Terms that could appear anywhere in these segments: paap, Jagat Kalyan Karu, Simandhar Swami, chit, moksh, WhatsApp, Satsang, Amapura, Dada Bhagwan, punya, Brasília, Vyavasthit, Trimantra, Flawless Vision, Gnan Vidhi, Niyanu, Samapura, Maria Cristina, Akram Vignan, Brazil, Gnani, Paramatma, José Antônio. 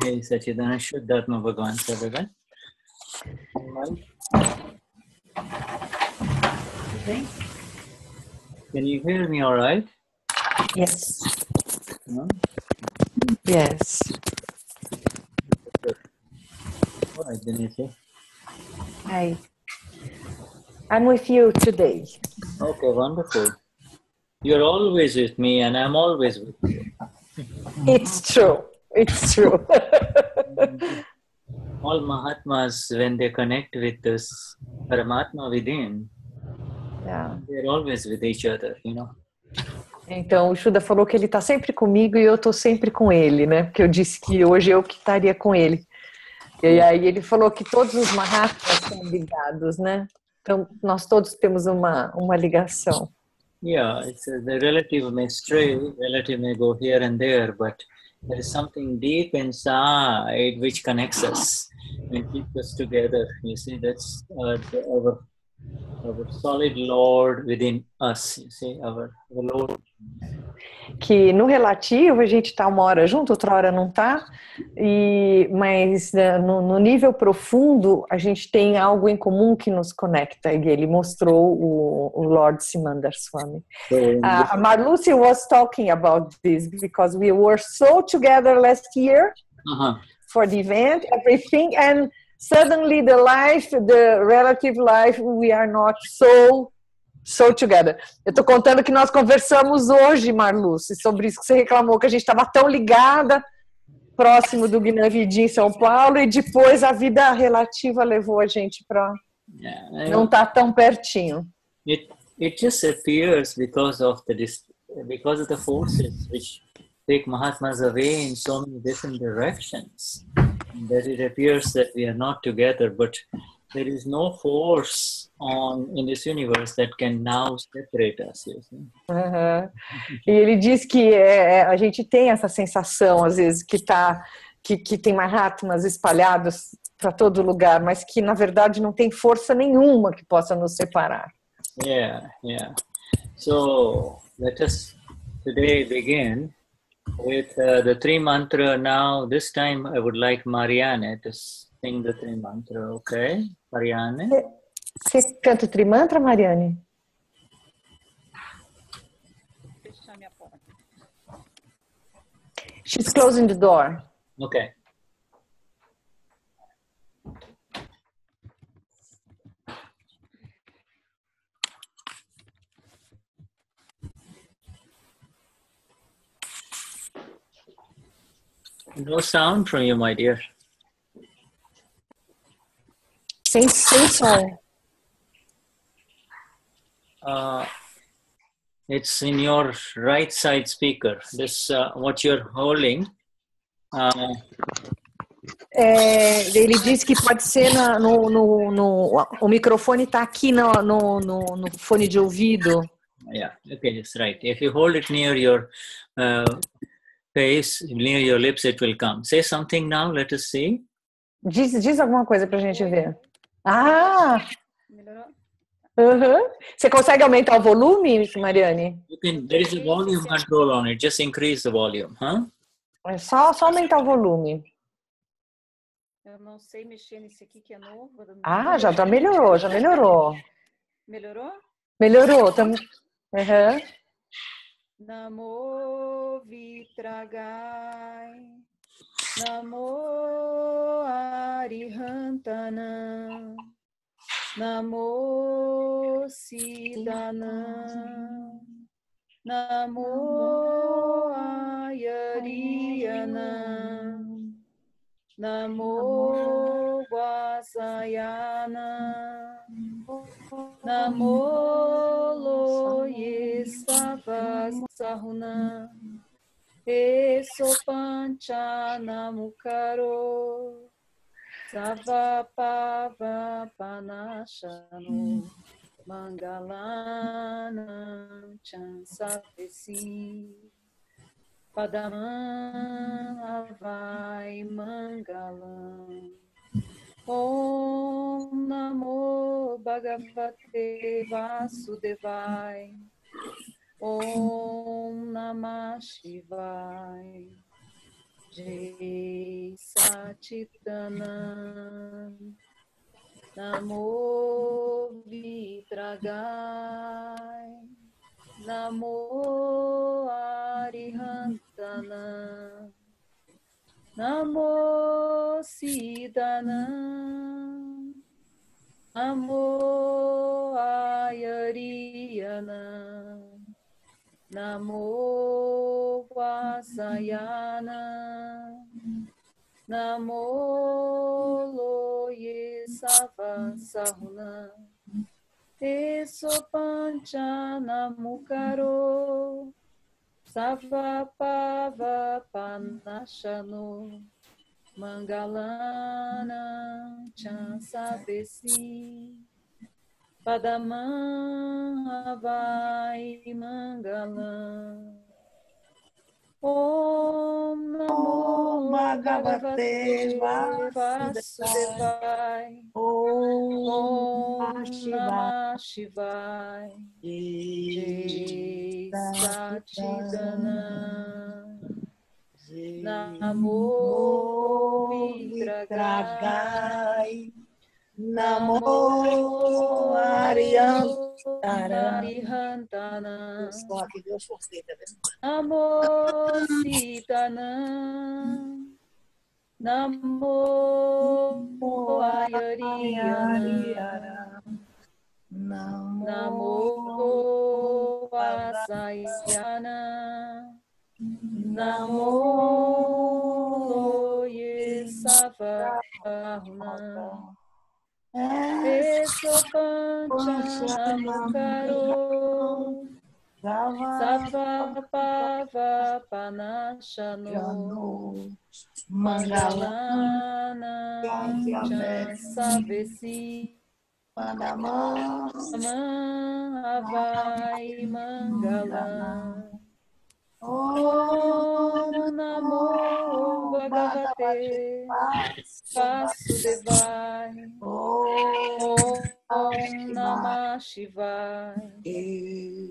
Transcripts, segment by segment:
Hey Sachidana Shuddhatma Bhagwan Sarvagan. Can you hear me all right? Yes. No? Yes. All right, Denise. Hi. I'm with you today. Okay, wonderful. You're always with me and I'm always with you. It's true. It's true. All Mahatmas, when they connect with this Paramatma within, yeah, they're always with each other, you know. Então, o Shuddha falou que ele está sempre comigo e eu estou sempre com ele, né? Porque eu disse que hoje eu que estaria com ele. E aí ele falou que todos os Mahatmas são ligados, né? Então, nós todos temos uma ligação. Yeah, it's the relative may stray, relative may go here and there, but there is something deep inside which connects us and keeps us together. You see, that's our solid Lord within us. You see, our Lord. Que no relativo a gente está uma hora junto, outra hora não está, mas no nível profundo a gente tem algo em comum que nos conecta, e ele mostrou o Lord Simandhar Swami. Marluci was talking about this because we were so together last year for the event, everything, and suddenly the relative life, we are not so together. Eu tô contando que nós conversamos hoje, Marluci, sobre isso que você reclamou, que a gente estava tão ligada, próximo do Gnan Vidhi em São Paulo, e depois a vida relativa levou a gente para não estar tão pertinho. It just appears because of the forces which take Mahatmas away in so many different directions, that it appears that we are not together, but there is no force in this universe that can now separate us. E ele diz que a gente tem essa sensação às vezes que tem Mahatmas espalhados para todo lugar, mas que na verdade não tem força nenhuma que possa nos separar. Yeah. So let us today begin with the Trimantra. Now, this time I would like Mariana to sing the Trimantra, okay? Mariana? Você canta o Trimantra, Mariane? Fechar minha porta. She's closing the door. Okay. No sound from you, my dear. Sem som. It's in your right side speaker. This what you're holding. Ele diz que pode ser o microfone está aqui no fone de ouvido. Yeah, okay, that's right. If you hold it near your face, near your lips, it will come. Say something now. Let us see. Diz alguma coisa para a gente ver. Ah. Melhorou. Você consegue aumentar o volume, Mariane? There is a volume control on it. Just increase the volume, huh? É só aumentar o volume. Eu não sei mexer nesse aqui que é novo. Ah, já melhorou, já melhorou. Melhorou? Melhorou também. Namo Vitragai, Namo Arihantanam, Namo Siddhanam, Namo Ayariyanam, Namo Vasayanam, Namo Loyesavasahunam, Esopanchanamukaro, Savapava Panashanu Mangalanam Chansapesi Padaman Avai Mangalam. Om Namo Bhagavate Vasudevai. Om Namah Shivai. Jai Satchitanand Namo Vitragai Namo Arihantana Namo Siddhana Namo Ayariyana Namo Vasayana Namo Loye Sava Sahuna Eso Panchana Mukaro Sava Pava Panashano Mangalana Chansavesi Padamavai Mangalam Om Namo Bhagavate Vasudevaya Om Namah Shivaya Jai Satchidanand Namo Vitragai Namo Arihantana Namo Sitana Namo Ayariyana Namo Vasayana Namo Yesavahana Eso Panchana Mukaro Sava Pava Panashano Mangalana Chansavesi Panama Avai Mangala Om Namo Bhagavate Vasudevaya Om Namah Shivaya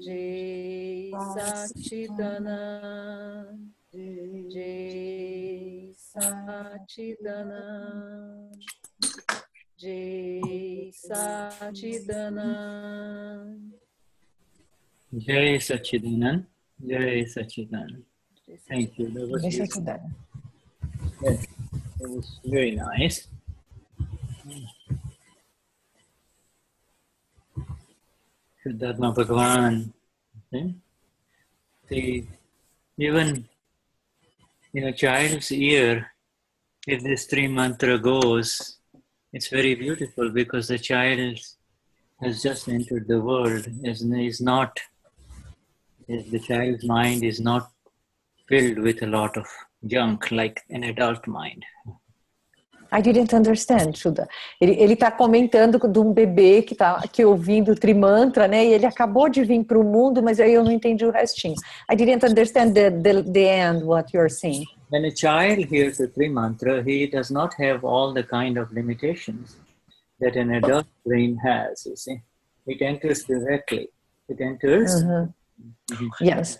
Jai Satchidanand Jai Satchidanand Jai Satchidanand Jai Satchidanand Jai Satchidanand. Thank you. That was yes, it was very nice. Vishuddhatma Bhagwan. Okay. Even in a child's ear, if this three mantra goes, it's very beautiful because the child has just entered the world, is not. The child's mind is not filled with a lot of junk like an adult mind. I didn't understand, Shuddha. Ele está comentando de bebê que está aqui ouvindo o Trimantra, né? E ele acabou de vir para o mundo, mas aí eu não entendi o restinho. I didn't understand the end, what you're saying. When a child hears the Trimantra, he does not have all the kind of limitations that an adult brain has, you see. It enters directly. It enters... Yes.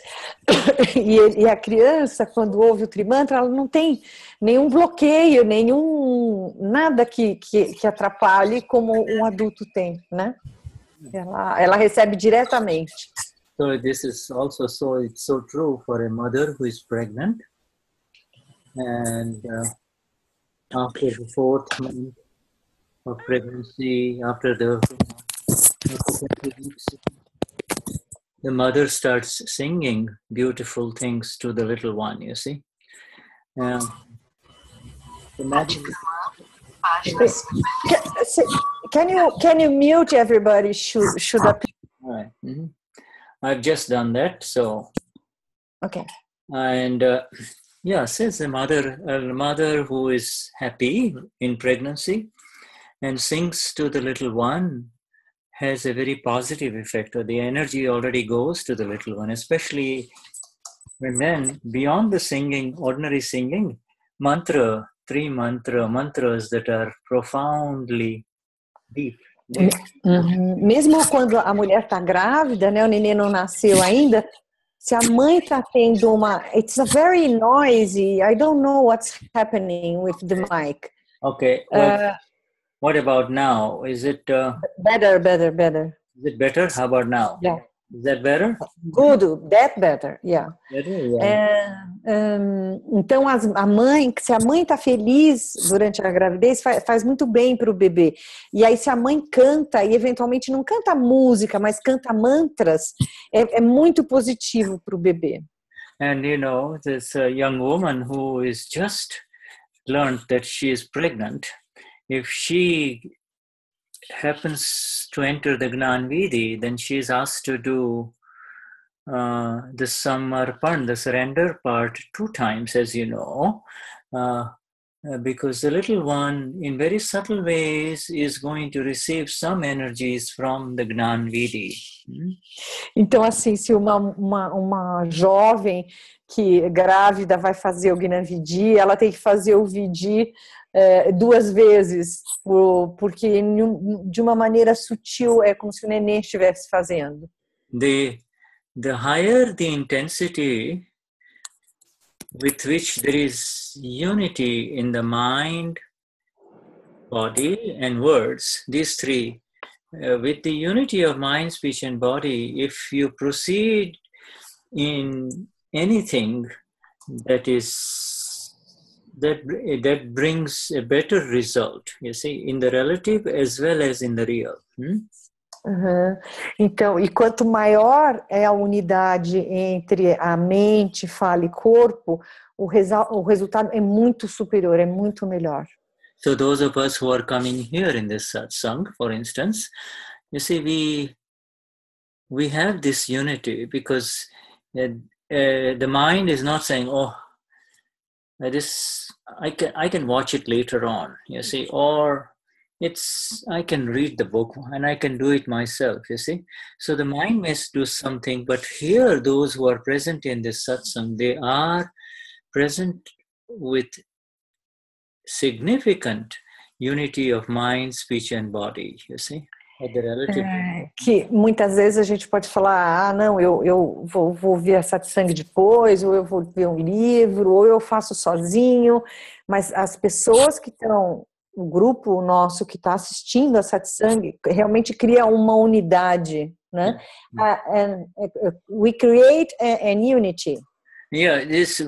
E a criança, quando ouve o Trimantra, ela não tem nenhum bloqueio, nenhum nada que atrapalhe como um adulto tem, né? Ela recebe diretamente. So this is also so true for a mother who is pregnant and after the 4th month of pregnancy, after the 2 weeks. The mother starts singing beautiful things to the little one, you see. Imagine. Can you mute everybody? Should I... All right. Mm-hmm. I've just done that, so. Okay. And says a mother who is happy in pregnancy and sings to the little one, has a very positive effect, or the energy already goes to the little one, especially when then beyond the singing, ordinary singing, mantras that are profoundly deep. Mesmo quando a mulher está grávida, né, o neném não nasceu ainda, Se a mãe está tendo uma... It's a very noisy. I don't know what's happening with the mic. Okay. Well, what about now? Is it... Better. Is it better? How about now? Yeah. Is that better? Good. That better. Yeah. Então, se a mãe está feliz durante a gravidez, faz muito bem para o bebê. E aí, se a mãe canta, e eventualmente não canta música, mas canta mantras, é muito positivo para o bebê. And you know, this young woman who is just learned that she is pregnant, if she happens to enter the Gnan Vidhi, then she is asked to do the samarpan, the surrender part, 2 times, as you know, because the little one, in very subtle ways, is going to receive some energies from the Gnan Vidhi. Então, assim, se uma jovem que grávida vai fazer o Gnan Vidhi, ela tem que fazer o Vidhi 2 vezes, porque de uma maneira sutil é como se o neném estivesse fazendo. The higher the intensity with which there is unity in the mind, body and words, these 3, with the unity of mind, speech and body, if you proceed in anything that brings a better result, you see, in the relative as well as in the real. Uhum. Então, e quanto maior é a unidade entre a mente, fala e corpo, o resultado é muito superior, é muito melhor. So those of us who are coming here in this satsang, for instance, you see, we have this unity because the mind is not saying, oh, this I can watch it later on, you see, or I can read the book and I can do it myself, you see. So the mind may do something, but here those who are present in this satsang, they are present with significant unity of mind, speech and body, you see. Que muitas vezes a gente pode falar, não, eu vou ver a satsang depois, ou eu vou ver um livro, ou eu faço sozinho, mas as pessoas que estão, o grupo nosso que está assistindo a satsang realmente cria uma unidade, né? We create an unity. Yeah, this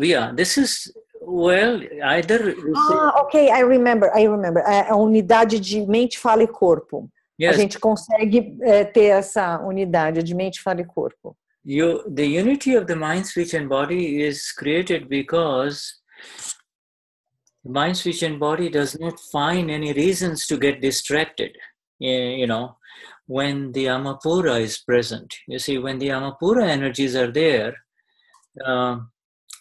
is, well, either... okay, I remember. A unidade de mente, fala e corpo. Yes. A gente consegue ter essa unidade de mente, fala e corpo. The unity of the mind, speech and body is created because the mind, speech and body does not find any reasons to get distracted, you know, when the Amapura is present. You see, when the Amapura energies are there,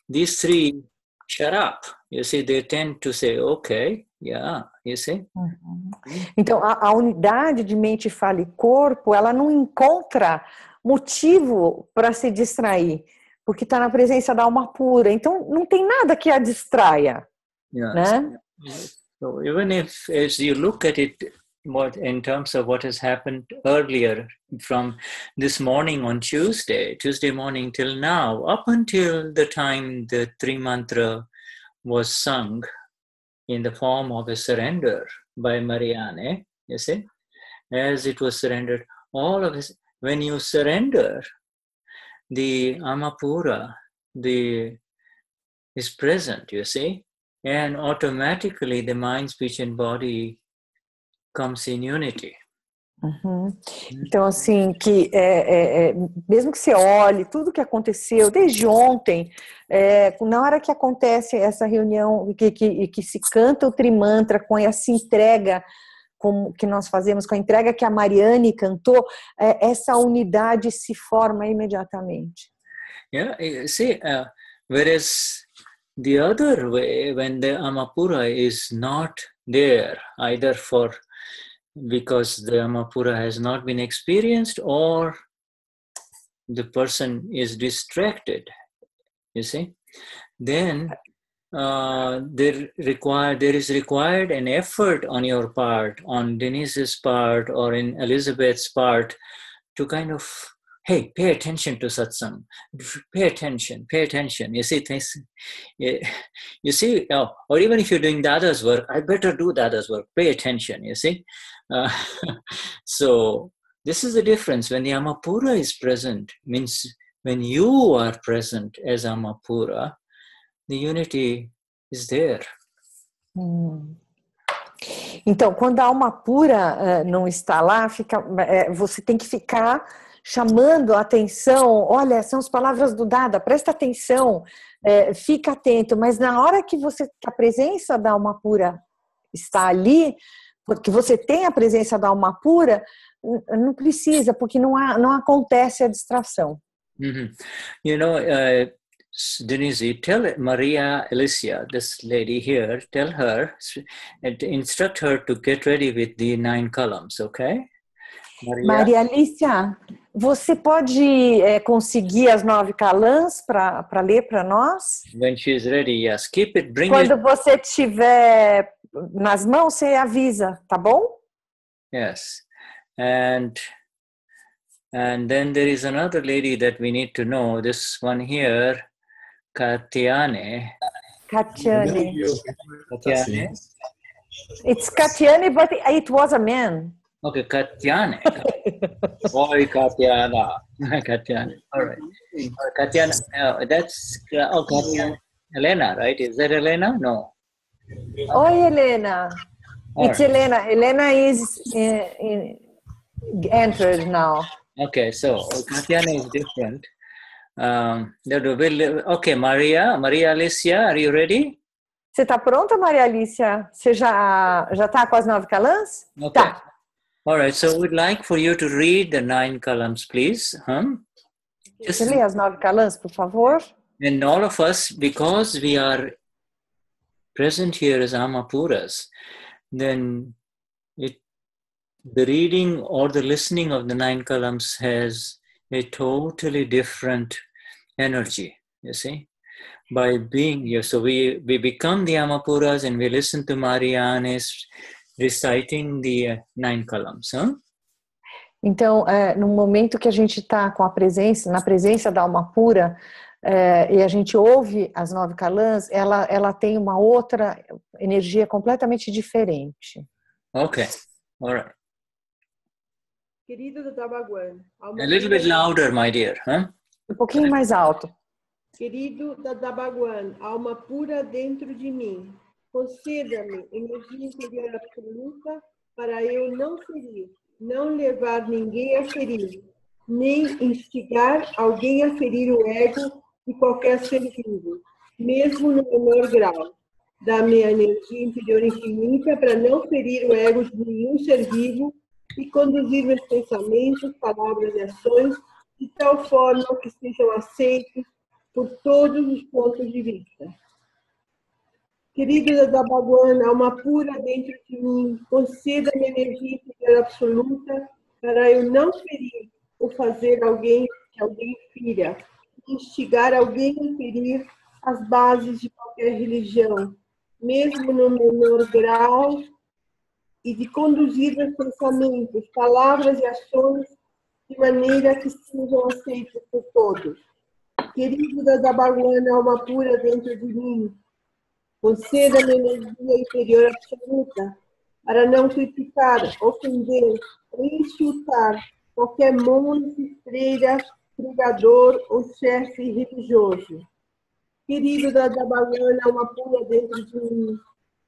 these 3 shut up. You see, they tend to say, okay, yeah, you see. Uhum. Então, a unidade de mente, fala e corpo, ela não encontra motivo para se distrair, porque está na presença da alma pura. Então, não tem nada que a distraia. Yeah. Né? So even if, as you look at it in terms of what has happened earlier, from this morning on Tuesday morning till now, up until the time the Trimantra was sung in the form of a surrender by Mariana, you see, as it was surrendered, all of this, when you surrender, the Amapura is present, you see, and automatically the mind, speech and body comes in unity. Uhum. Então, assim, que mesmo que você olhe tudo que aconteceu desde ontem, na hora que acontece essa reunião que se canta o Trimantra com essa entrega como que nós fazemos, com a entrega que a Mariane cantou, essa unidade se forma imediatamente. Yeah, see, whereas the other way, when the Amapura is not there, either for because the Amapura has not been experienced or the person is distracted, you see, then there is required an effort on your part, on Denise's part or in Elizabeth's part, to kind of hey, pay attention to satsang, pay attention, you see things, you see, or even if you're doing Dada's work, I better do Dada's work, pay attention, you see. So this is the difference. When the Amapura is present, means when you are present as Amapura, the unity is there. Então, quando a alma pura não está lá, você tem que ficar chamando a atenção. Olha, são as palavras do Dada, presta atenção, fica atento. Mas na hora que a presença da alma pura está ali, porque você tem a presença da alma pura, não precisa, porque não acontece a distração. Mm-hmm. You know, Denise, tell Maria Alicia, this lady here, tell her, instruct her to get ready with the 9 columns, ok? Maria Alicia, você pode conseguir as 9 columns para ler para nós? When she's ready, yes. Keep it, bring Quando it. Você tiver nas mãos, você avisa, tá bom? Yes. And then there is another lady that we need to know, this one here, Katyane. It's Katyane, but it was a man. Okay, Katyane. Boy, Katyana. Katyane. All right. Katyana. That's Katyana. Helena, right? Is that Helena? No. Oi, Helena. Right. It's Helena. Helena is entered now. Okay, so Katyana is different. Ok, Maria Alicia, are you ready? Você está pronta, Maria Alicia? Você já está com as 9 columns? Okay. Tá. All right, so we'd like for you to read the 9 columns, please. Você lê as 9 columns, por favor? And all of us, because we are present here as Amapuras, then the reading or the listening of the 9 columns has a totally different energy, you see, by being here. So we become the Amapuras and we listen to Marianes reciting the 9 columns. Huh? Então, no momento que a gente está com a presença, na presença da alma pura, e a gente ouve as 9 columns, ela tem uma outra energia completamente diferente. Ok, all right. Querido Dada Bhagwan, a little bit louder, my dear. Huh? Pouquinho mais alto. Querido Dada Bhagwan, alma pura dentro de mim, conceda-me energia interior absoluta para eu não ferir, não levar ninguém a ferir, nem instigar alguém a ferir o ego de qualquer ser vivo, mesmo no menor grau. Dá-me a energia interior infinita para não ferir o ego de nenhum ser vivo e conduzir meus pensamentos, palavras e ações de tal forma que sejam aceitos por todos os pontos de vista. Querida Dada Bhagwan, alma pura dentro de mim, conceda-me energia interior absoluta para eu não ferir ou fazer alguém que alguém fira, instigar alguém a ferir as bases de qualquer religião, mesmo no menor grau, e de conduzir os pensamentos, palavras e ações de maneira que sejam aceitos por todos. Querido Dada Bhagwan, alma pura dentro de mim, conceda-me energia interior absoluta para não criticar, ofender ou insultar qualquer monge, freira, pregador ou chefe religioso. Querido Dada Bhagwan, alma pura dentro de mim,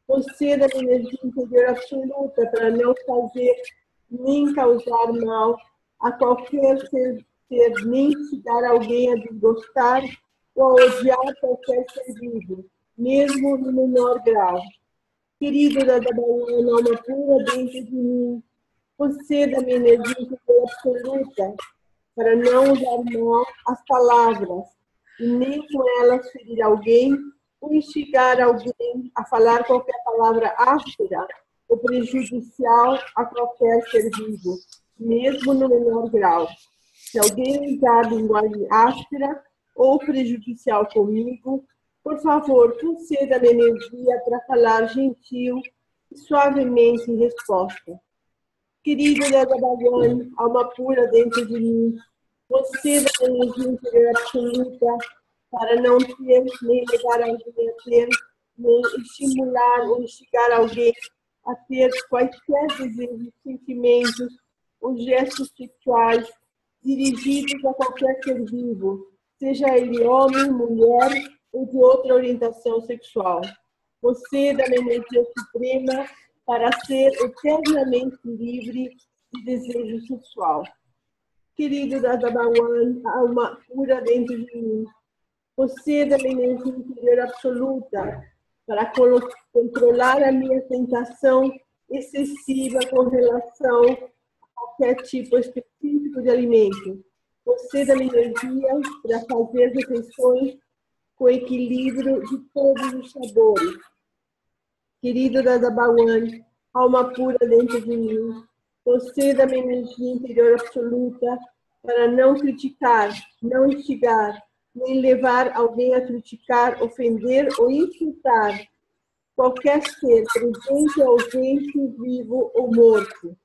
conceda a energia interior absoluta para não fazer nem causar mal a qualquer ser, nem instigar alguém a desgostar ou a odiar qualquer ser vivo, mesmo no menor grau. Querido Dada Bhagwan, alma pura dentro de mim, conceda-me energia interior absoluta para não usar mal as palavras e nem com elas ferir alguém, instigar alguém a falar qualquer palavra áspera ou prejudicial a qualquer ser vivo, mesmo no menor grau. Se alguém usar linguagem áspera ou prejudicial comigo, por favor, conceda-me energia para falar gentil e suavemente em resposta. Querido Dada Bhagwan, alma pura dentro de mim, Você vai nos interior absoluta para não ter, nem levar alguém a ter, nem estimular ou instigar alguém a ter quaisquer desejos, sentimentos ou gestos sexuais dirigidos a qualquer ser vivo, seja ele homem, mulher ou de outra orientação sexual. Você da energia suprema para ser eternamente livre de desejo sexual. Querido Dada Bhagwan, há uma cura dentro de mim. Você da energia interior absoluta para controlar a minha tentação excessiva com relação a qualquer tipo específico de alimento. Você da energia para fazer refeições com equilíbrio de todos os sabores. Querido Dada Bhagwan, alma pura dentro de mim, conceda minha energia interior absoluta para não criticar, não instigar, nem levar alguém a criticar, ofender ou insultar qualquer ser, presente ou ausente, vivo ou morto.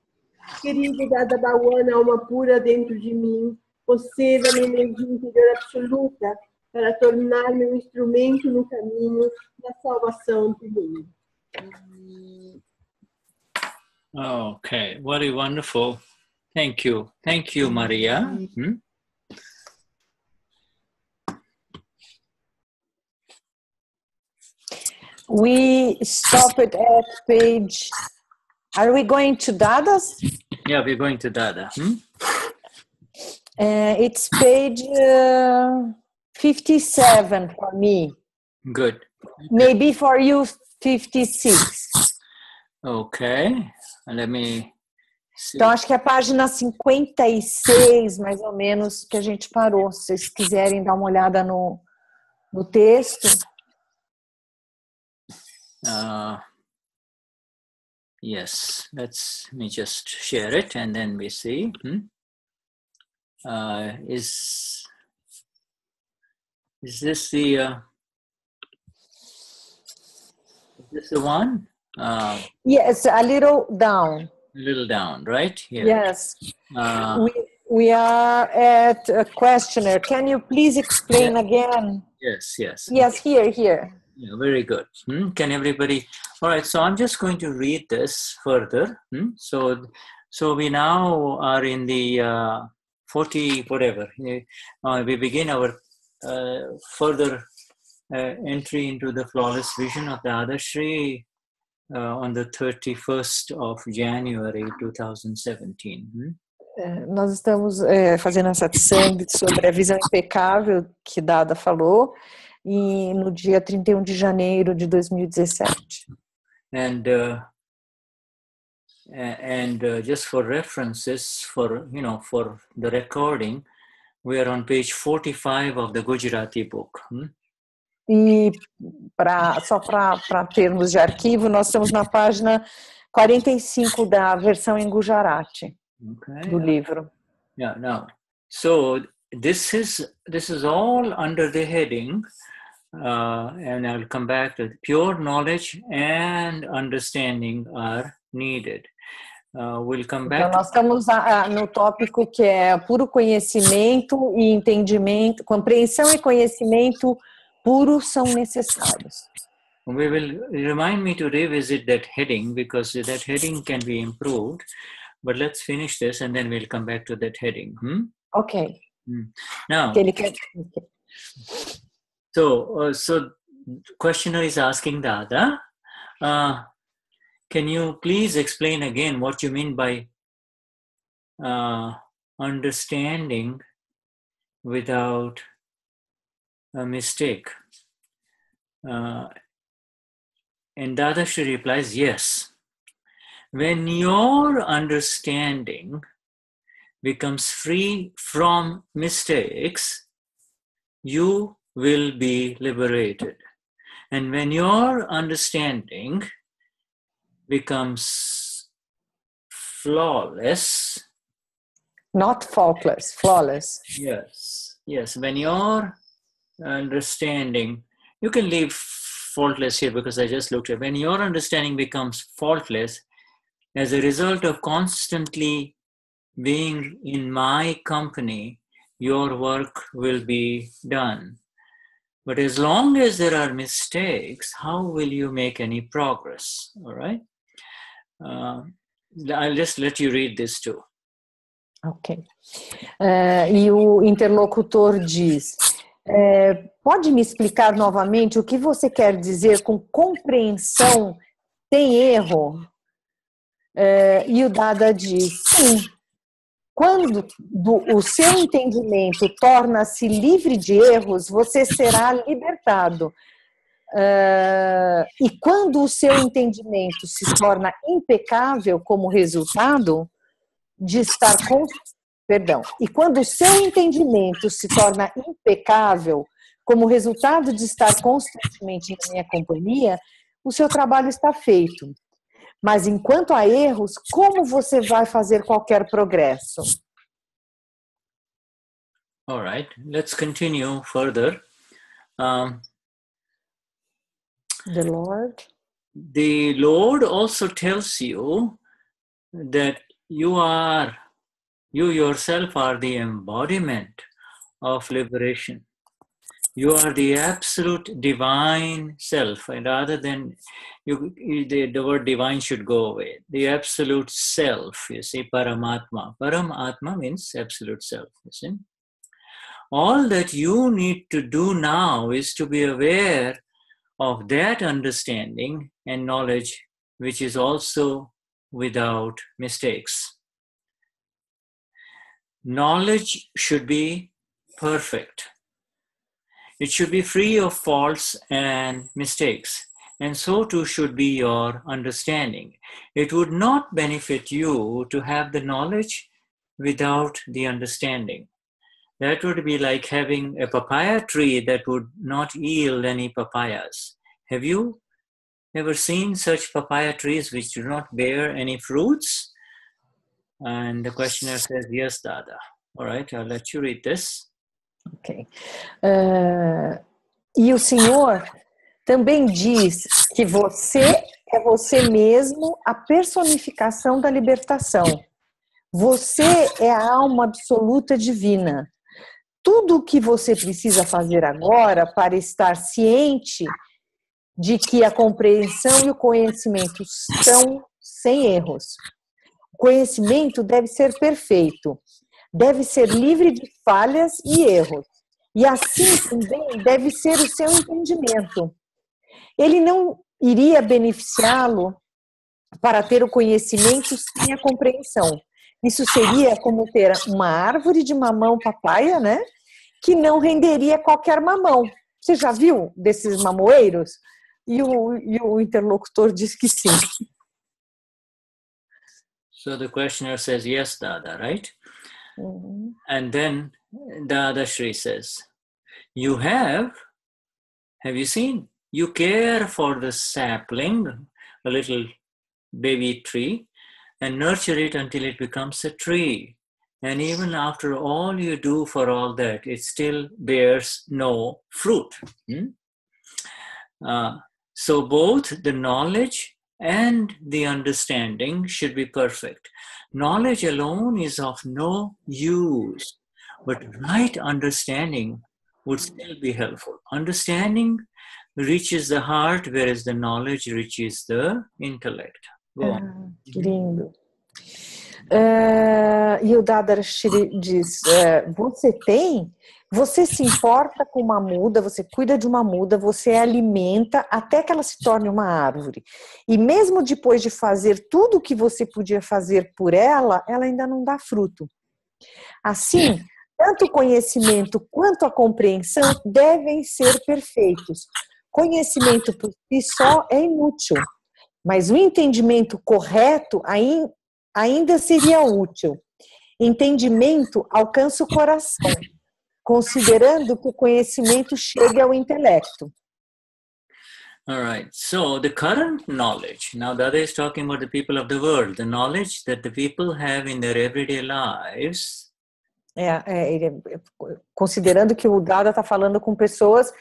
Querido Dada Bhagwan, alma pura dentro de mim, conceda minha energia interior absoluta para tornar-me um instrumento no caminho da salvação do mundo. Okay, very wonderful. Thank you. Thank you, Maria. We stopped at page... Are we going to Dada's? Yeah, we're going to Dada. It's page 57 for me. Good. Maybe for you, 56. Okay, let me see. Então, acho que é a página 56, mais ou menos, que a gente parou. Se vocês quiserem dar uma olhada no texto. Yes, let me just share it and then we see. Is this the... This the one? Yes, a little down. A little down, right? Here. Yes. We are at a questionnaire. Can you please explain again? Yes. Yes, here. Yeah, very good. Can everybody... All right, so I'm just going to read this further. So we now are in the 40 whatever. We begin our further... entry into the flawless vision of the Dadashri on the 31st of January 2017. Nós estamos fazendo a satsang sobre a visão impecável que Dada falou e no dia 31 de janeiro de 2017. And just for references, for the recording, we are on page 45 of the Gujarati book. E só para termos de arquivo, nós estamos na página 45 da versão em Gujarati do livro. Yeah, now. So this is all under the heading, and I'll come back to it. Pure knowledge and understanding are needed. We'll come back. Então, nós estamos no tópico que é puro conhecimento e entendimento, compreensão e conhecimento puros são necessários. We will remind me to revisit that heading because that heading can be improved. But let's finish this and then we'll come back to that heading. Okay. Now. So questioner is asking Dada, can you please explain again what you mean by understanding without a mistake? And Dada Shri replies, yes. When your understanding becomes free from mistakes, you will be liberated. And when your understanding becomes flawless, not faultless, flawless. Yes. When your understanding, you can leave faultless here because I just looked at it. When your understanding becomes faultless as a result of constantly being in my company, your work will be done. But as long as there are mistakes, how will you make any progress? All right? I'll just let you read this too. Ok. E o interlocutor diz, pode me explicar novamente o que você quer dizer com compreensão sem erro? E o Dada diz, sim. Quando o seu entendimento torna-se livre de erros, você será libertado. E quando o seu entendimento se torna impecável como resultado de estar com... Perdão. E quando o seu entendimento se torna impecável como resultado de estar constantemente na minha companhia, o seu trabalho está feito. Mas enquanto há erros, como você vai fazer qualquer progresso? All right, let's continue further. The Lord also tells you that you yourself are the embodiment of liberation. You are the absolute divine self, and rather than, the word divine should go away. The absolute self, you see, Paramatma. Paramatma means absolute self, you see. All that you need to do now is to be aware of that understanding and knowledge, which is also without mistakes. Knowledge should be perfect. It should be free of faults and mistakes, and so too should be your understanding. It would not benefit you to have the knowledge without the understanding. That would be like having a papaya tree that would not yield any papayas. Have you ever seen such papaya trees which do not bear any fruits? And the questioner says, yes, Dada. All right, I'll let you read this. Ok. E o senhor também diz que você é você mesmo a personificação da libertação. Você é a alma absoluta divina. Tudo o que você precisa fazer agora para estar ciente de que a compreensão e o conhecimento são sem erros. O conhecimento deve ser perfeito. Deve ser livre de falhas e erros. E assim também deve ser o seu entendimento. Ele não iria beneficiá-lo para ter o conhecimento sem a compreensão. Isso seria como ter uma árvore de mamão papaya, né? Que não renderia qualquer mamão. Você já viu desses mamoeiros? E o interlocutor diz que sim. So the questioner says, yes, Dada, right? And then Dada Shri says, you have you seen? You care for the sapling, a little baby tree, and nurture it until it becomes a tree. And even after all you do for all that, it still bears no fruit. So both the knowledge and the understanding should be perfect. Knowledge alone is of no use, but right understanding would still be helpful. Understanding reaches the heart, whereas the knowledge reaches the intellect. Go on. Lindo. E o Dada Shri diz, você se importa com uma muda, você cuida de uma muda, você a alimenta até que ela se torne uma árvore. E mesmo depois de fazer tudo o que você podia fazer por ela, ela ainda não dá fruto. Assim, tanto o conhecimento quanto a compreensão devem ser perfeitos. Conhecimento por si só é inútil, mas o entendimento correto ainda seria útil. Entendimento alcança o coração, considerando que o conhecimento chegue ao intelecto. All right, so the current knowledge, now Dada is talking about the people of the world, the knowledge that the people have in their everyday lives. Considerando que o Dada está falando com pessoas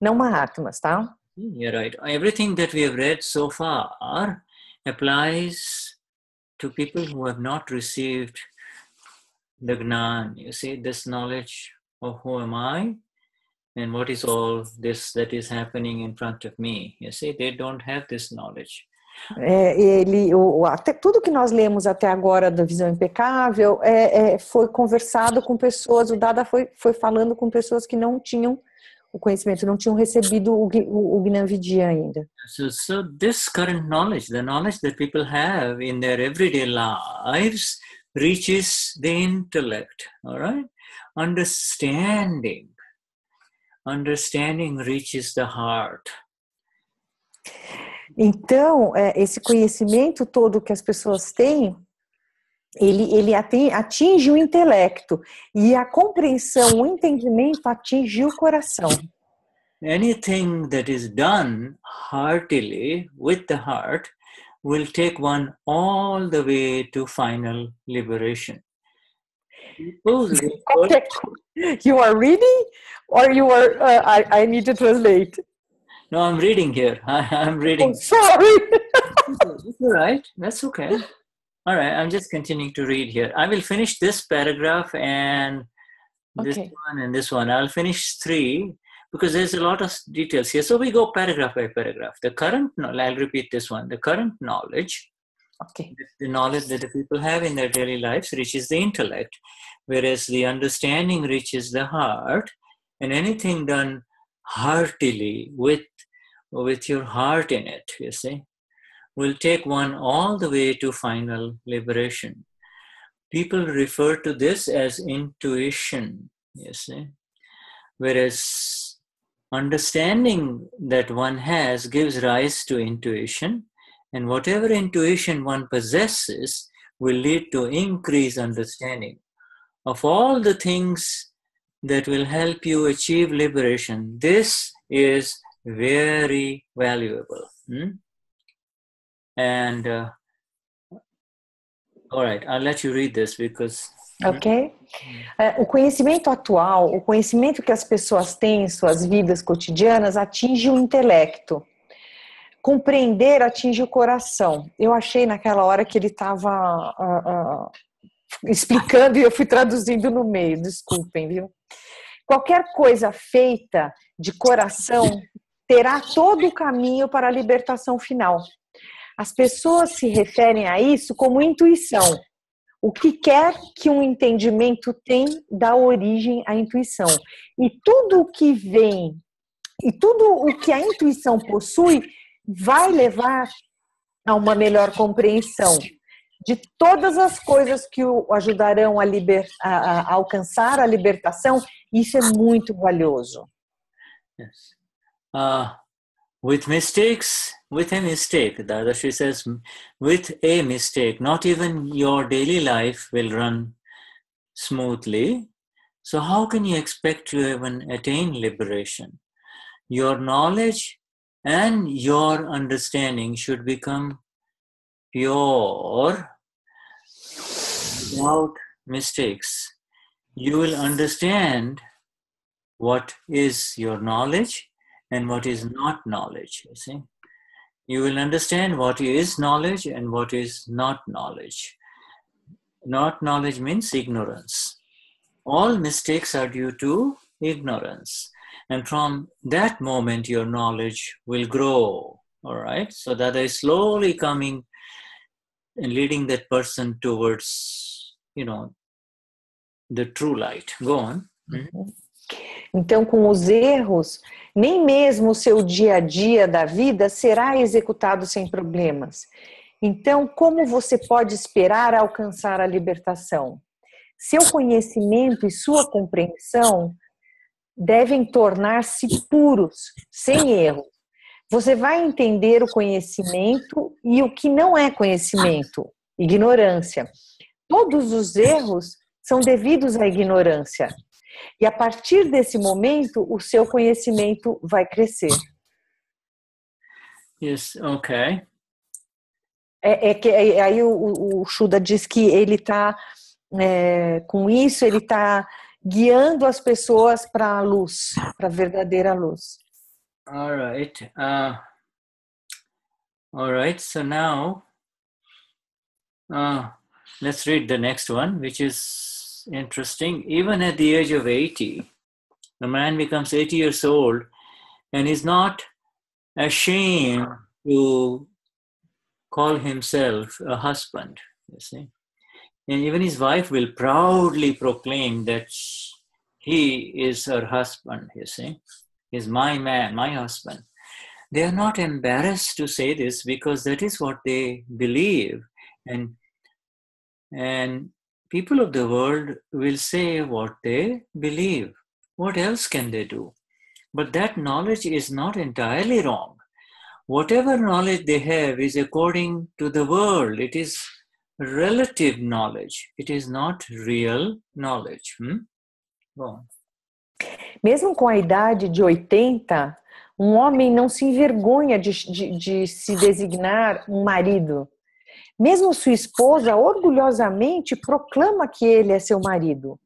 não Mahatmas, tá? Yeah, right. Everything that we have read so far applies to people who have not received the Gnan, you see, this knowledge of who am I and what is all this that is happening in front of me. You see, they don't have this knowledge. Até tudo que nós lemos até agora da visão impecável foi conversado com pessoas, o Dada foi falando com pessoas que não tinham o conhecimento, não tinham recebido o Gnan Vidhi ainda. So this current knowledge, the knowledge that people have in their everyday lives, reaches the intellect, all right? Understanding reaches the heart. Então, esse conhecimento todo que as pessoas têm, ele atinge o intelecto. E a compreensão, o entendimento atinge o coração. Anything that is done heartily, with the heart, will take one all the way to final liberation. You are reading or you are, I need to translate. No, I'm reading here. I'm reading. Oh, sorry. It's all right. That's okay. All right. I'm just continuing to read here. I will finish this paragraph and this one and this one. I'll finish 3 because there's a lot of details here. So we go paragraph by paragraph. The current, I'll repeat this one. The current knowledge, the knowledge that the people have in their daily lives reaches the intellect, whereas the understanding reaches the heart, and anything done heartily, with your heart in it, you see, will take one all the way to final liberation. People refer to this as intuition, you see, whereas understanding that one has gives rise to intuition, and whatever intuition one possesses will lead to increased understanding. Of all the things that will help you achieve liberation, this is very valuable. And all right, I'll let you read this because... Ok. O conhecimento atual, o conhecimento que as pessoas têm em suas vidas cotidianas atinge o intelecto. Compreender atinge o coração. Eu achei naquela hora que ele estava... explicando e eu fui traduzindo no meio, desculpem, viu? Qualquer coisa feita de coração terá todo o caminho para a libertação final. As pessoas se referem a isso como intuição. O que quer que um entendimento tem dá origem à intuição. E tudo o que vem, e tudo o que a intuição possui vai levar a uma melhor compreensão de todas as coisas que o ajudarão a alcançar a libertação. Isso é muito valioso. Yes. With mistakes, with a mistake, Dada Shri says, with a mistake, not even your daily life will run smoothly. So how can you expect to even attain liberation? Your knowledge and your understanding should become pure, without mistakes. You will understand what is your knowledge and what is not knowledge, you see. You will understand what is knowledge and what is not knowledge. Not knowledge means ignorance. All mistakes are due to ignorance. And from that moment, your knowledge will grow, all right? So that is slowly coming and leading that person towards, you know, the true light. Go on. Então, com os erros, nem mesmo o seu dia a dia da vida será executado sem problemas. Então, como você pode esperar alcançar a libertação? Seu conhecimento e sua compreensão devem tornar-se puros, sem erro. Você vai entender o conhecimento e o que não é conhecimento, ignorância. Todos os erros são devidos à ignorância. E a partir desse momento, o seu conhecimento vai crescer. Yes, ok. Aí o Shuddha diz que ele está, com isso, ele está guiando as pessoas para a luz, para a verdadeira luz. All right. All right. So now, let's read the next one, which is It's interesting. Even at the age of 80, a man becomes 80 years old and is not ashamed to call himself a husband, you see. And even his wife will proudly proclaim that he is her husband, you see. He's my man, my husband. They are not embarrassed to say this because that is what they believe. And people of the world will say what they believe. What else can they do? But that knowledge is not entirely wrong. Whatever knowledge they have is according to the world. It is relative knowledge. It is not real knowledge. Bom. Mesmo com a idade de 80, um homem não se envergonha de se designar um marido. Mesmo sua esposa orgulhosamente proclama que ele é seu marido.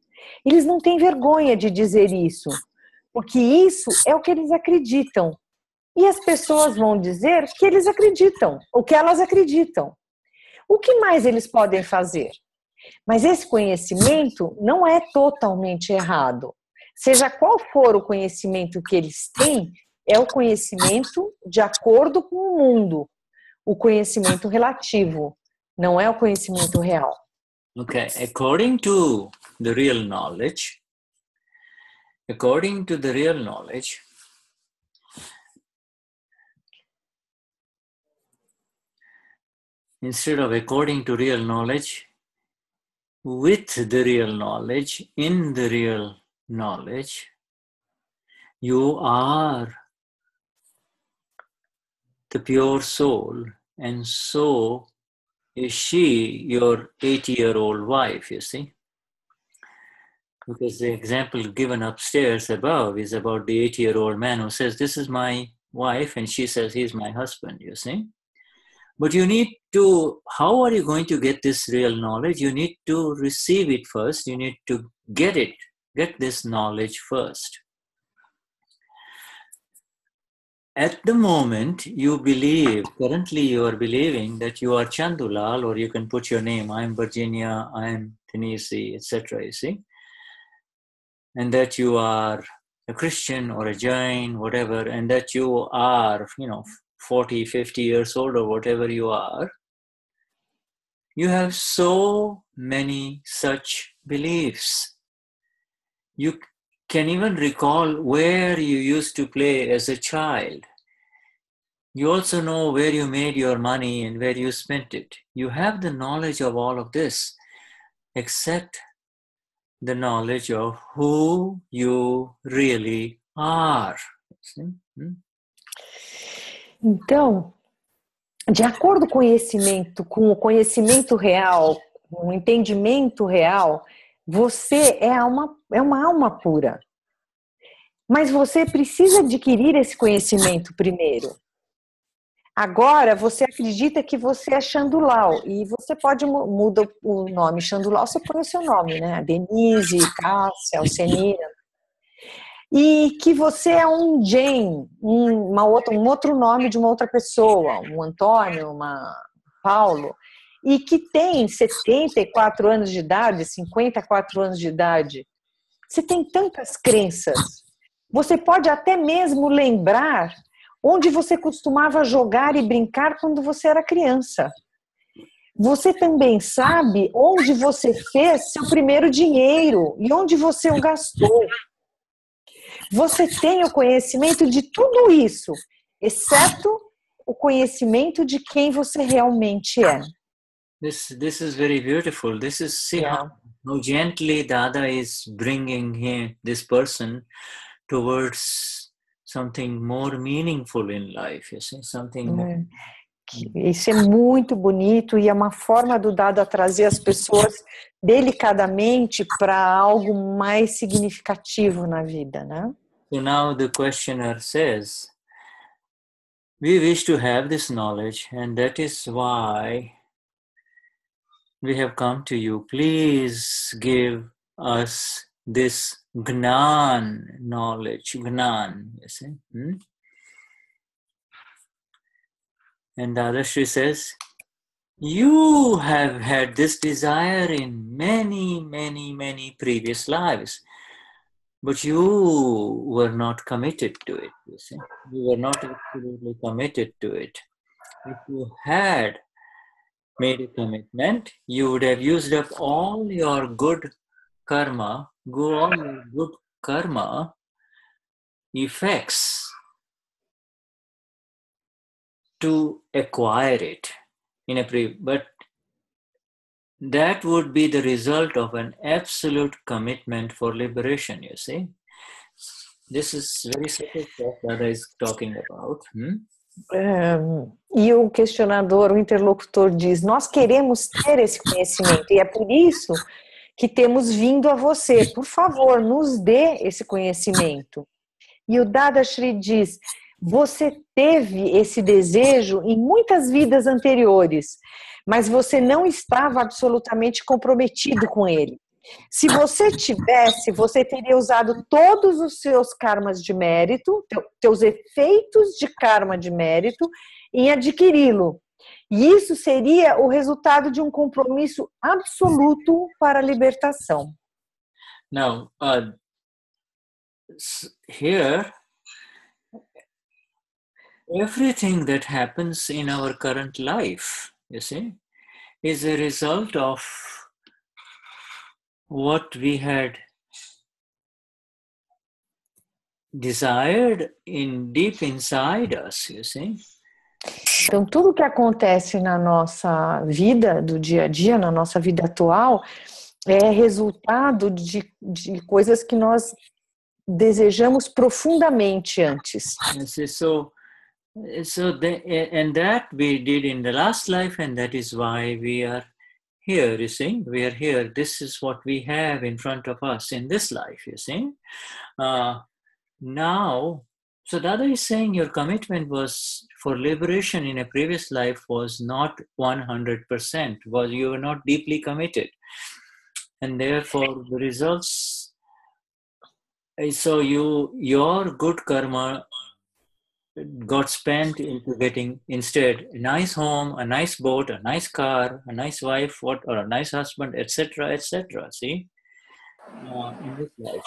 Eles não têm vergonha de dizer isso, porque isso é o que eles acreditam. E as pessoas vão dizer que eles acreditam, ou que elas acreditam. O que mais eles podem fazer? Mas esse conhecimento não é totalmente errado. Seja qual for o conhecimento que eles têm, é o conhecimento de acordo com o mundo. O conhecimento relativo, não é o conhecimento real. Okay, according to the real knowledge, instead of according to real knowledge, with the real knowledge, in the real knowledge, you are the pure soul, and so is she, your 80-year-old wife, you see. Because the example given upstairs above is about the 80-year-old man who says, this is my wife, and she says, he's my husband, you see. But you need to, how are you going to get this real knowledge? You need to receive it first. You need to get this knowledge first. At the moment, you believe, currently you are believing that you are Chandulal, or you can put your name, I am Virginia, I am Tennessee, etc., you see. And that you are a Christian or a Jain, whatever, and that you are, 40, 50 years old or whatever you are. You have so many such beliefs. You can even recall where you used to play as a child. You also know where you made your money and where you spent it. You have the knowledge of all of this, except the knowledge of who you really are. Então, de acordo com o conhecimento real, com o entendimento real, você é uma alma pura, mas você precisa adquirir esse conhecimento primeiro. Agora você acredita que você é Chandulal e você pode mudar o nome Chandulal, você põe o seu nome, né? Denise, Cássia, Alcenina. E que você é um Jane, um outro nome de uma outra pessoa, um Antônio, uma Paulo. E que tem 74 anos de idade, 54 anos de idade. Você tem tantas crenças. Você pode até mesmo lembrar onde você costumava jogar e brincar quando você era criança. Você também sabe onde você fez seu primeiro dinheiro e onde você o gastou. Você tem o conhecimento de tudo isso, exceto o conhecimento de quem você realmente é. This is very beautiful. See how gently Dada is bringing this person towards something more meaningful in life. You see, something more... Isso é muito bonito e é uma forma do Dada trazer as pessoas delicadamente para algo mais significativo na vida, né? So now the questioner says, we wish to have this knowledge and that is why we have come to you. Please give us this Gnan knowledge. Gnan, you see. And Dada Shri says, You have had this desire in many, many, many previous lives, but you were not committed to it, you see. You were not absolutely committed to it. If you had made a commitment, you would have used up all your good karma, all your good karma effects to acquire it. But that would be the result of an absolute commitment for liberation, you see. This is very subtle stuff that I is talking about. E o questionador, o interlocutor diz, nós queremos ter esse conhecimento e é por isso que temos vindo a você. Por favor, nos dê esse conhecimento. E o Dada Shri diz... Você teve esse desejo em muitas vidas anteriores, mas você não estava absolutamente comprometido com ele. Se você tivesse, você teria usado todos os seus karmas de mérito, seus efeitos de karma de mérito, em adquiri-lo. E isso seria o resultado de um compromisso absoluto para a libertação. Now, here... Everything that happens in our current life, you see, is a result of what we had desired in deep inside us, you see. Então, tudo que acontece na nossa vida, do dia a dia, na nossa vida atual, é resultado de coisas que nós desejamos profundamente antes. So that we did in the last life, and that is why we are here, you see. We are here. This is what we have in front of us in this life, you see. Now, so Dada is saying your commitment was for liberation in a previous life was not 100%, was you were not deeply committed. And therefore, the results, so your good karma got spent into getting instead a nice home, a nice boat, a nice car, a nice wife, or a nice husband, etc., etc. See, in this life.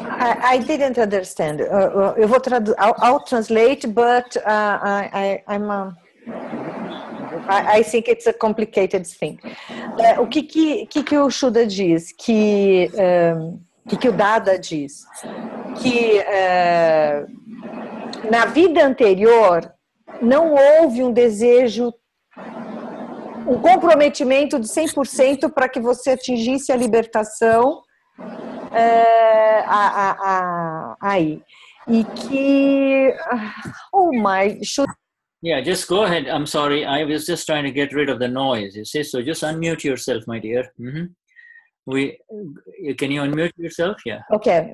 I didn't understand. I'll translate, but I think it's a complicated thing. O que o Shuddha diz? Que o Dada diz? Que na vida anterior, não houve um desejo, um comprometimento de 100% para que você atingisse a libertação aí. E que... Oh my... Yeah, just go ahead. I'm sorry. I was just trying to get rid of the noise, you see. So just unmute yourself, my dear. Can you unmute yourself? Yeah. Okay.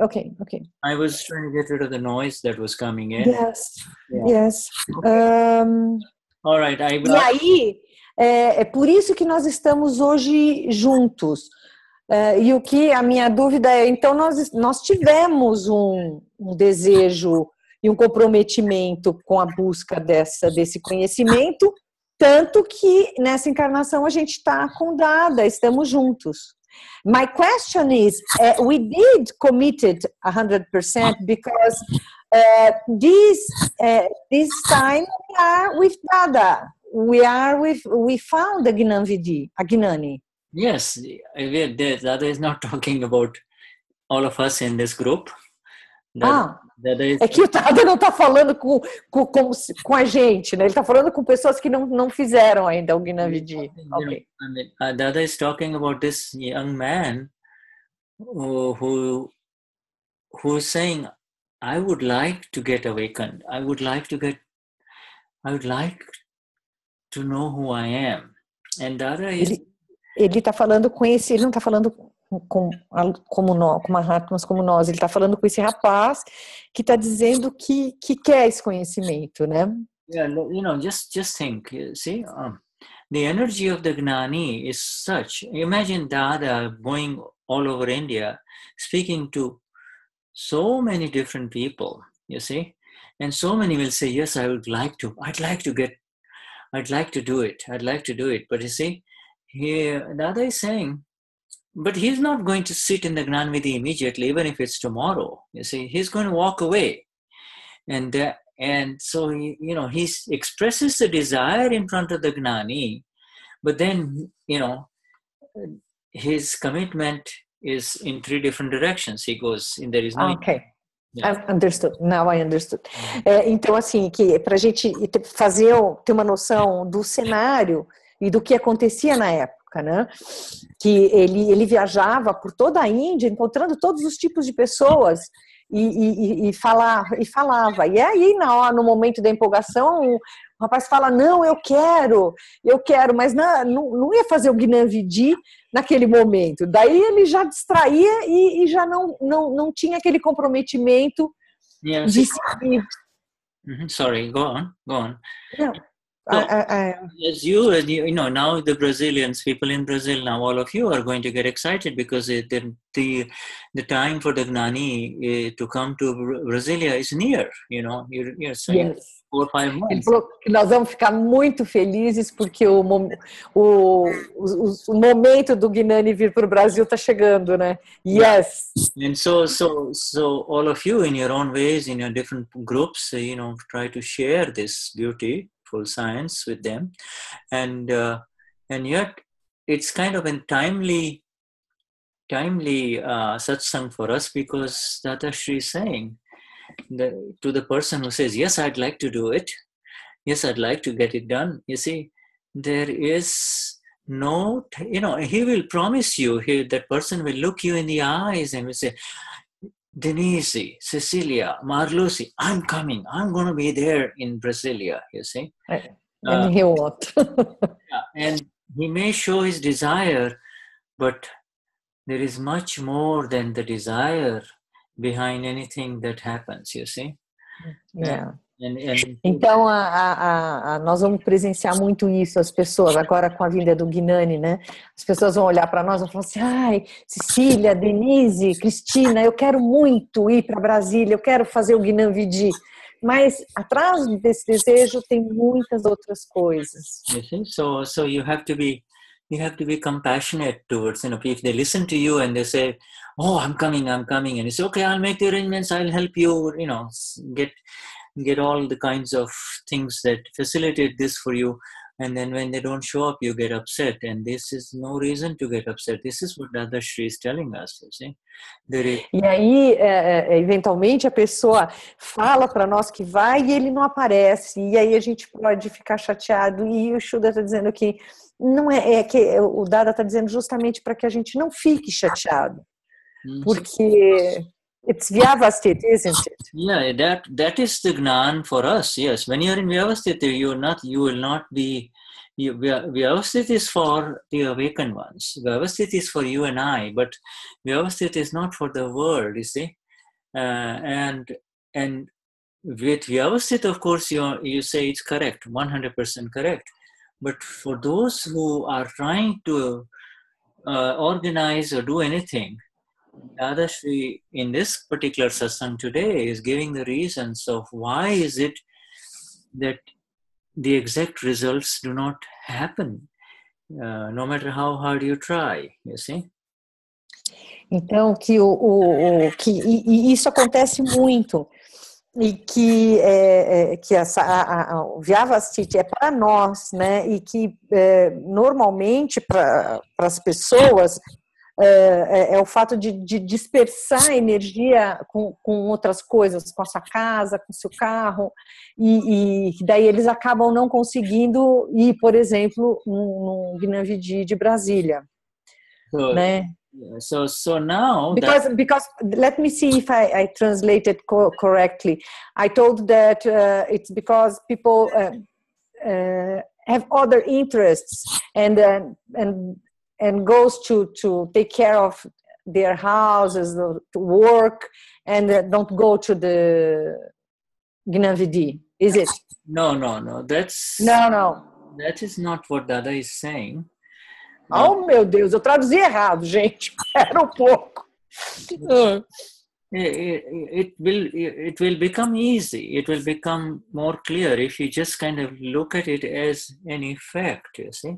I was trying to get rid of the noise that was coming in. Yes. Okay. All right. E aí, é por isso que nós estamos hoje juntos. E o que a minha dúvida é, então nós tivemos um desejo e um comprometimento com a busca desse conhecimento, tanto que nessa encarnação a gente está com Dada, estamos juntos. My question is, we did commit it 100% because this time we are with Dada. We found the Gnan Vidhi, a Gnani. Yes, Dada is not talking about all of us in this group. É que o Dada não está falando com a gente, né? Ele está falando com pessoas que não fizeram ainda o Gnan Vidhi. Okay. Dada is talking about this young man who is saying, I would like to get awakened. I would like to know who I am. And Dada is... Ele está falando com esse, ele não está falando com Mahatmas como nós, ele está falando com esse rapaz que está dizendo que quer esse conhecimento, né? Yeah, you know, just think, see, the energy of the Gnani is such. Imagine Dada going all over India, speaking to so many different people, you see, and so many will say, yes, I'd like to get I'd like to do it. But you see, here Dada is saying, but he's not going to sit in the Gnan Vidhi immediately, even if it's tomorrow. You see, he's going to walk away. And so, you know, he expresses the desire in front of the Gnani, but then, you know, his commitment is in three different directions. He goes, and there is no... Okay. Yeah. Understood. Now I understood. É, então, assim, que para a gente fazer, ter uma noção do cenário e do que acontecia na época, né? Que ele viajava por toda a Índia, encontrando todos os tipos de pessoas, e falava. E aí, no momento da empolgação, o rapaz fala, não, eu quero, mas não ia fazer o Gnan Vidhi naquele momento. Daí ele já distraía e já não tinha aquele comprometimento de seguir. Sorry, go on. Não. So, as you know, now the Brazilians, people in Brazil, now all of you are going to get excited because the time for the Gnani to come to Brasilia is near, you know, you're saying yes. 4 or 5 months. Ele falou que nós vamos ficar muito felizes porque o momento do Gnani vir para o Brasil está chegando, né? Yes. And so all of you in your own ways, in your different groups, you know, try to share this beauty. Full science with them, and yet it's kind of a timely satsang for us, because Dada Shri is saying that to the person who says, yes, I'd like to do it, yes, I'd like to get it done, you see, there is no, you know, he will promise you, that person will look you in the eyes and will say, Denize, Cecilia, Marluci, I'm coming. I'm going to be there in Brasilia, you see. And he what? And he may show his desire, but there is much more than the desire behind anything that happens, you see. Yeah. Então, nós vamos presenciar muito isso, as pessoas, agora com a vinda do Gnani, né? As pessoas vão olhar para nós e vão falar assim, ai, Cecília, Denise, Cristina, eu quero muito ir para Brasília, eu quero fazer o Gnan Vidhi. Mas atrás desse desejo tem muitas outras coisas. So you have to be compassionate towards, you know, if they listen to you and they say, oh, I'm coming, and it's okay, I'll make the arrangements, I'll help you, you know, get all the kinds of things that facilitate this for you, and then when they don't show up you get upset, and this is no reason to get upset. This is what Dada Shri is telling us, you see. E aí, eventualmente a pessoa fala para nós que vai e ele não aparece, e aí a gente pode ficar chateado, e o Shuddha está dizendo que não é que o Dada está dizendo justamente para que a gente não fique chateado, porque... It's Vyavasthit, isn't it? Yeah, that is the Gnan for us, yes. When you're in Vyavasthit, Vyavasthit is for the awakened ones. Vyavasthit is for you and I, but Vyavasthit is not for the world, you see. And with Vyavasthit, of course, you say it's correct, 100% correct. But for those who are trying to organize or do anything, Dada Shri, in this particular satsang today, is giving the reasons of why is it that the exact results do not happen, no matter how hard you try, you see? Então, que isso acontece muito, e que o Vyavasthit é para nós, né? E que normalmente para as pessoas... É o fato de dispersar energia com outras coisas, com a sua casa, com o seu carro, e daí eles acabam não conseguindo ir, por exemplo, no Gnan Vidhi de Brasília. Good. Né? So now... Because let me see if I translated correctly. I told that it's because people have other interests and goes to take care of their houses, to work, and don't go to the Gnan Vidhi, is it? No. No. That is not what Dada is saying. Oh, meu Deus, eu traduzi errado, gente. Espera pouco. it will become easy. It will become more clear if you just kind of look at it as an effect, you see.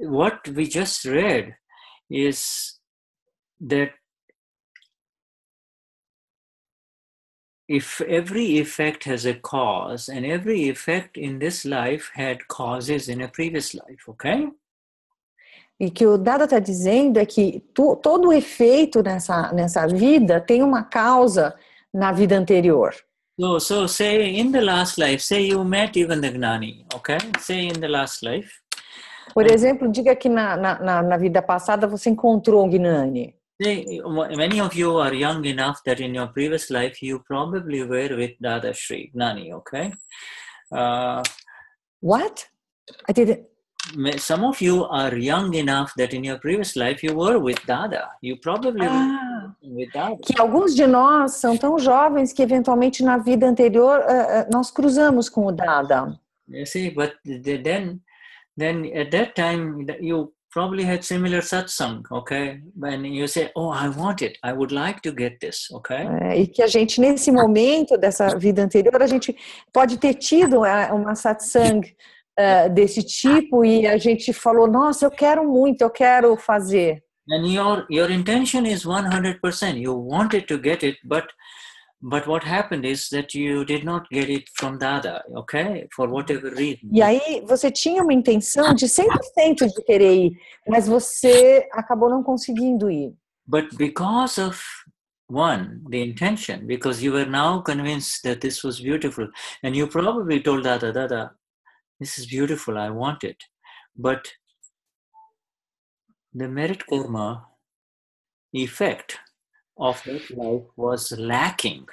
What we just read is that if every effect has a cause, and every effect in this life had causes in a previous life, okay? E que o Dada está dizendo é que todo efeito nessa vida tem uma causa na vida anterior. So say in the last life, say you met even the Gnani, okay? Say in the last life. Por exemplo, diga que na vida passada você encontrou um Gnani. Many of you are young enough that in your previous life you probably were with Dada Shri Gnani, okay? What? I didn't. Some of you are young enough that in your previous life you were with Dada. You probably were with Dada. Que alguns de nós são tão jovens que eventualmente na vida anterior nós cruzamos com o Dada. You see, but then at that time you probably had similar satsang, okay? When you say, oh, I want it, I would like to get this, okay? E que a gente, nesse momento dessa vida anterior, a gente pode ter tido uma satsang desse tipo e a gente falou, nossa, eu quero muito, eu quero fazer. And your intention is 100%. You wanted to get it, but what happened is that you did not get it from Dada, okay? For whatever reason. E aí você tinha uma intenção de 100% de querer ir, mas você acabou não conseguindo ir. But because of the intention, because you were now convinced that this was beautiful, and you probably told Dada, this is beautiful, I want it. But the merit karma effect of that life was lacking.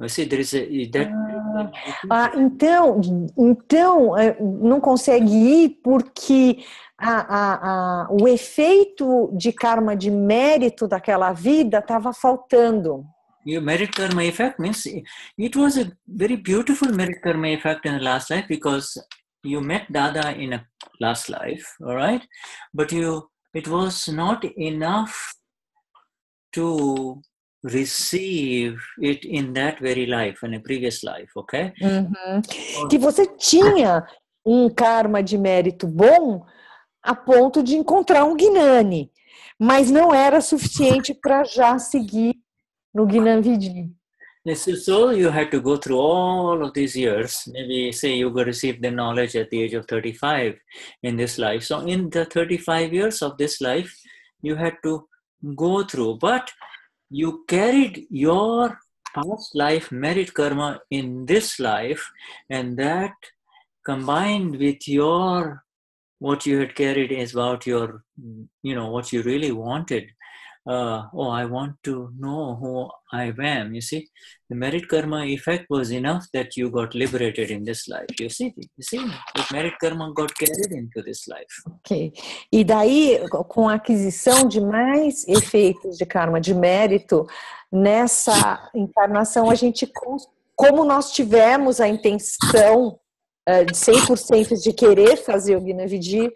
You see, there is então não consegue ir porque o efeito de karma, de mérito daquela vida estava faltando. Your merit karma effect means it was a very beautiful merit karma effect in the last life because you met Dada in a last life, all right? But it was not enough to receive it in that very life, in a previous life, okay? Uh-huh. Que você tinha karma de mérito bom a ponto de encontrar um Gnani, mas não era suficiente para já seguir no Gnan Vidhi. So you had to go through all of these years. Maybe say you received the knowledge at the age of 35 in this life. So in the 35 years of this life, you had to go through. But you carried your past life merit karma in this life, and that combined with what you had carried is about your, what you really wanted. I want to know who I am, you see. The merit karma effect was enough that you got liberated in this life, you see. You see, the merit karma got carried into this life. Ok. E daí, com a aquisição de mais efeitos de karma, de mérito, nessa encarnação, a gente, como nós tivemos a intenção de 100% de querer fazer o Gnan Vidhi,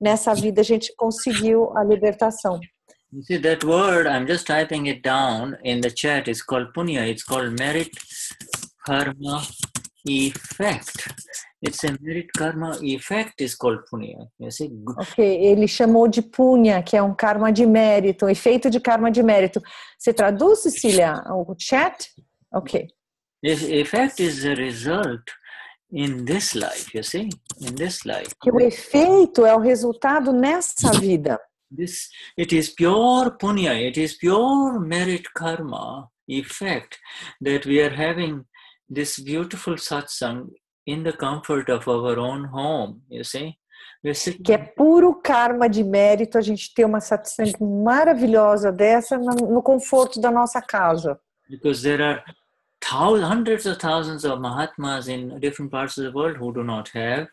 nessa vida a gente conseguiu a libertação. You see, that word, I'm just typing it down in the chat, is called punya. It's called merit karma effect. It's a merit karma effect is called punya. You see? Okay, ele chamou de punya, que é um karma de mérito, um efeito de karma de mérito. Você traduz, Cecília, o chat? Okay. This effect is a result in this life, you see? In this life. Que o efeito é o resultado nessa vida. It is pure punya, it is pure merit karma effect that we are having this beautiful satsang in the comfort of our own home, you see? Que é puro karma de mérito a gente ter uma satsang maravilhosa dessa no conforto da nossa casa. Because there are hundreds of thousands of Mahatmas in different parts of the world who do not have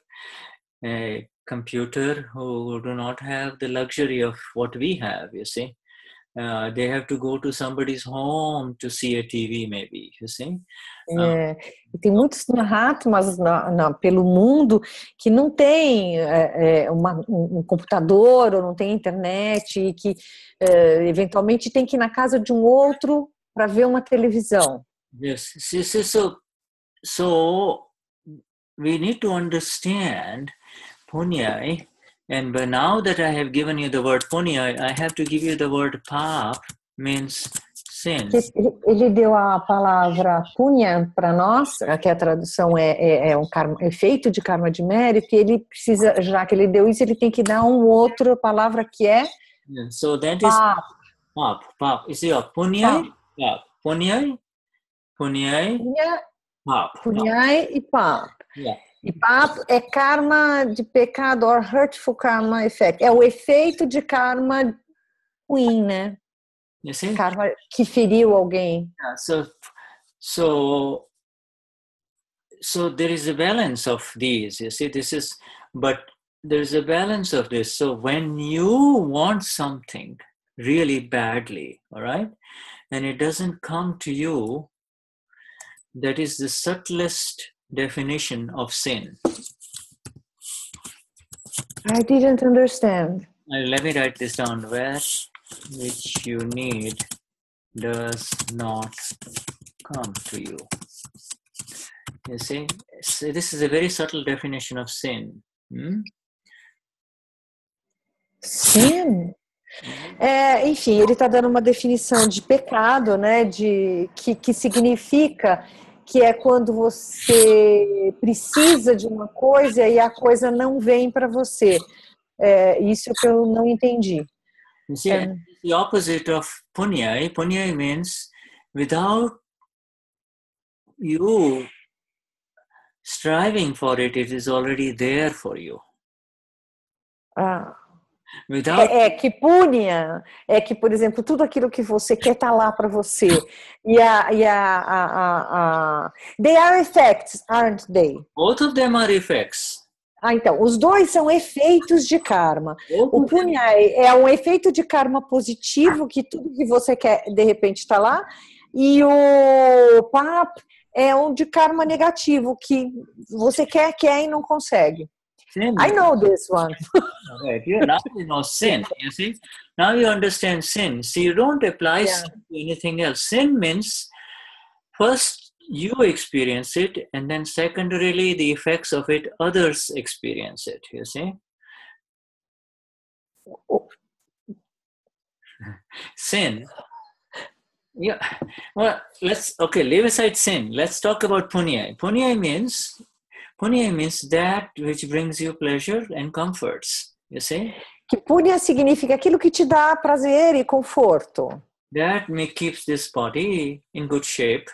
a computer, who do not have the luxury of what we have, you see. They have to go to somebody's home to see a TV, maybe, you see? E tem muitos Mahatmas pelo mundo que não tem um computador ou não tem internet e que eventualmente tem que ir na casa de um outro para ver uma televisão. Yes, so we need to understand punya. And but now that I have given you the word punya, I have to give you the word paap, means sin. Ele deu a palavra punya para nós, que a tradução é um karma, efeito de karma de mérito, e ele precisa, já que ele deu isso, ele tem que dar uma outra palavra que é paap. So that is paap. Is it punya? Paap. Punya, paap. Punya e paap. Yeah. E papo é karma de pecado, or hurtful karma effect. É o efeito de karma ruim, né? Karma que feriu alguém. Yeah, so there is a balance of these. You see, but there is a balance of this. So when you want something really badly, all right, and it doesn't come to you, that is the subtlest definition of sin. I didn't understand. Let me write this down. Where which you need does not come to you. You see, so this is a very subtle definition of sin. Sin? Enfim, ele está dando uma definição de pecado, né? De que significa que é quando você precisa de uma coisa e a coisa não vem para você. Isso que eu não entendi. You see, the opposite of punya. Punya means without you striving for it, it is already there for you. Ah. Que punya é que, por exemplo, tudo aquilo que você quer tá lá para você. They are effects, aren't they? Both of them are effects. Então, os dois são efeitos de karma. O punya é um efeito de karma positivo, que tudo que você quer, de repente, tá lá. E o paap é um de karma negativo, que você quer e não consegue. Sin. I know this one. Now you know sin, you see. Now you understand sin. So you don't apply sin to anything else. Sin means first you experience it, and then secondarily the effects of it, others experience it, you see. Sin. Yeah. Well, leave aside sin. Let's talk about punya. Punya means that which brings you pleasure and comforts, you see? Que punya significa aquilo que te dá prazer e conforto. That keeps this body in good shape,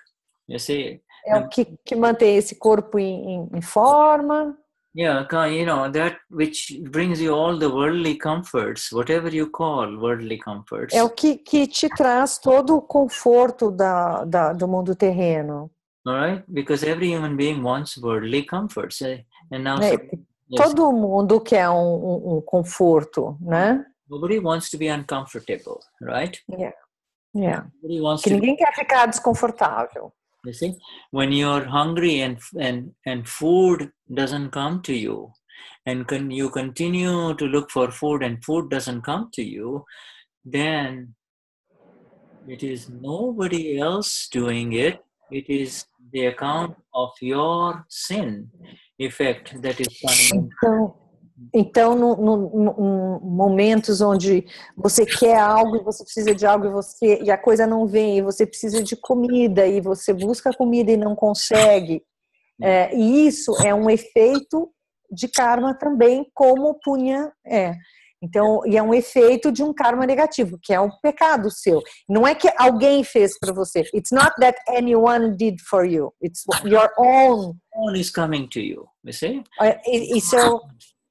you see? É o que mantém esse corpo em forma. Yeah, you know, that which brings you all the worldly comforts, whatever you call worldly comforts. É o que te traz todo o conforto do mundo terreno. All right? Because every human being wants worldly comforts. And now todo mundo quer um conforto, né? Nobody wants to be uncomfortable, right? Yeah. Ninguém quer ficar desconfortável. You see? When you're hungry and food doesn't come to you, and you continue to look for food and food doesn't come to you, then it is nobody else doing it. It is the account of your sin effect that is coming. Então momentos onde você quer algo e você precisa de algo e a coisa não vem, e você precisa de comida e você busca comida e não consegue. E isso é um efeito de karma também, como o punya é. Então, e é um efeito de um karma negativo, que é um pecado seu. Não é que alguém fez para você. It's not that anyone did for you. It's your own. Own is coming to you, you see?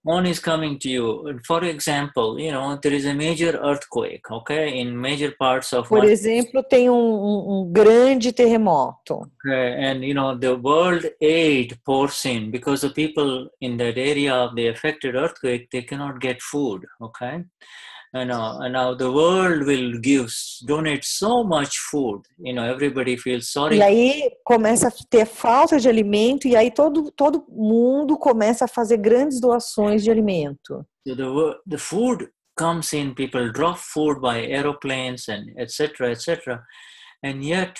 Own is coming to you. For example, you know, there is a major earthquake, okay? In major parts of... Por exemplo, tem um grande terremoto. Okay. And, you know, the world aid pours in because the people in that area of the affected earthquake, they cannot get food, okay? now the world will donate so much food, everybody feels sorry. E aí começa a ter falta de alimento e aí todo mundo começa a fazer grandes doações de alimento. So the food comes in, people drop food by aeroplanes and etc. and yet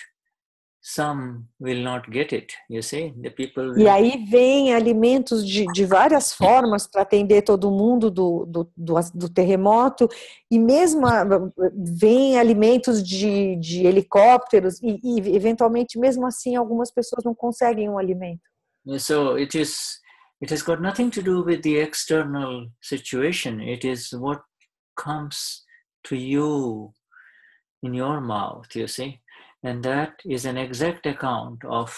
some will not get it, you see? The people will... E aí vem alimentos de várias formas para atender todo mundo do terremoto, e mesmo vem alimentos de helicópteros e eventualmente mesmo assim algumas pessoas não conseguem um alimento. So it has got nothing to do with the external situation. It is what comes to you in your mouth, you see? And that is an exact account of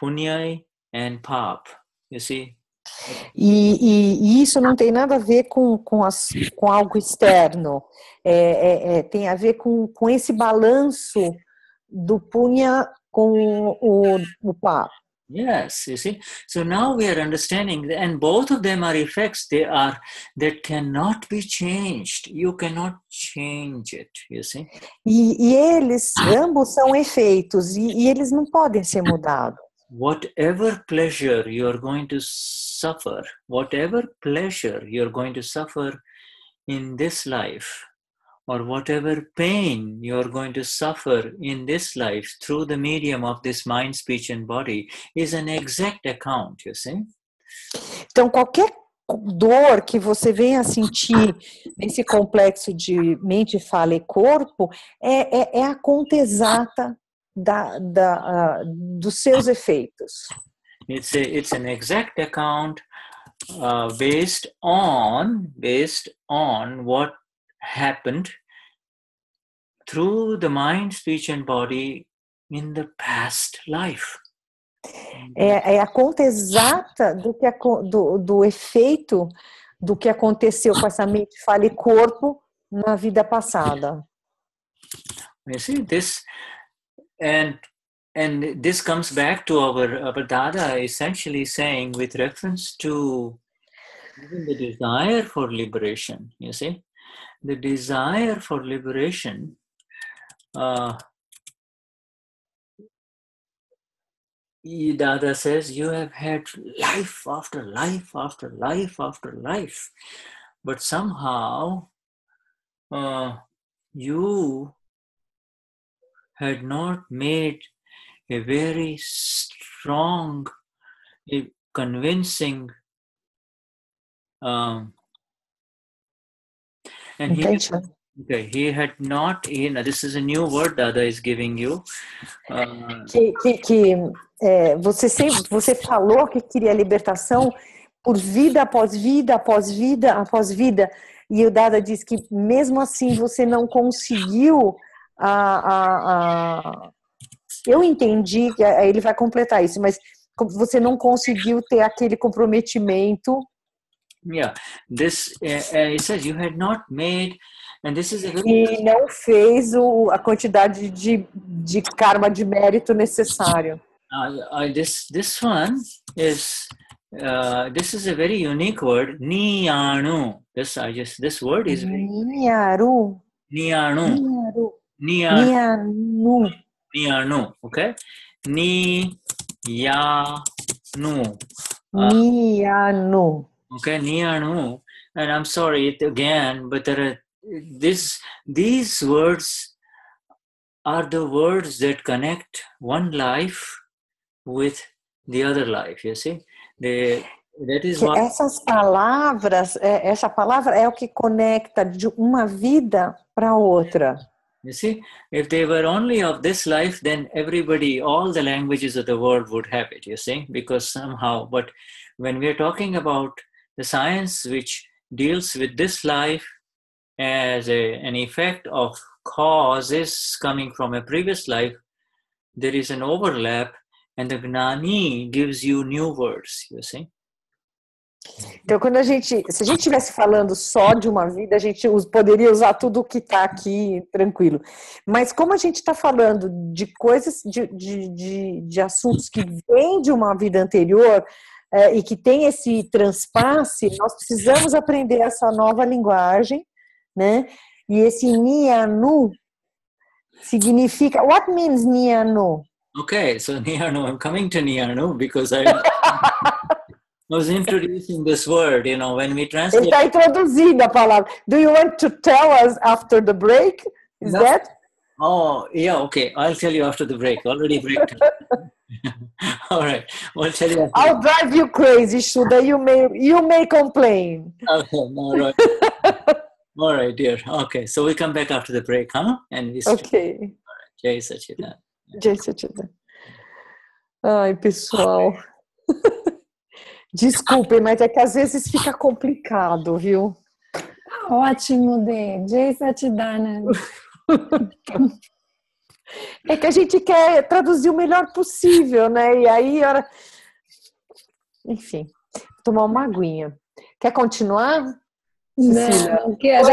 punya and paap, you see? E isso não tem nada a ver com algo externo. Tem a ver com esse balanço do punya com o paap. Yes, you see. So now we are understanding, and both of them are effects. That cannot be changed. You cannot change it, you see. E eles ambos são efeitos e eles não podem ser mudados. Whatever pleasure you are going to suffer, in this life, or whatever pain you are going to suffer in this life through the medium of this mind, speech and body is an exact account, you see? Então, qualquer dor que você venha a sentir nesse complexo de mente, fala e corpo é a conta exata dos seus efeitos. It's an exact account based on what happened through the mind, speech and body in the past life. É a conta exata do efeito do que aconteceu com essa mente, fala e corpo na vida passada. You see this, and this comes back to our Dada essentially saying, with reference to even the desire for liberation, you see. The desire for liberation Dada says you have had life after life after life after life, but somehow you had not made a very strong, convincing and he had not, this is a new word Dada is giving you. Você falou que queria libertação por vida após vida após vida após vida, e o Dada diz que mesmo assim você não conseguiu eu entendi que ele vai completar isso, mas você não conseguiu ter aquele comprometimento. Yeah, this he says you had not made, and this is a very... E não fez a quantidade de karma, de mérito necessário. This is a very unique word, Niyanu. This word is Niyanu. Niyanu. Niyanu. Niyanu. Okay. Niyanu. Niyanu. Okay, Niyanu, and I'm sorry again, but these words are the words that connect one life with the other life, you see? That is what... Essa palavra é o que conecta de uma vida para outra. You see, if they were only of this life, then everybody, all the languages of the world would have it, you see, because somehow, but when we're talking about the science which deals with this life as an effect of causes coming from a previous life, there is an overlap, and the Gnani gives you new words, you see. Então, se a gente estivesse falando só de uma vida, a gente poderia usar tudo o que está aqui, tranquilo. Mas como a gente está falando de coisas, de assuntos que vêm de uma vida anterior, e que tem esse transpasse, nós precisamos aprender essa nova linguagem, né? E esse Niyanu significa... What means Niyanu? Okay, so Niyanu, I'm coming to Niyanu because I was introducing this word, you know, when we translate... Ele está introduzindo a palavra. Do you want to tell us after the break? Is that... Oh, yeah, okay. I'll tell you after the break. Already break time. All right. We'll tell you. I'll drive you crazy, Shuddha. You may complain. Okay, all right. All right, dear. Okay, so we come back after the break, huh? And we okay. All right. Jai Sachidan. Jai Sachidan. Ai, pessoal. Desculpem, mas é que às vezes fica complicado, viu? Ótimo, Dê. Jai Sachidan. É que a gente quer traduzir o melhor possível, né? E aí, ora... enfim, vou tomar uma aguinha. Quer continuar? Não quero.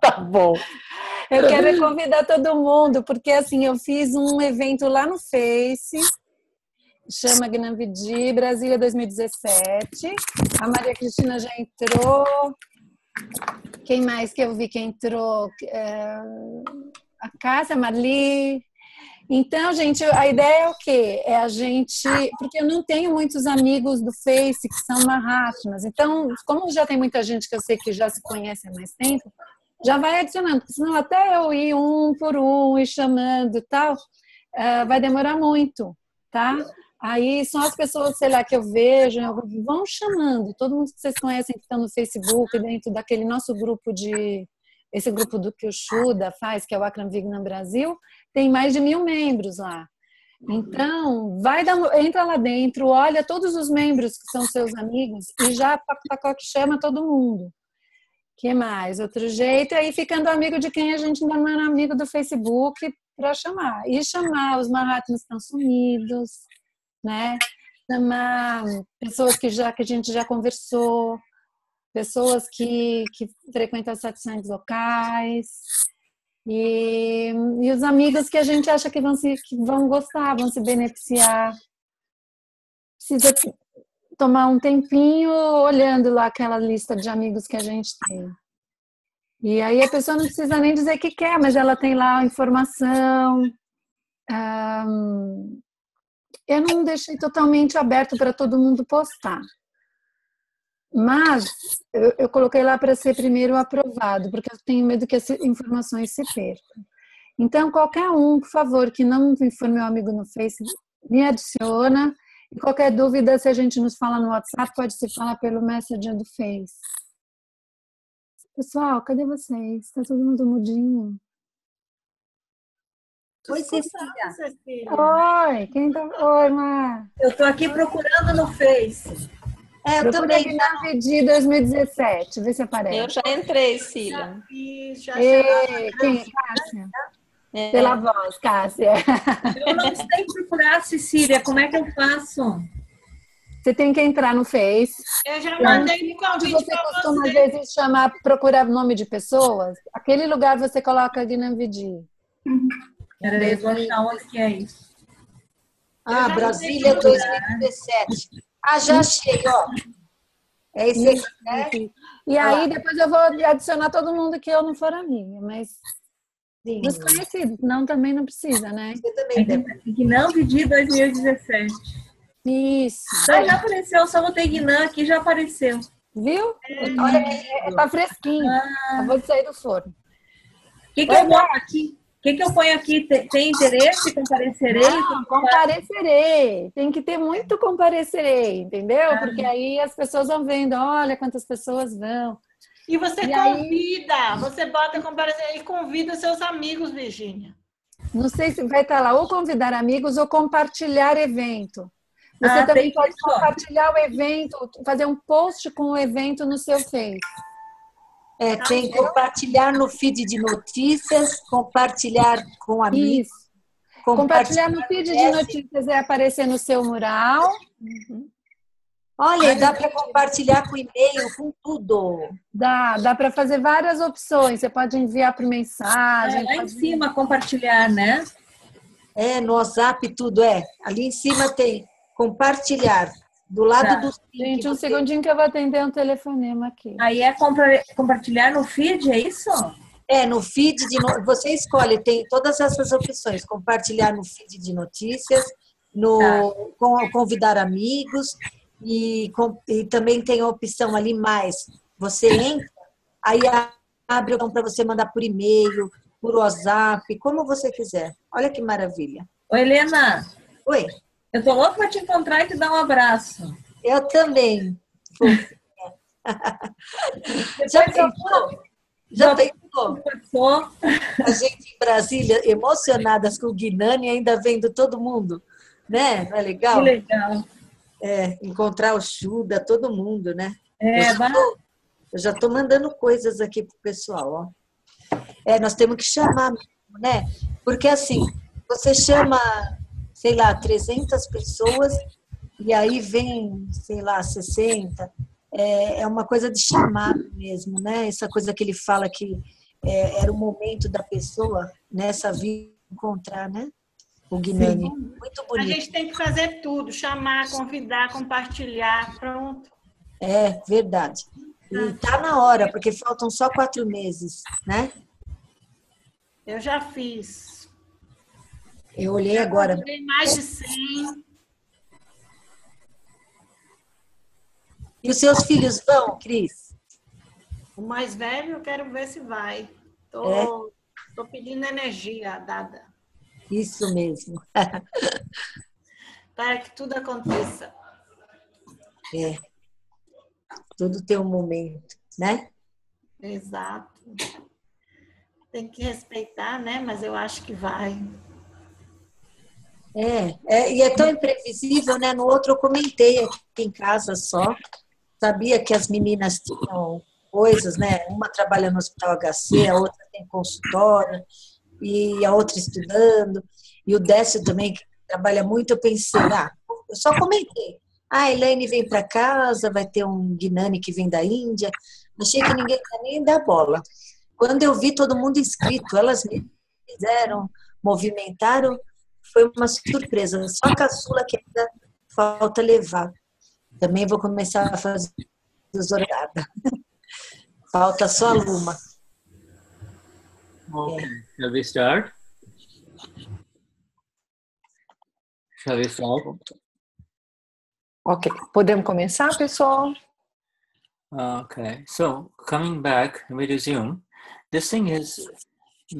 Tá bom. Eu quero convidar todo mundo, porque assim, eu fiz um evento lá no Face, chama Gnan Vidhi, Brasília 2017. A Maria Cristina já entrou. Quem mais que eu vi que entrou? A Cássia, Marli. Então, gente, a ideia é o quê? É a gente... Porque eu não tenho muitos amigos do Face que são Mahatmas. Então, como já tem muita gente que eu sei que já se conhece há mais tempo, já vai adicionando. Porque senão até eu ir um por um e chamando e tal, vai demorar muito, tá? Aí são as pessoas, sei lá, que eu vejo, vão chamando. Todo mundo que vocês conhecem que estão no Facebook, dentro daquele nosso grupo de... Esse grupo do que o Shuddha faz, que é o Akram Vignan Brasil, tem mais de 1.000 membros lá. Então, vai dar, entra lá dentro, olha todos os membros que são seus amigos e já pacote chama todo mundo. Que mais? Outro jeito, aí ficando amigo de quem a gente ainda não era amigo do Facebook para chamar. E chamar os Mahatmas que estão sumidos, né? Chamar pessoas que a gente já conversou, pessoas que frequentam os satsangs locais e os amigos que a gente acha que vão gostar, vão se beneficiar. Precisa tomar um tempinho olhando lá aquela lista de amigos que a gente tem. E aí a pessoa não precisa nem dizer que quer, mas ela tem lá informação. Eu não deixei totalmente aberto para todo mundo postar. Mas eu coloquei lá para ser primeiro aprovado, porque eu tenho medo que as informações se percam. Então, qualquer um, por favor, que não for meu amigo no Facebook, me adiciona. E qualquer dúvida, se a gente nos fala no WhatsApp, pode se falar pelo Messenger do Face. Pessoal, cadê vocês? Está todo mundo mudinho? Oi, Cecília. Oi, quem tá? Oi, Mar. Eu estou aqui procurando no Face. Eu também Gnan Vidhi 2017, vê se aparece. Eu já entrei, Cília. Ei, quem é Cássia? É. Pela voz, Cássia. Eu não sei procurar, Cecília, como é que eu faço? Você tem que entrar no Face. Eu já mandei um convite para você. Você costuma, às vezes, chamar, procurar nome de pessoas? Aquele lugar você coloca Gnan Vidhi. Peraí, eu vou achar onde que é isso. Ah, Brasília 2017. Ah, já achei, ó. É esse aqui, né? E aí depois eu vou adicionar todo mundo que eu não for amiga, mas dos conhecidos, não também não precisa, né? Você também tem. Gnan Vidhi 2017. Isso. Ah, já apareceu, só botei Gnan aqui, já apareceu. Viu? É. Olha, tá fresquinho. Ah. Acabou de sair do forno. O que eu boto aqui? O que eu ponho aqui? Tem interesse? Comparecerei? Não, comparecerei. Tem que ter muito comparecerei, entendeu? Porque aí as pessoas vão vendo, olha quantas pessoas vão. E você convida, aí... você bota comparecerei e convida seus amigos, Virgínia. Não sei se vai estar lá ou convidar amigos ou compartilhar evento. Você também pode compartilhar o evento, fazer um post com o evento no seu Face. É, tem compartilhar no feed de notícias, compartilhar com amigos. Isso. Compartilhar no feed de notícias é aparecer no seu mural. Uhum. Olha, dá para compartilhar com e-mail, com tudo. Dá para fazer várias opções. Você pode enviar por mensagem. Lá em cima compartilhar, né? É, no WhatsApp tudo, é. Ali em cima tem Compartilhar. Do lado tá. do... Gente, um segundinho que eu vou atender um telefonema aqui. Aí é compartilhar no feed, é isso? É, no feed, você escolhe, tem todas essas opções. Compartilhar no feed de notícias, convidar amigos e também tem a opção ali mais. Você entra, aí abre para você mandar por e-mail, por WhatsApp, como você quiser. Olha que maravilha. Oi, Helena. Oi. Eu tô louca pra te encontrar e te dar um abraço. Eu também. Já pensou? Já pensou? A gente em Brasília, emocionadas com o Gnan e ainda vendo todo mundo, né? Não é legal? Que legal. É, encontrar o Shuda, todo mundo, né? É, eu já tô mandando coisas aqui pro pessoal, ó. É, nós temos que chamar mesmo, né? Porque assim, você chama... sei lá, 300 pessoas, e aí vem, sei lá, 60. É uma coisa de chamar mesmo, né? Essa coisa que ele fala que era o momento da pessoa, nessa vida, encontrar, né? O Guilherme. Muito bonito. A gente tem que fazer tudo, chamar, convidar, compartilhar, pronto. É, verdade. E tá na hora, porque faltam só 4 meses, né? Eu já fiz. Eu olhei agora. Eu olhei mais de 100. E os seus filhos vão, Cris? O mais velho, eu quero ver se vai. Tô pedindo energia, Dada. Isso mesmo. Para que tudo aconteça. É. Tudo tem um momento, né? Exato. Tem que respeitar, né? Mas eu acho que vai. E é tão imprevisível, né? No outro eu comentei aqui em casa só. Sabia que as meninas tinham coisas, né? Uma trabalha no hospital HC, a outra tem consultório, e a outra estudando. E o Décio também, que trabalha muito, eu pensei, eu só comentei. A Elaine vem para casa, vai ter um Gnani que vem da Índia. Achei que ninguém ia nem dar bola. Quando eu vi todo mundo inscrito, elas me fizeram, movimentaram. Foi uma surpresa, só a caçula que ainda falta levar. Também vou começar a fazer desorgada. Falta só a Luma. Okay. Shall we start? Ok, podemos começar, pessoal? Ok, so coming back, we resume. This thing is,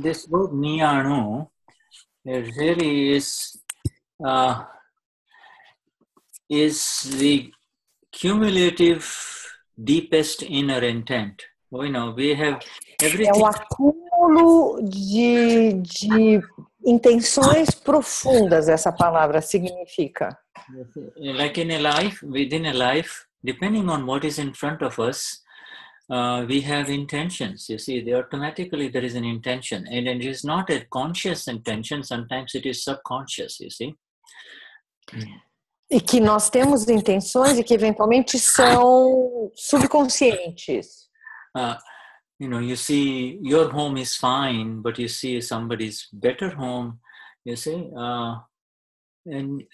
this word Niyanu, it really is the cumulative deepest inner intent. You know, we have everything. É o acúmulo de intenções profundas, essa palavra significa. Like in a life, within a life, depending on what is in front of us, we have intentions. You see, automatically there is an intention, and it is not a conscious intention. Sometimes it is subconscious. You see. E que nós temos intenções e que eventualmente são subconscientes. You know, you see, your home is fine, but you see somebody's better home. You see, and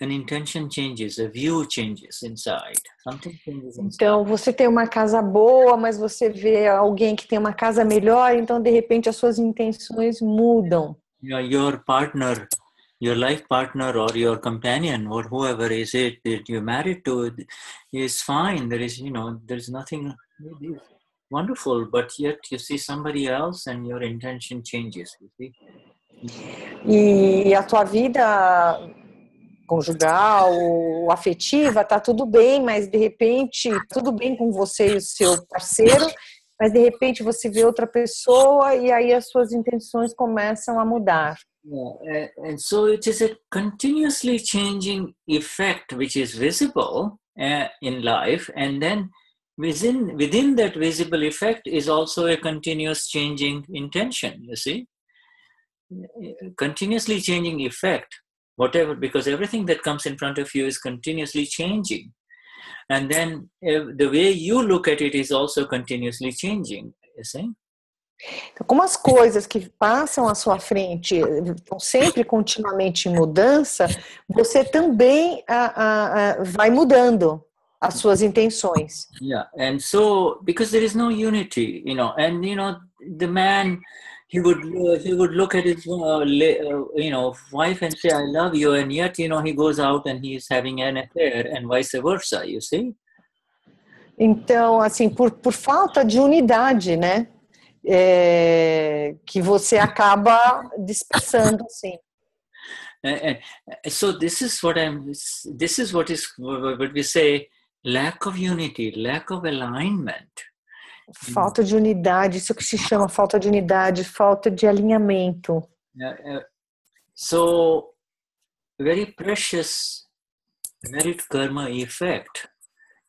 an intention changes, a view changes inside. Something changes inside. Então, você tem uma casa boa, mas você vê alguém que tem uma casa melhor, então de repente as suas intenções mudam. Your partner, your life partner or your companion or whoever is it that you're married to is fine. There is, you know, there's nothing wonderful, but yet you see somebody else and your intention changes. You see? E a tua vida conjugal, afetiva, tá tudo bem, mas de repente, tudo bem com você e o seu parceiro, mas de repente você vê outra pessoa e aí as suas intenções começam a mudar. Yeah. And so it is a continuously changing effect which is visible in life, and then within that visible effect is also a continuous changing intention, you see? Continuously changing effect. Whatever, because everything that comes in front of you is continuously changing. And then the way you look at it is also continuously changing, you see? Então, como as coisas que passam à sua frente estão sempre continuamente em mudança, você também vai mudando as suas intenções. Yeah, and so because there is no unity, and the man he would look at his wife and say I love you, and yet he goes out and he is having an affair, and vice versa, you see? Então, assim, por falta de unidade, né? Que você acaba dispersando assim. So this is what we say, lack of unity, lack of alignment. Falta de unidade, isso que se chama falta de unidade, falta de alinhamento. So very precious merit karma effect,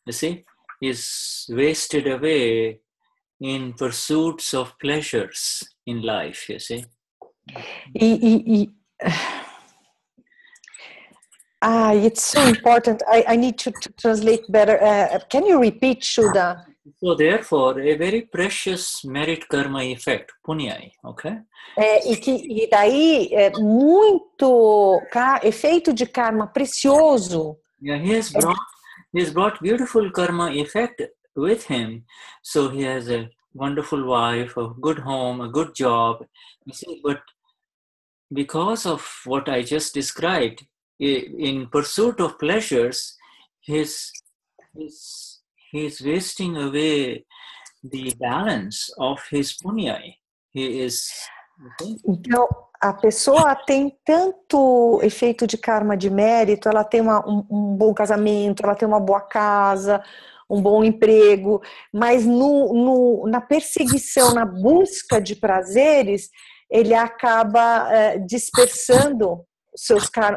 you see, is wasted away in pursuits of pleasures in life, you see. It's so important. I need to translate better. Can you repeat, Shuddha? So therefore, a very precious merit karma effect, punya, okay? E daí muito efeito de karma precioso. Yeah, he has brought beautiful karma effect with him, so he has a wonderful wife, a good home, a good job, you see, but because of what I just described, in pursuit of pleasures, he's wasting away the balance of his punya. He is... Então, a pessoa tem tanto efeito de karma de mérito, ela tem um bom casamento, ela tem uma boa casa, um bom emprego, mas na perseguição, na busca de prazeres, ele acaba dispersando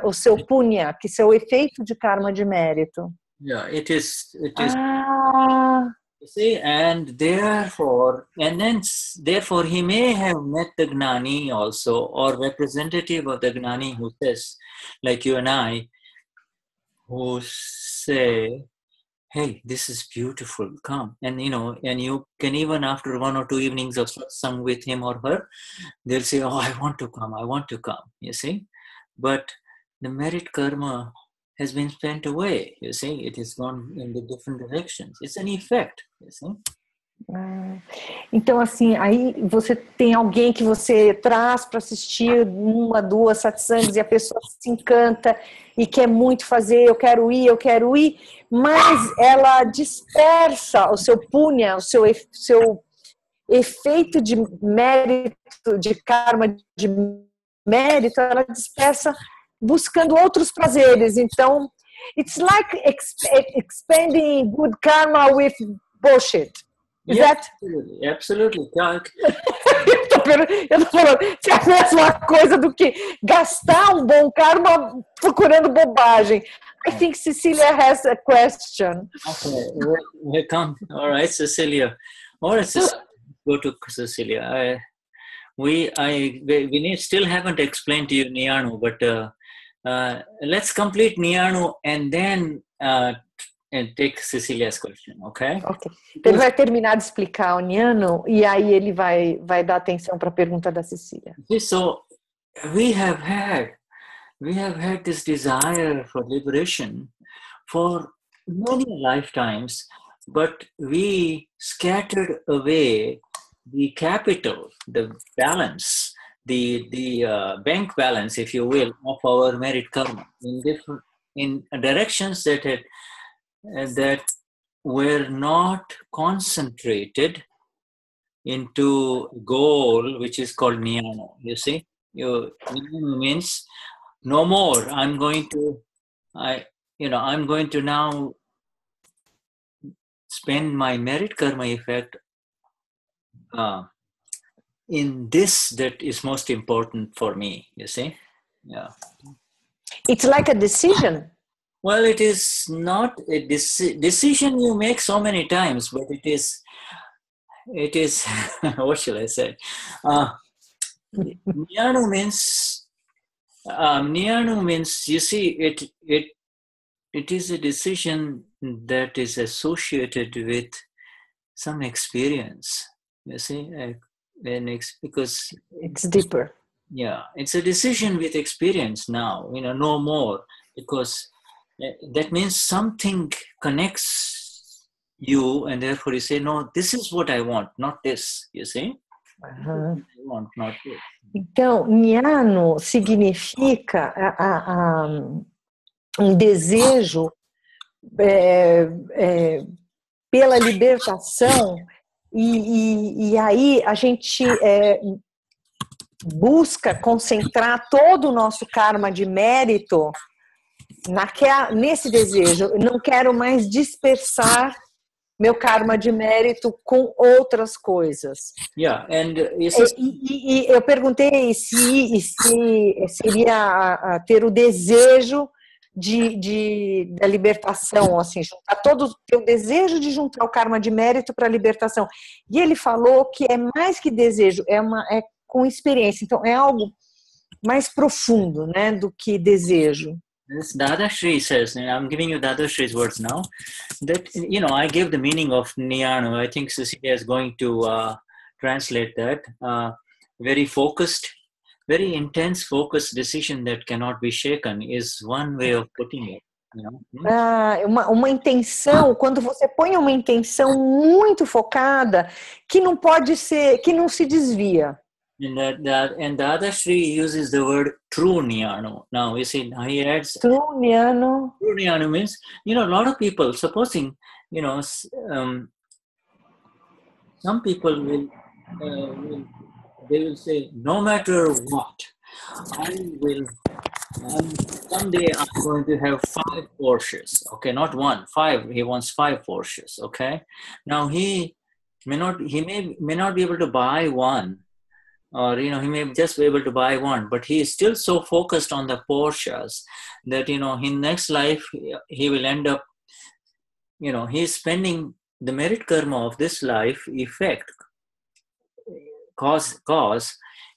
o seu punya, que é o efeito de karma de mérito. Yeah, it is. You see, and therefore he may have met the Gnani also, or representative of the Gnani who says, like you and I, who say, hey, this is beautiful, come. And and you can even after one or two evenings of satsang with him or her, they'll say, oh, I want to come, you see. But the merit karma has been spent away, you see. It has gone in the different directions. It's an effect, you see. Então, assim, aí você tem alguém que você traz para assistir uma, duas satsangs e a pessoa se encanta e quer muito fazer, eu quero ir, mas ela dispersa o seu punya, o seu efeito de mérito, de karma de mérito, ela dispersa buscando outros prazeres. Então, it's like expanding good karma with bullshit. Is that? Absolutely. Eu tô falando, se é a mesma coisa do que gastar um bom karma procurando bobagem. I think Cecilia has a question. Okay, welcome. All right, Cecilia. All right, go to Cecilia. We still haven't explained to you Niyanu, but let's complete Niyanu and then take Cecilia's question, ok? Ok. Ele vai terminar de explicar o Niyanu e aí ele vai dar atenção para a pergunta da Cecília. So, we have had this desire for liberation for many lifetimes, but we scattered away the capital, the balance, the bank balance, if you will, of our merit karma in directions that were not concentrated into goal, which is called Niyanu. You see, Niyanu means no more. I'm going to now spend my merit karma effect in this that is most important for me. You see, yeah. It's like a decision. Well, it is not a decision you make so many times, but it is, what shall I say? Niyanu means, you see, it is a decision that is associated with some experience, you see, because it's deeper. Yeah, it's a decision with experience now, you know, no more, because that means something connects you, and therefore you say, no, this is what I want, not this, you see? Uhum. Então, Niyanu significa um desejo pela libertação, e aí a gente busca concentrar todo o nosso karma de mérito nesse desejo. Eu não quero mais dispersar meu karma de mérito com outras coisas. Yeah, and e eu perguntei se seria ter o desejo da libertação, assim, juntar todo o teu desejo de juntar o karma de mérito para a libertação. E ele falou que é mais que desejo, é com experiência. Então é algo mais profundo, né, do que desejo. This Dada Shri says, and I'm giving you Dada Shri's words now, that, you know, I gave the meaning of Niyanu. I think Cecilia is going to translate that. Very focused, very intense, focused decision that cannot be shaken is one way of putting it. You know? Uma intenção, quando você põe uma intenção muito focada, que não pode ser, que não se desvia. And Dada Shri uses the word tru-nyano. Now, you see, now he adds... Tru-nyano. Tru-nyano means, you know, a lot of people, supposing, you know, some people will say, no matter what, someday I'm going to have 5 Porsches. Okay, not one, 5. He wants 5 Porsches, okay? Now, he may not be able to buy one. Or, you know, he may just be able to buy one, but he is still so focused on the Porsches that, you know, in next life, he will end up, you know, he is spending the merit karma of this life effect, cause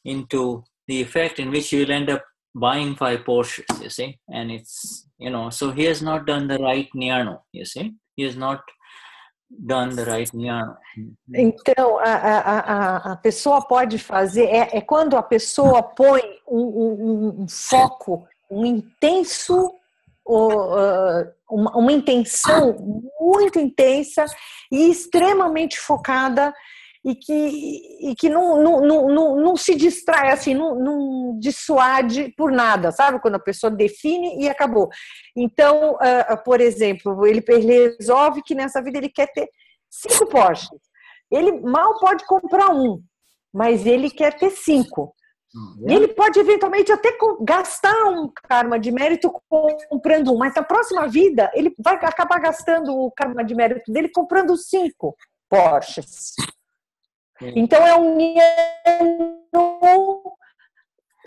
into the effect in which he will end up buying 5 Porsches, you see. And it's, you know, so he has not done the right Niyanu, you see. He has not done the right Niyanu. Então, a pessoa pode fazer, quando a pessoa põe um foco, um intenso, uma intenção muito intensa e extremamente focada, e que não se distrai, assim, não dissuade por nada, sabe? Quando a pessoa define e acabou. Então, por exemplo, ele resolve que nessa vida ele quer ter 5 Porsches. Ele mal pode comprar um, mas ele quer ter 5. E ele pode eventualmente até gastar um karma de mérito comprando um, mas na próxima vida ele vai acabar gastando o karma de mérito dele comprando 5 Porsches. Então é um Niyanu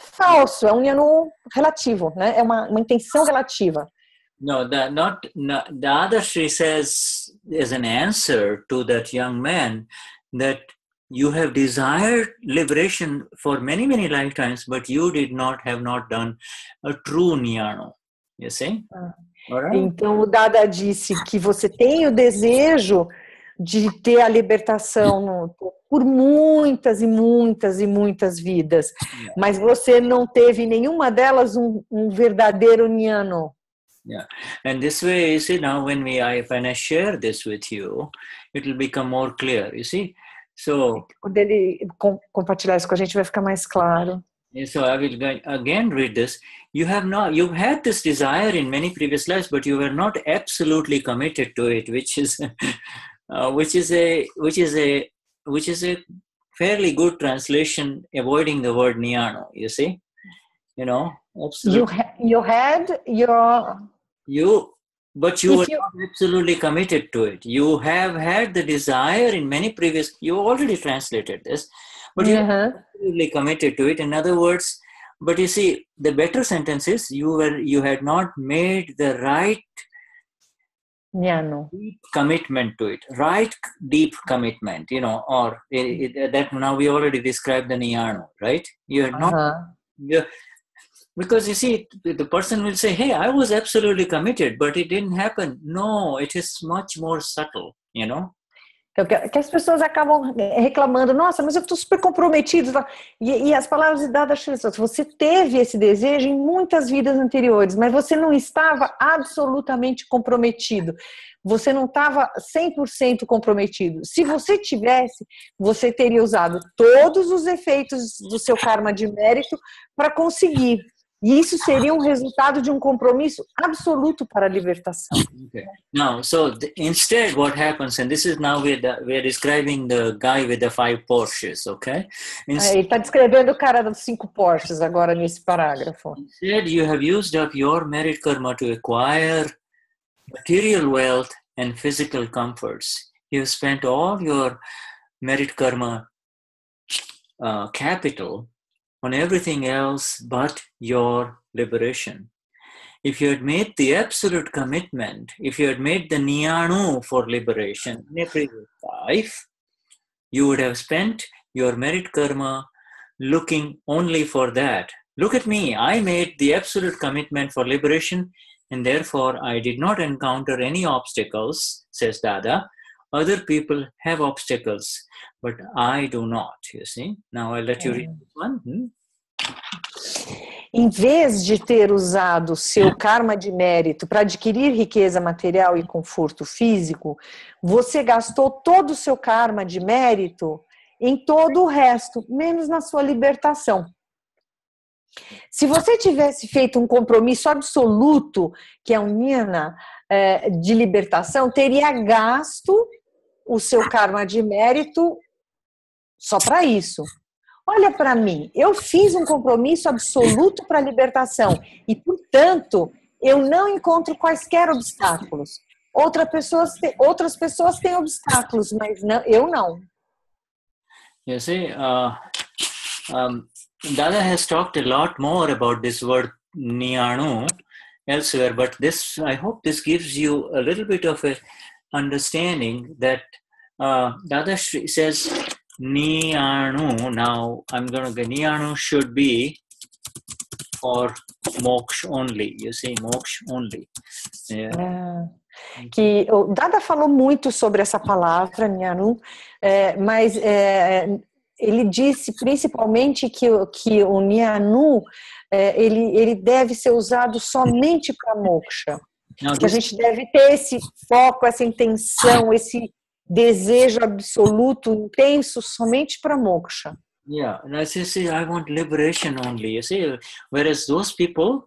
falso, é um Niyanu relativo, né? É uma intenção relativa. No, Dada Shri says as an answer to that young man that you have desired liberation for many, many lifetimes, but you have not done a true Niyanu. You see? Right. Então o Dada disse que você tem o desejo de ter a libertação por muitas e muitas e muitas vidas, mas você não teve nenhuma delas um verdadeiro Niyanu. Yeah, and this way, you see, now when I share this with you, it will become more clear, you see. So quando ele compartilhar isso com a gente vai ficar mais claro. So I will again read this. You've had this desire in many previous lives, but you were not absolutely committed to it, which is a fairly good translation, avoiding the word Niyanu, you see? You know, absolutely. You were not absolutely committed to it. You have had the desire in many previous, you already translated this, but you are not absolutely committed to it. In other words, but you see, the better sentence is, you had not made the right Niyanu. Deep commitment to it, right? Deep commitment, you know, or that now we already described the Niyanu, right? You are not, because you see, the person will say, "Hey, I was absolutely committed, but it didn't happen." No, it is much more subtle, you know. Que as pessoas acabam reclamando, nossa, mas eu estou super comprometido. E as palavras de Dada Bhagwan, você teve esse desejo em muitas vidas anteriores, mas você não estava absolutamente comprometido. Você não estava 100% comprometido. Se você tivesse, você teria usado todos os efeitos do seu karma de mérito para conseguir. E isso seria um resultado de compromisso absoluto para a libertação. Okay. Now, so instead what happens, and this is now we're describing the guy with the 5 Porsches, okay? Ele está descrevendo o cara dos 5 Porsches agora nesse parágrafo. Instead, you have used up your merit karma to acquire material wealth and physical comforts. You have spent all your merit karma capital on everything else but your liberation. If you had made the absolute commitment, if you had made the Niyanu for liberation in a previous life, you would have spent your merit karma looking only for that. Look at me, I made the absolute commitment for liberation and therefore I did not encounter any obstacles, says Dada. Other people have obstacles, but I do not, you see. Now I'll let you read this one. Em vez de ter usado seu karma de mérito para adquirir riqueza material e conforto físico, você gastou todo o seu karma de mérito em todo o resto, menos na sua libertação. Se você tivesse feito compromisso absoluto, que é o Niyana, de libertação, teria gasto o seu karma de mérito só para isso. Olha para mim, eu fiz compromisso absoluto para a libertação e, portanto, eu não encontro quaisquer obstáculos. Outras pessoas têm obstáculos, mas não, eu não. You see, Dada has talked a lot more about this word Niyanu elsewhere, but this, I hope this gives you a little bit of a understanding that Dada says Niyanu. Now I'm going to get Niyanu should be for moksh only. You see, moksh only. Yeah. Que o Dada falou muito sobre essa palavra Niyanu, mas ele disse principalmente que o Niyanu ele deve ser usado somente para moksha. Não, que a gente deve ter esse foco, essa intenção, esse desejo absoluto, intenso, somente para moksha. Yeah, as you see, I want liberation only. You see, whereas those people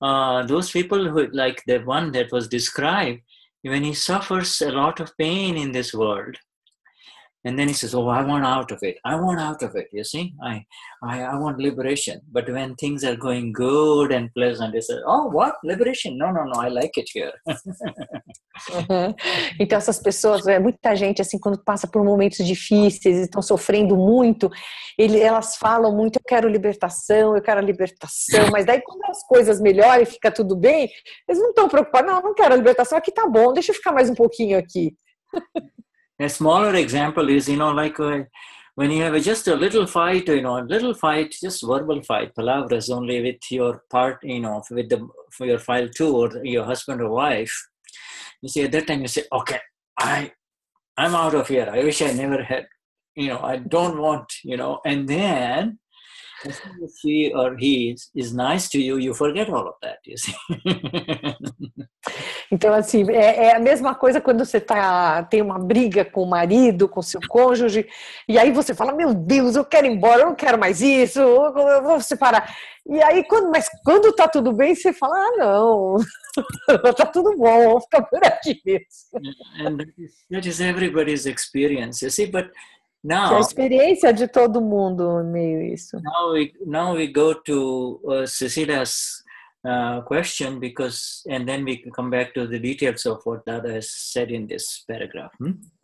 who, like the one that was described, when he suffers a lot of pain in this world, and then he says, oh, I want out of it. I want out of it, you see. I want liberation. But when things are going good and pleasant, he says, oh, what? Liberation? No, no, no, I like it here. Então essas pessoas, muita gente, assim, quando passa por momentos difíceis, estão sofrendo muito, elas falam muito, eu quero libertação. Mas daí quando as coisas melhoram e fica tudo bem, eles não estão preocupados. Não, não quero a libertação, aqui tá bom, deixa eu ficar mais pouquinho aqui. A smaller example is, you know, like when you have just a little fight, you know, just verbal fight, palavras only with your part, you know, with your file too, or your husband or wife. You see, at that time you say, okay, I'm out of here. I wish I never had, you know, I don't want, you know. And then as soon as she or he is nice to you, you forget all of that, you see. Então, assim, é a mesma coisa quando você tem uma briga com o marido, com o seu cônjuge, e aí você fala, meu Deus, eu quero ir embora, eu não quero mais isso, eu vou separar. E aí, mas quando tá tudo bem, você fala, ah, não, tá tudo bom, vou ficar por aqui mesmo. And that is everybody's experience, you see, but now, a experiência de todo mundo meio isso. Now we go to Cecilia's question, because and then we can come back to the details of what Dada has said in this paragraph.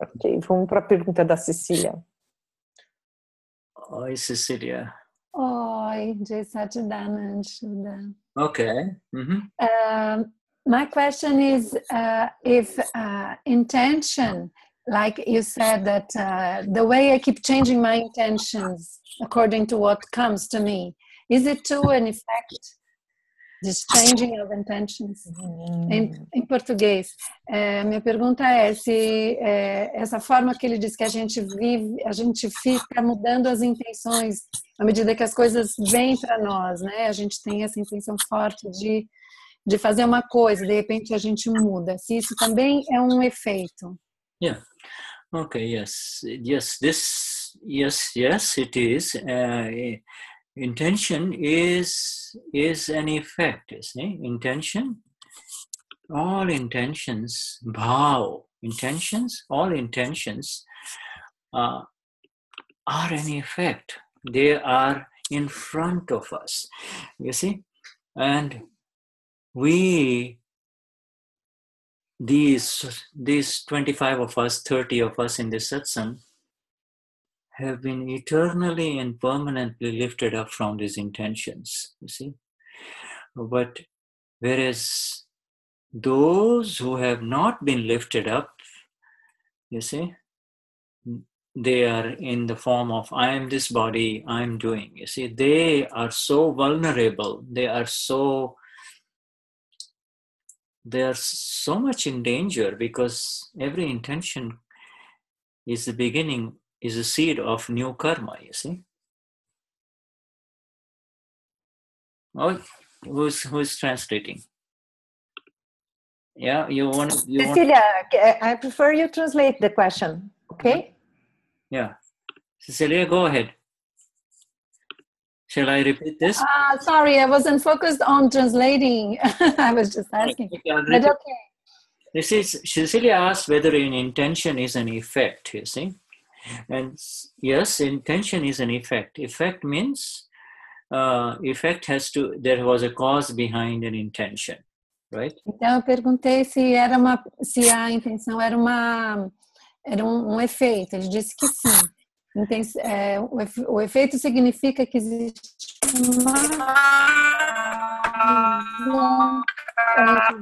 Ok, vamos para a pergunta da Cecília. Oi, Cecília. Oi, Jai Satchidanand Shuddha. Okay. My question is if intention. Like you said that the way I keep changing my intentions according to what comes to me, is it too an effect de changing of intentions, em português. Minha pergunta é se essa forma que ele diz que a gente vive, a gente fica mudando as intenções à medida que as coisas vêm para nós, né? A gente tem essa intenção forte de fazer uma coisa, de repente a gente muda. Se isso também é um efeito. Yeah. Okay. Yes. Yes. This. Yes. Yes. It is. Intention is an effect, isn't it? Intention, all intentions, bhav, intentions, all intentions are an effect. They are in front of us, you see? And we, these 25 of us, 30 of us in this satsang, have been eternally and permanently lifted up from these intentions, you see. But whereas those who have not been lifted up, you see, they are in the form of, I am this body, I am doing, you see. They are so vulnerable, they are so much in danger, because every intention is the beginning, is a seed of new karma, you see. Oh, who's translating? Yeah, Cecilia, I prefer you translate the question, okay? Yeah. Cecilia, go ahead. Shall I repeat this? Sorry, I wasn't focused on translating. I was just asking. Okay, but okay. This is, Cecilia asked whether an intention is an effect, you see. And yes, intention is an effect. Effect means, effect has to, there was a cause behind an intention, right? Então eu perguntei se a intenção era um efeito. Ele disse que sim. O efeito significa que existe uma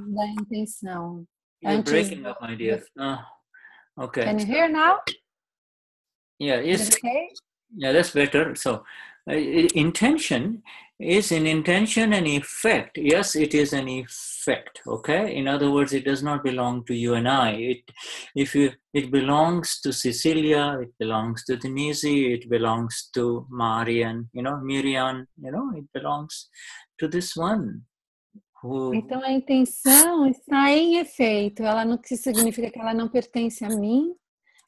da intenção. You're breaking up, my dear. Okay. Can you hear now? Yeah, okay? Yeah, that's better. So, intention is an intention and effect. Yes, it is an effect. Okay. In other words, it does not belong to you and I. It belongs to Cecilia. It belongs to Denize. It belongs to Marian. You know, Miriam. You know, it belongs to this one. Então a intenção está em efeito. Ela não significa que ela não pertence a mim.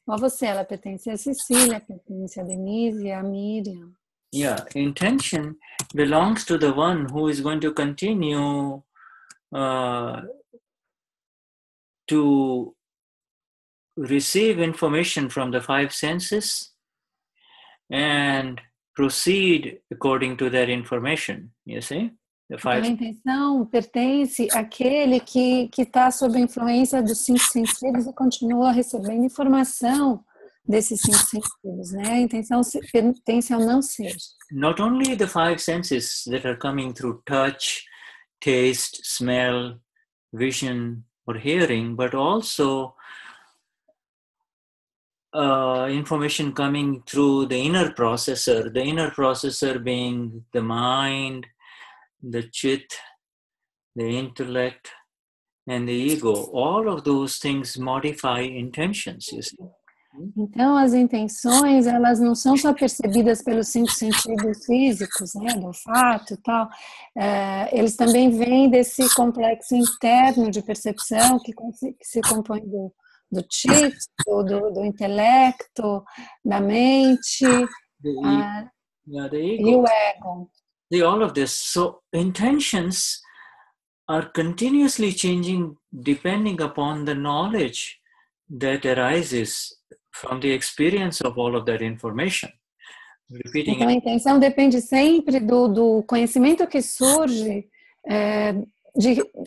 Well, você, ela pertence a Cecília, pertence a Denize, a Miriam. Yeah, intention belongs to the one who is going to continue to receive information from the five senses and proceed according to that information, you see? A intenção pertence àquele que está sob a influência dos cinco sentidos e continua recebendo informação desses cinco sentidos, né? A intenção pertence ao não ser. Not only the five senses that are coming through touch, taste, smell, vision or hearing, but also information coming through the inner processor being the mind, the chit, the intellect, and the ego. All of those things modify intentions, you see. Então, as intenções, elas não são só percebidas pelos cinco sentidos físicos, né, do olfato e tal. Eles também vêm desse complexo interno de percepção que se compõe do chit, do intelecto, da mente, e o ego. All of this. So intentions are continuously changing depending upon the knowledge that arises from the experience of all of that information. Repeating. Então, a intenção depende sempre do conhecimento que surge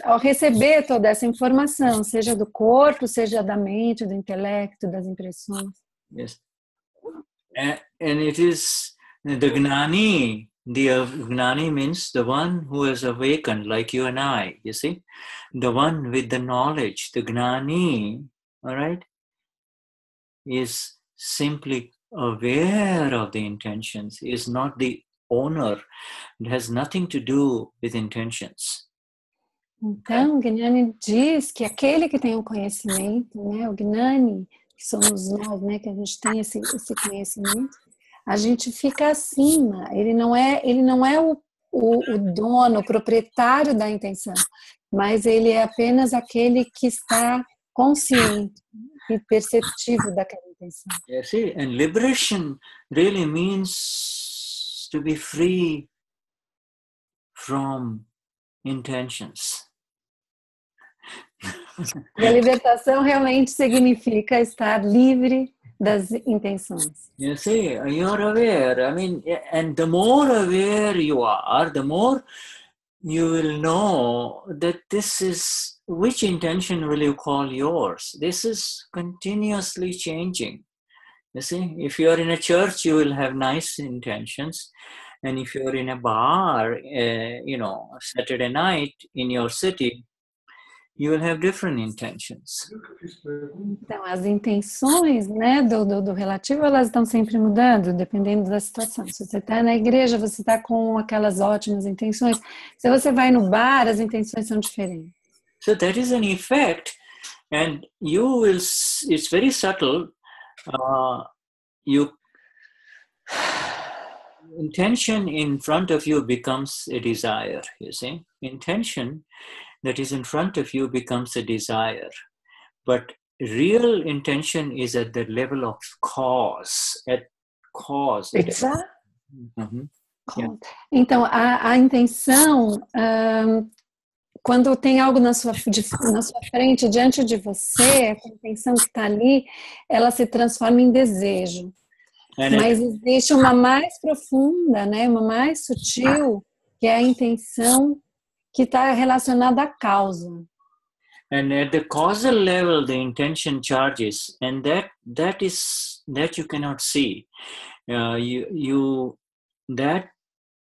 ao receber toda essa informação, seja do corpo, seja da mente, do intelecto, das impressões. Yes. And it is the gnani. The Gnani means the one who has awakened, like you and I, you see? The one with the knowledge, the Gnani, all right, is simply aware of the intentions, is not the owner, it has nothing to do with intentions. Então, Gnani diz que aquele que tem o conhecimento, né, o Gnani, que somos nós, né, que a gente tem esse conhecimento, a gente fica acima. Ele não é o dono, o proprietário da intenção, mas ele é apenas aquele que está consciente e perceptivo daquela intenção. Yeah, see, and liberation really means to be free from intentions. E a libertação realmente significa estar livre das intenções. You see, you're aware. I mean, and the more aware you are, the more you will know that this is, which intention will you call yours? This is continuously changing. You see, if you are in a church, you will have nice intentions. And if you're in a bar, Saturday night in your city, you will have different intentions. Então, as intenções, né, do relativo, elas estão sempre mudando, dependendo da situação. Se você está na igreja, você está com aquelas ótimas intenções. Se você vai no bar, as intenções são diferentes. So that is an effect, and you will, it's very subtle, intention in front of you becomes a desire, you see. Intention that is in front of you becomes a desire. But real intention is at the level of cause, at cause. Exactly. Mm-hmm. Yeah. Então, a intenção, quando tem algo na sua frente, diante de você, essa intenção que está ali, ela se transforma em desejo. Mas existe uma mais profunda, né? Uma mais sutil, que é a intenção que está relacionada à causa. And at the causal level, the intention charges, and that you cannot see. That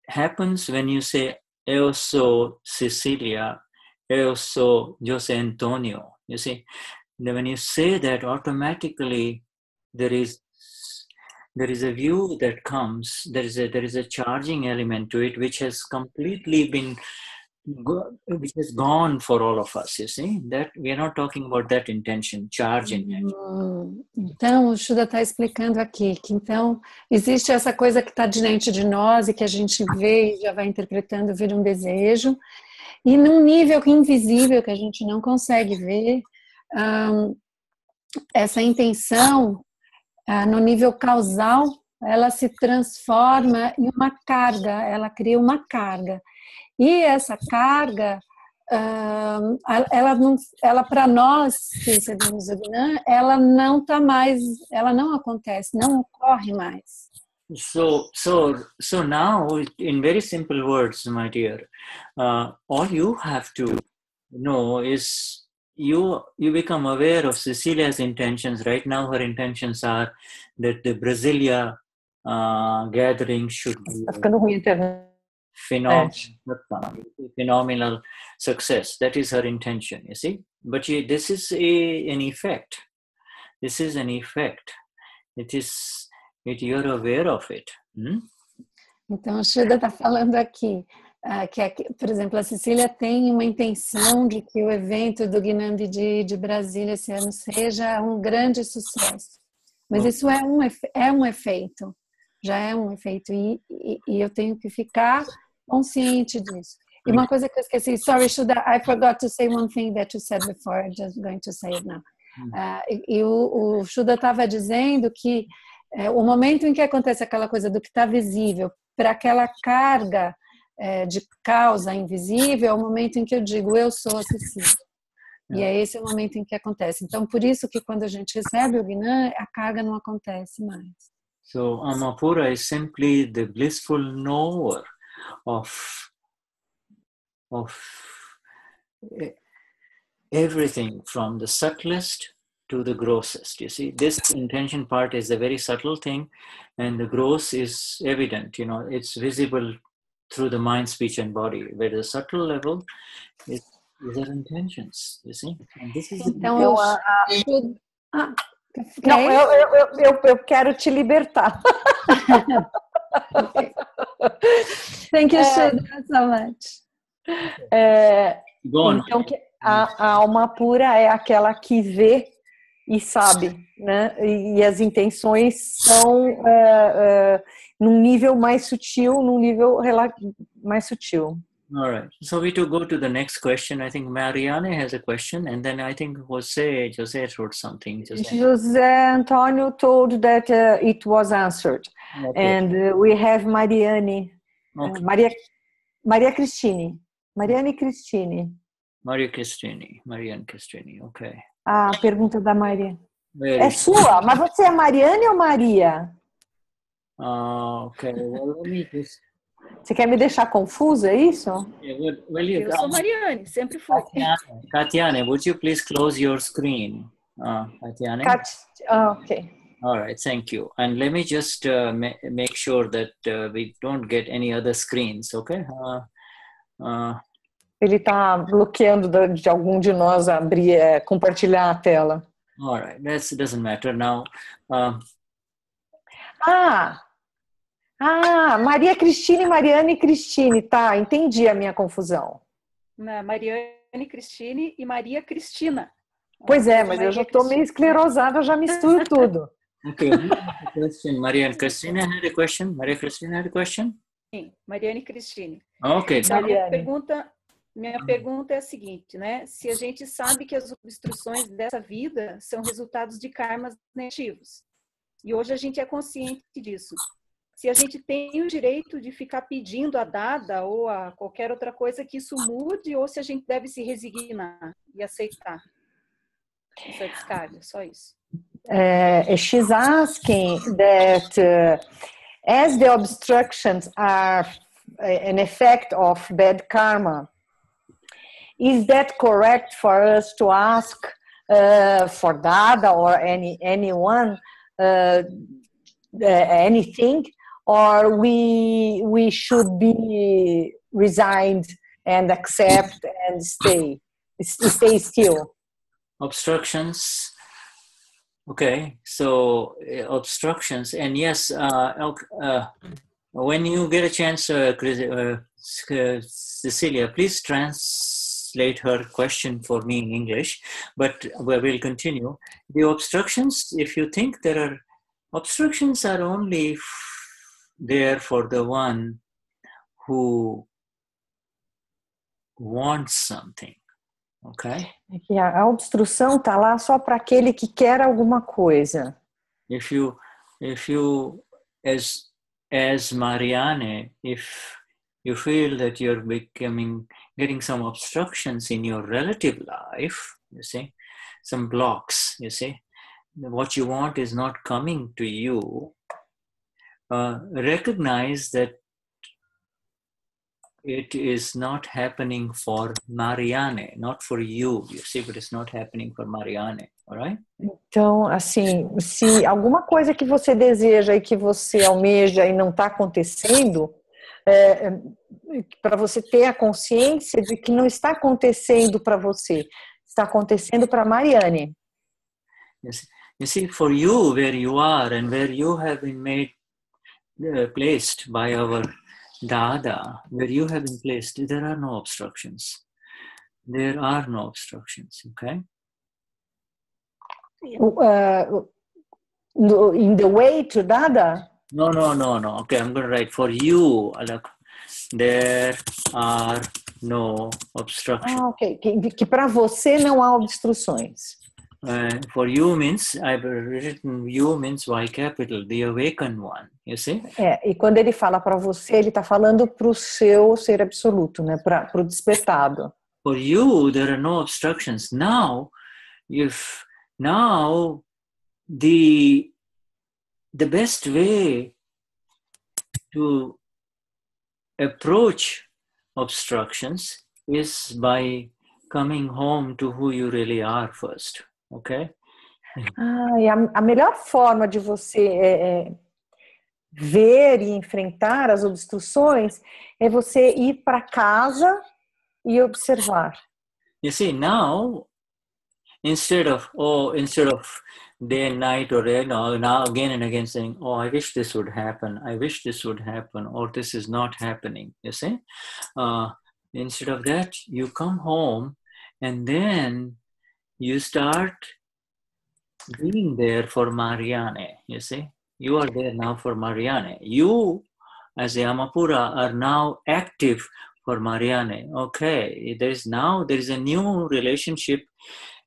happens when you say, "Eu sou Cecília, eu sou José Antônio." You see, when you say that, automatically there is a view that comes, there is a charging element to it, which has completely been, which has gone for all of us, you see? That, we are not talking about that intention, charge intention. Então, o Shuddha está explicando aqui que, então, existe essa coisa que está diante de nós e que a gente vê e já vai interpretando, vira um desejo. E num nível invisível, que a gente não consegue ver, essa intenção, no nível causal, ela se transforma em uma carga, ela cria uma carga. E essa carga, ela para nós que recebemos o Gnan, ela não acontece, não ocorre mais. So now, in very simple words, my dear, all you have to know is, you become aware of Cecilia's intentions. Right now her intentions are that the Brasilia gathering should be phenomenal success. That is her intention, you see. But this is an effect. This is an effect. You're aware of it. Então, Shuddha está falando aqui. Por exemplo, a Cecília tem uma intenção de que o evento do Gnan Vidhi de Brasília esse ano seja um grande sucesso. Mas isso é um efeito, já é um efeito, e eu tenho que ficar consciente disso. E uma coisa que eu esqueci, sorry, Shuddha, I forgot to say one thing that you said before, I'm just going to say it now. E o Shuddha estava dizendo que o momento em que acontece aquela coisa do que está visível para aquela carga de causa invisível, é o momento em que eu digo, eu sou a Cecília. E é esse o momento em que acontece. Então, por isso que quando a gente recebe o Gnan, a carga não acontece mais. So, Amapura is simply the blissful knower of everything from the subtlest to the grossest. You see, this intention part is a very subtle thing, and the gross is evident, it's visible through the mind, speech, and body, where the subtle level is their intentions, you see? And this is eu quero te libertar. Okay. Thank you so much. Então, a alma pura é aquela que vê e sabe, né? E as intenções são num nível mais sutil, num nível mais sutil. All right. So we to go to the next question. I think Mariana has a question, and then I think Jose wrote something. Jose Antonio told that it was answered, okay. And we have Mariane, okay. Mariane Cristini. Okay. Ah, pergunta da Maria. É sua, mas você é Mariane ou Maria? Ah, okay. Well, let me just... Você quer me deixar confusa, é isso? Eu sou Mariane, sempre fui. Katiane, would you please close your screen? Katiane? Okay. All right, thank you. And let me just make sure that we don't get any other screens, okay? Ele está bloqueando de algum de nós abrir, compartilhar a tela. All right, that doesn't matter now. Maria Cristine, Mariane e Cristine, tá, entendi a minha confusão. Mariane Cristine e Maria Cristina. Pois é, mas eu já estou meio esclerosada, já misturo tudo. Ok, Mariane Cristine had a question? Maria Cristina had a question? Sim, Mariane Cristine. Ok. Minha pergunta é a seguinte, né? Se a gente sabe que as obstruções dessa vida são resultados de karmas negativos, e hoje a gente é consciente disso, se a gente tem o direito de ficar pedindo a Dada ou a qualquer outra coisa que isso mude, ou se a gente deve se resignar e aceitar essa descarga, só isso. She's asking that as the obstructions are an effect of bad karma, is that correct for us to ask for Dada or anyone anything? Or we should be resigned and accept and stay still. Obstructions. Okay, so obstructions, and yes, when you get a chance, Cecilia, please translate her question for me in English. But we will continue. The obstructions. If you think there are obstructions, are only there for the one who wants something, okay? A obstrução está lá só para aquele que quer alguma coisa. If you, as Mariane, if you feel that you're getting some obstructions in your relative life, you see, some blocks, you see, what you want is not coming to you. Recognize that it is not happening for Mariane, not for you. You see, but it's not happening for Mariane, all right? Então, assim, se alguma coisa que você deseja e que você almeja e não está acontecendo, para você ter a consciência de que não está acontecendo para você, está acontecendo para Mariane. You see, for you, where you are and where you have been placed by our Dada, where you have been placed, there are no obstructions. There are no obstructions, okay? In the way to Dada? No. Okay, I'm going to write for you, Alok. There are no obstructions. Okay, que para você não há obstruções. For you means, I've written you means Y capital, the awakened one, you see? E quando ele fala para você, ele está falando para o seu ser absoluto, né? Para o despertado. For you, there are no obstructions. Now, the best way to approach obstructions is by coming home to who you really are first. Okay? E a melhor forma de você ver e enfrentar as obstruções é você ir para casa e observar. You see, now, instead of day and night or now again and again saying, oh, I wish this would happen, or this is not happening, you see? Instead of that, you come home and then you start being there for Mariana, you see. You are there now for Mariana. You, as the Amapura, are now active for Mariana. Okay, there is a new relationship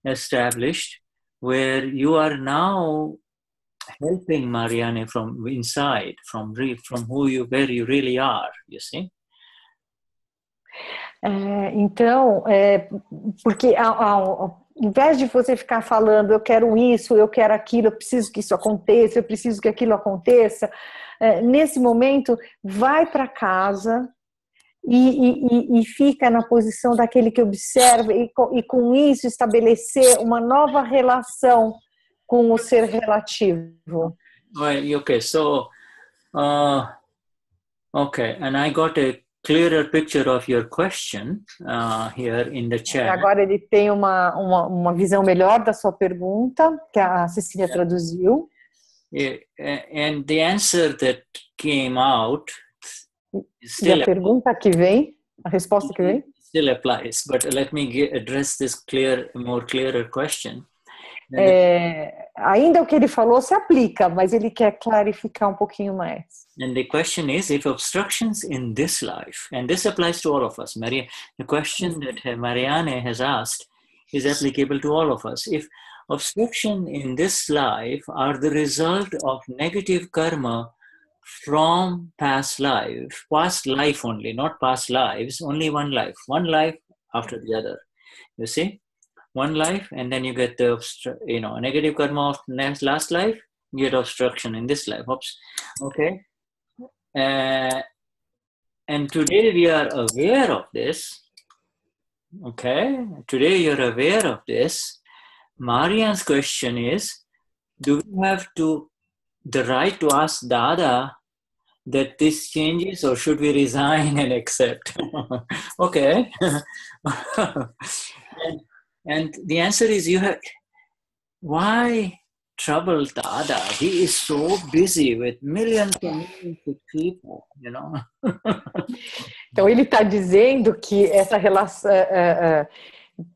established where you are now helping Mariana from inside, where you really are, you see. Então, porque ao invés de você ficar falando eu quero isso, eu quero aquilo, eu preciso que isso aconteça, eu preciso que aquilo aconteça, nesse momento vai para casa e fica na posição daquele que observa e com isso estabelecer uma nova relação com o ser relativo. Well, okay, so, okay, and I got a clearer picture of your question here in the chat. Agora ele tem uma visão melhor da sua pergunta que a Cecília traduziu. And the answer that came out still. E a pergunta que vem, a resposta que vem. Still applies, but let me address this more clearer question. Ainda o que ele falou se aplica, mas ele quer clarificar pouquinho mais. And the question is, if obstructions in this life, and this applies to all of us, Maria, the question that Mariana has asked is applicable to all of us. If obstruction in this life are the result of negative karma from past life only, not past lives, only one life after the other, you see? One life, and then you get the negative karma of last life. You get obstruction in this life. Oops. Okay. And today we are aware of this. Okay. Today you are aware of this. Marian's question is: do we have the right to ask Dada that this changes, or should we resign and accept? Okay. And the answer is, why trouble Dada? He is so busy with millions of people, you know. Então ele está dizendo que essa relação,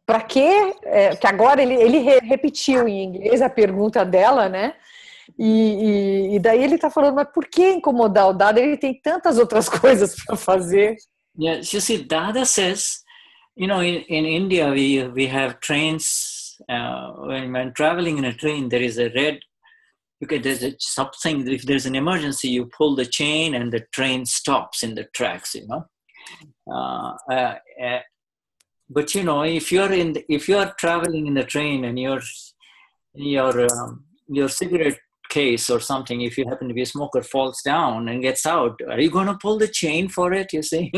para quê? Que agora ele repetiu em inglês a pergunta dela, né? E daí ele está falando, mas por que incomodar o Dada? Ele tem tantas outras coisas para fazer. Yes, you see, Dada says, you know, in India, we have trains. When traveling in a train, there is a red. Okay, if there's an emergency, you pull the chain, and the train stops in the tracks. You know, but you know, if you are traveling in the train, and your cigarette case or something, if you happen to be a smoker, falls down and gets out, are you going to pull the chain for it? You see,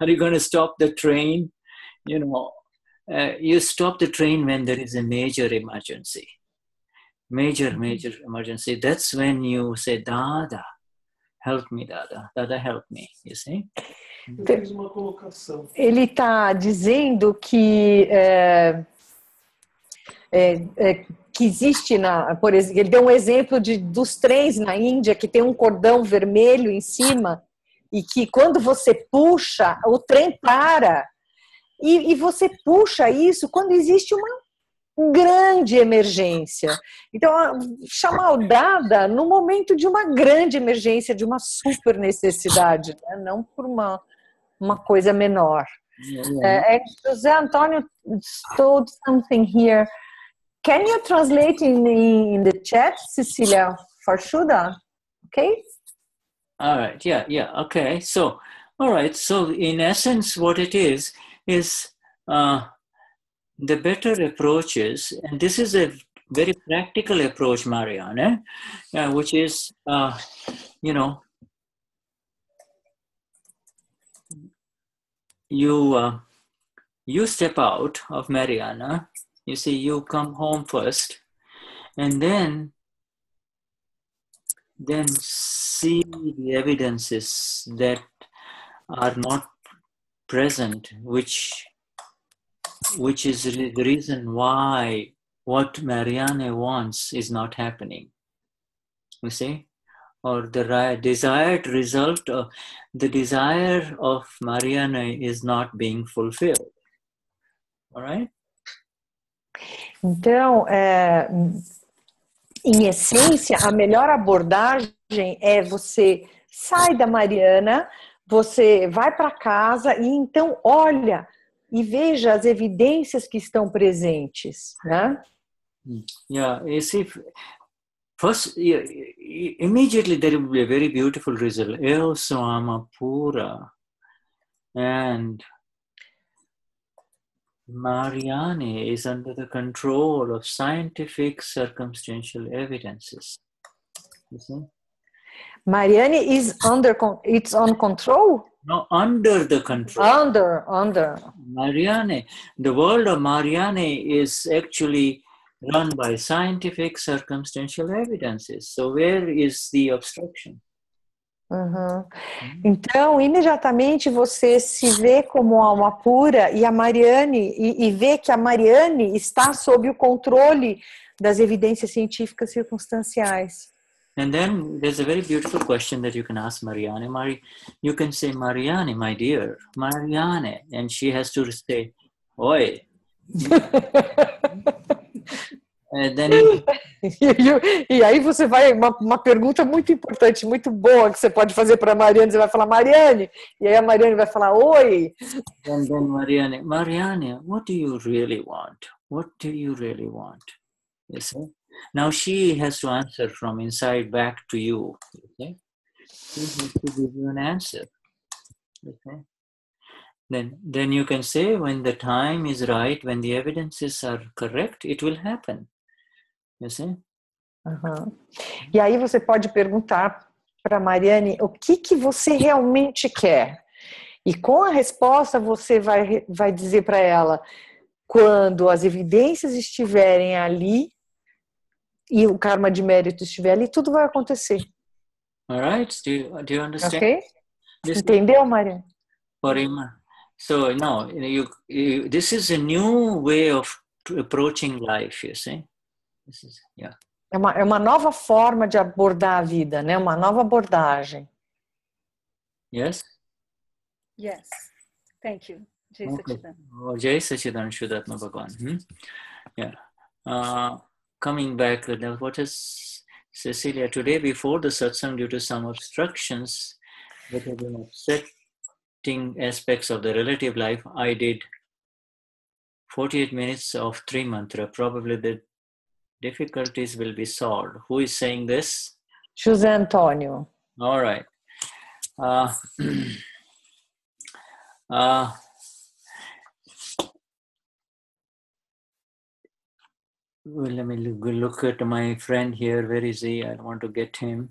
are you going to stop the train? You know, you stop the train when there is a major emergency. That's when you say, Dada, help me, Dada. Dada, help me, you see? Ele está dizendo que existe, por exemplo, ele deu um exemplo dos trens na Índia que tem um cordão vermelho em cima e que quando você puxa, o trem para. E você puxa isso quando existe uma grande emergência. Então, chamar o Dada no momento de uma grande emergência, de uma super necessidade, né? Não por uma coisa menor. José Antônio told something here. Can you translate in the chat, Cecilia, for Shuddha? Okay? All right, yeah, okay. So, all right, so in essence, what it is the better approaches, and this is a very practical approach, Mariana, which is, you know, you step out of Mariana, you see, you come home first, and then see the evidences that are not present, which is the reason why what Mariana wants is not happening. You see? or the desired result, or the desire of Mariana is not being fulfilled. All right? Então, em essência, a melhor abordagem é você sai da Mariana, você vai para casa e então olha e veja as evidências que estão presentes, né? Yeah, you see, first, immediately there will be a very beautiful result. Eu sou Amapura and Mariana is under the control of scientific circumstantial evidences. You see? Mariana is on control? No, under the control. Under. Mariana. The world of Mariana is actually run by scientific circumstantial evidences. So where is the obstruction? Uhum. Então, imediatamente você se vê como alma pura e a Mariane e vê que a Mariane está sob o controle das evidências científicas circunstanciais. And then there's a very beautiful question that you can ask Mariane. You can say, Mariane, my dear, Mariane, and she has to say, oi. And then e aí você vai, uma pergunta muito importante, muito boa, que você pode fazer para a Mariane, você vai falar, Mariane, e aí a Mariane vai falar, oi. And then Mariane, what do you really want? What do you really want? Yes. Now she has to answer from inside back to you. Okay? She has to give you an answer. Okay? Then you can say, when the time is right, when the evidences are correct, it will happen. You see? Uhum. E aí você pode perguntar para Mariane o que você realmente quer. E com a resposta você vai dizer para ela, quando as evidências estiverem ali e o karma de mérito estiver ali, tudo vai acontecer. All right? Do you understand? Okay? Entendeu, Mariane? So now, this is a new way of approaching life, you see. This is, yeah. É uma nova forma de abordar a vida, né? Uma nova abordagem. Yes? Yes. Thank you. Jai Sachidan. Okay. Jai Sachidan Vishuddhatma Bhagwan. Yeah. Coming back, what is Cecilia? Today before the satsang, due to some obstructions that have been upset, aspects of the relative life, I did 48 minutes of Trimantra. Probably the difficulties will be solved. Who is saying this? José Antonio. All right. Well, let me look at my friend here. Where is he? I want to get him.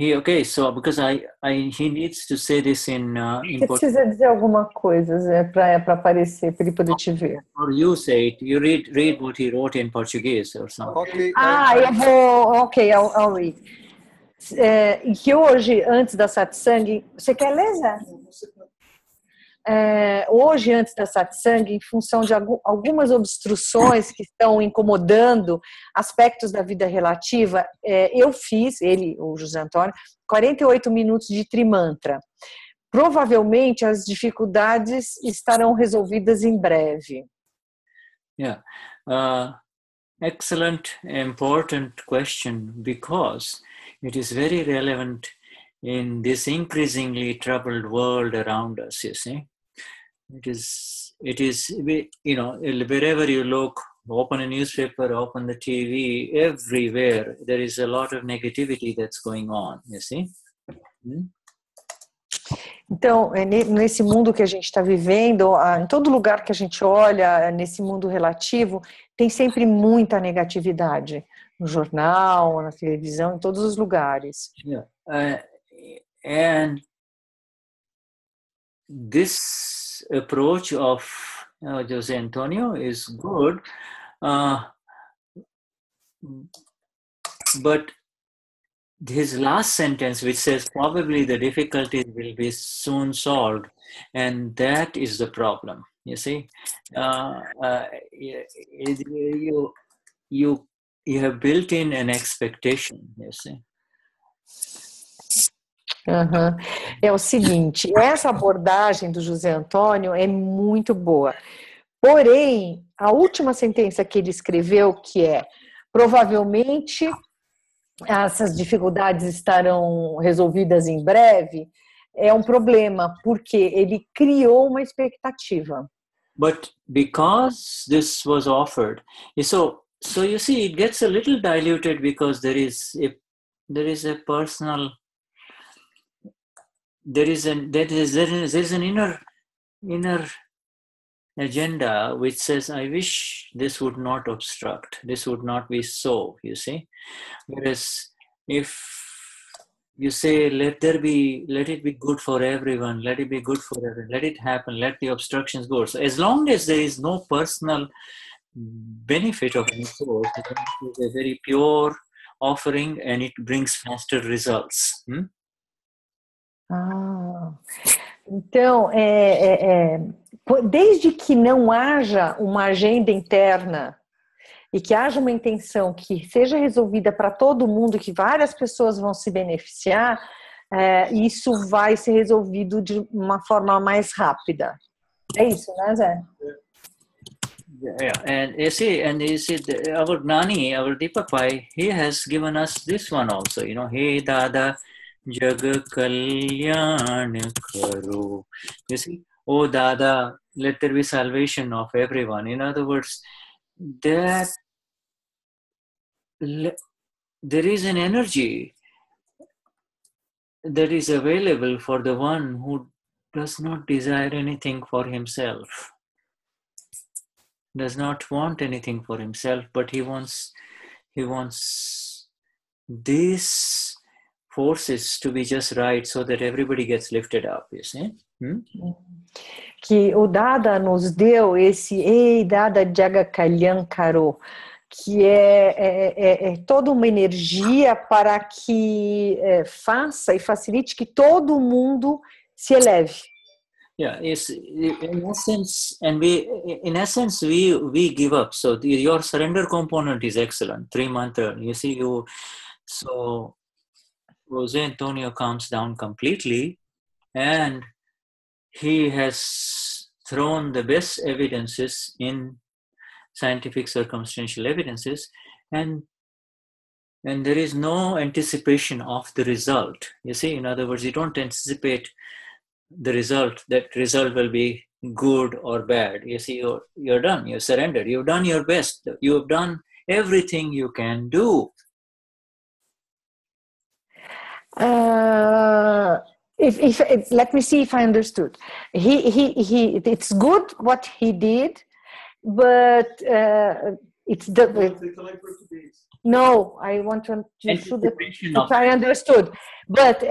Okay, so because he needs to say this in. Você precisa dizer alguma coisa, Zé, para aparecer, para ele poder te ver. Or you say it. You read what he wrote in Portuguese or something. Okay, eu vou. Ok, I'll read. Que hoje, antes da satsang, você quer ler, Zé? Hoje, antes da satsang, em função de algumas obstruções que estão incomodando aspectos da vida relativa, eu fiz, ele, o José Antônio, 48 minutos de Trimantra. Provavelmente as dificuldades estarão resolvidas em breve. Yeah. Excellent, important question, because it is very relevant in this increasingly troubled world around us, you see. It is, you know, wherever you look, open a newspaper, open the TV, everywhere, there is a lot of negativity that's going on, you see. Então, nesse mundo que a gente está vivendo, em todo lugar que a gente olha, nesse mundo relativo, tem sempre muita negatividade. No jornal, na televisão, em todos os lugares. Yeah. And this approach of José Antonio is good, but his last sentence, which says probably the difficulties will be soon solved, and that is the problem. You see, you you have built in an expectation, you see. Uhum. É o seguinte, essa abordagem do José Antônio é muito boa. Porém, a última sentença que ele escreveu, que é provavelmente essas dificuldades estarão resolvidas em breve, é um problema, porque ele criou uma expectativa. But because this was offered, so you see, it gets a little diluted because there is a personal, there is an inner agenda which says, I wish this would not obstruct, this would not be so, you see. Whereas if you say, let it be good for everyone, let it be good for everyone, let it happen, let the obstructions go. So as long as there is no personal benefit of any sort, it is a very pure offering and it brings faster results. Hmm? Ah, então, desde que não haja uma agenda interna e que haja uma intenção que seja resolvida para todo mundo, que várias pessoas vão se beneficiar, isso vai ser resolvido de uma forma mais rápida. É isso, né, Zé? Yeah, and you see, our Gnani, our Deepapai, he has given us this one also, you know, Hey Dada Jagat Kalyan Karu. You see, oh Dada, let there be salvation of everyone. In other words, that there is an energy that is available for the one who does not desire anything for himself, does not want anything for himself, but he wants these forces to be just right so that everybody gets lifted up, you see. Hmm? Que o Dada nos deu esse Ei Dada Jagat Kalyan Karu, que é toda uma energia para que faça e facilite que todo mundo se eleve. Yeah, in essence we give up. So your surrender component is excellent. Trimantra, you see, so Jose Antonio calms down completely and he has thrown the best evidences in scientific circumstantial evidences, and there is no anticipation of the result. You see, in other words, you don't anticipate the result, that result will be good or bad. You see, you're done, you've surrendered, you've done your best, you've done everything you can do. If let me see if I understood. He it's good what he did, but it's the no. I want to show that if I understood, but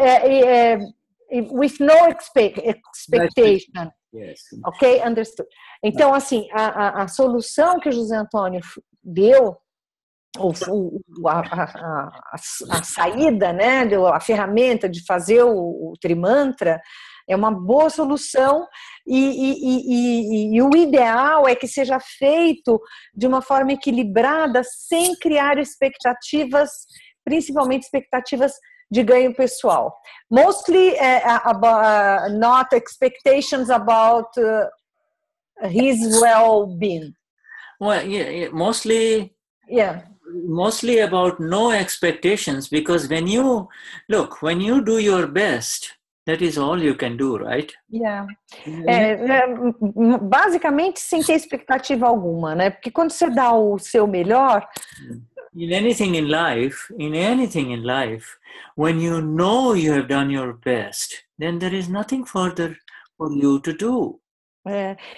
with no expectation. Yes. Ok, understood. Então, assim, a solução que o José Antônio deu, a saída, né, a ferramenta de fazer o Trimantra é uma boa solução e o ideal é que seja feito de uma forma equilibrada, sem criar expectativas, principalmente expectativas de ganho pessoal. Mostly about not expectations about his well-being. Well, yeah, mostly. Yeah. Mostly about no expectations, because when you do your best, that is all you can do, right? Yeah. Basicamente sem ter expectativa alguma, né? Porque quando você dá o seu melhor, in anything in life, when you know you have done your best, then there is nothing further for you to do.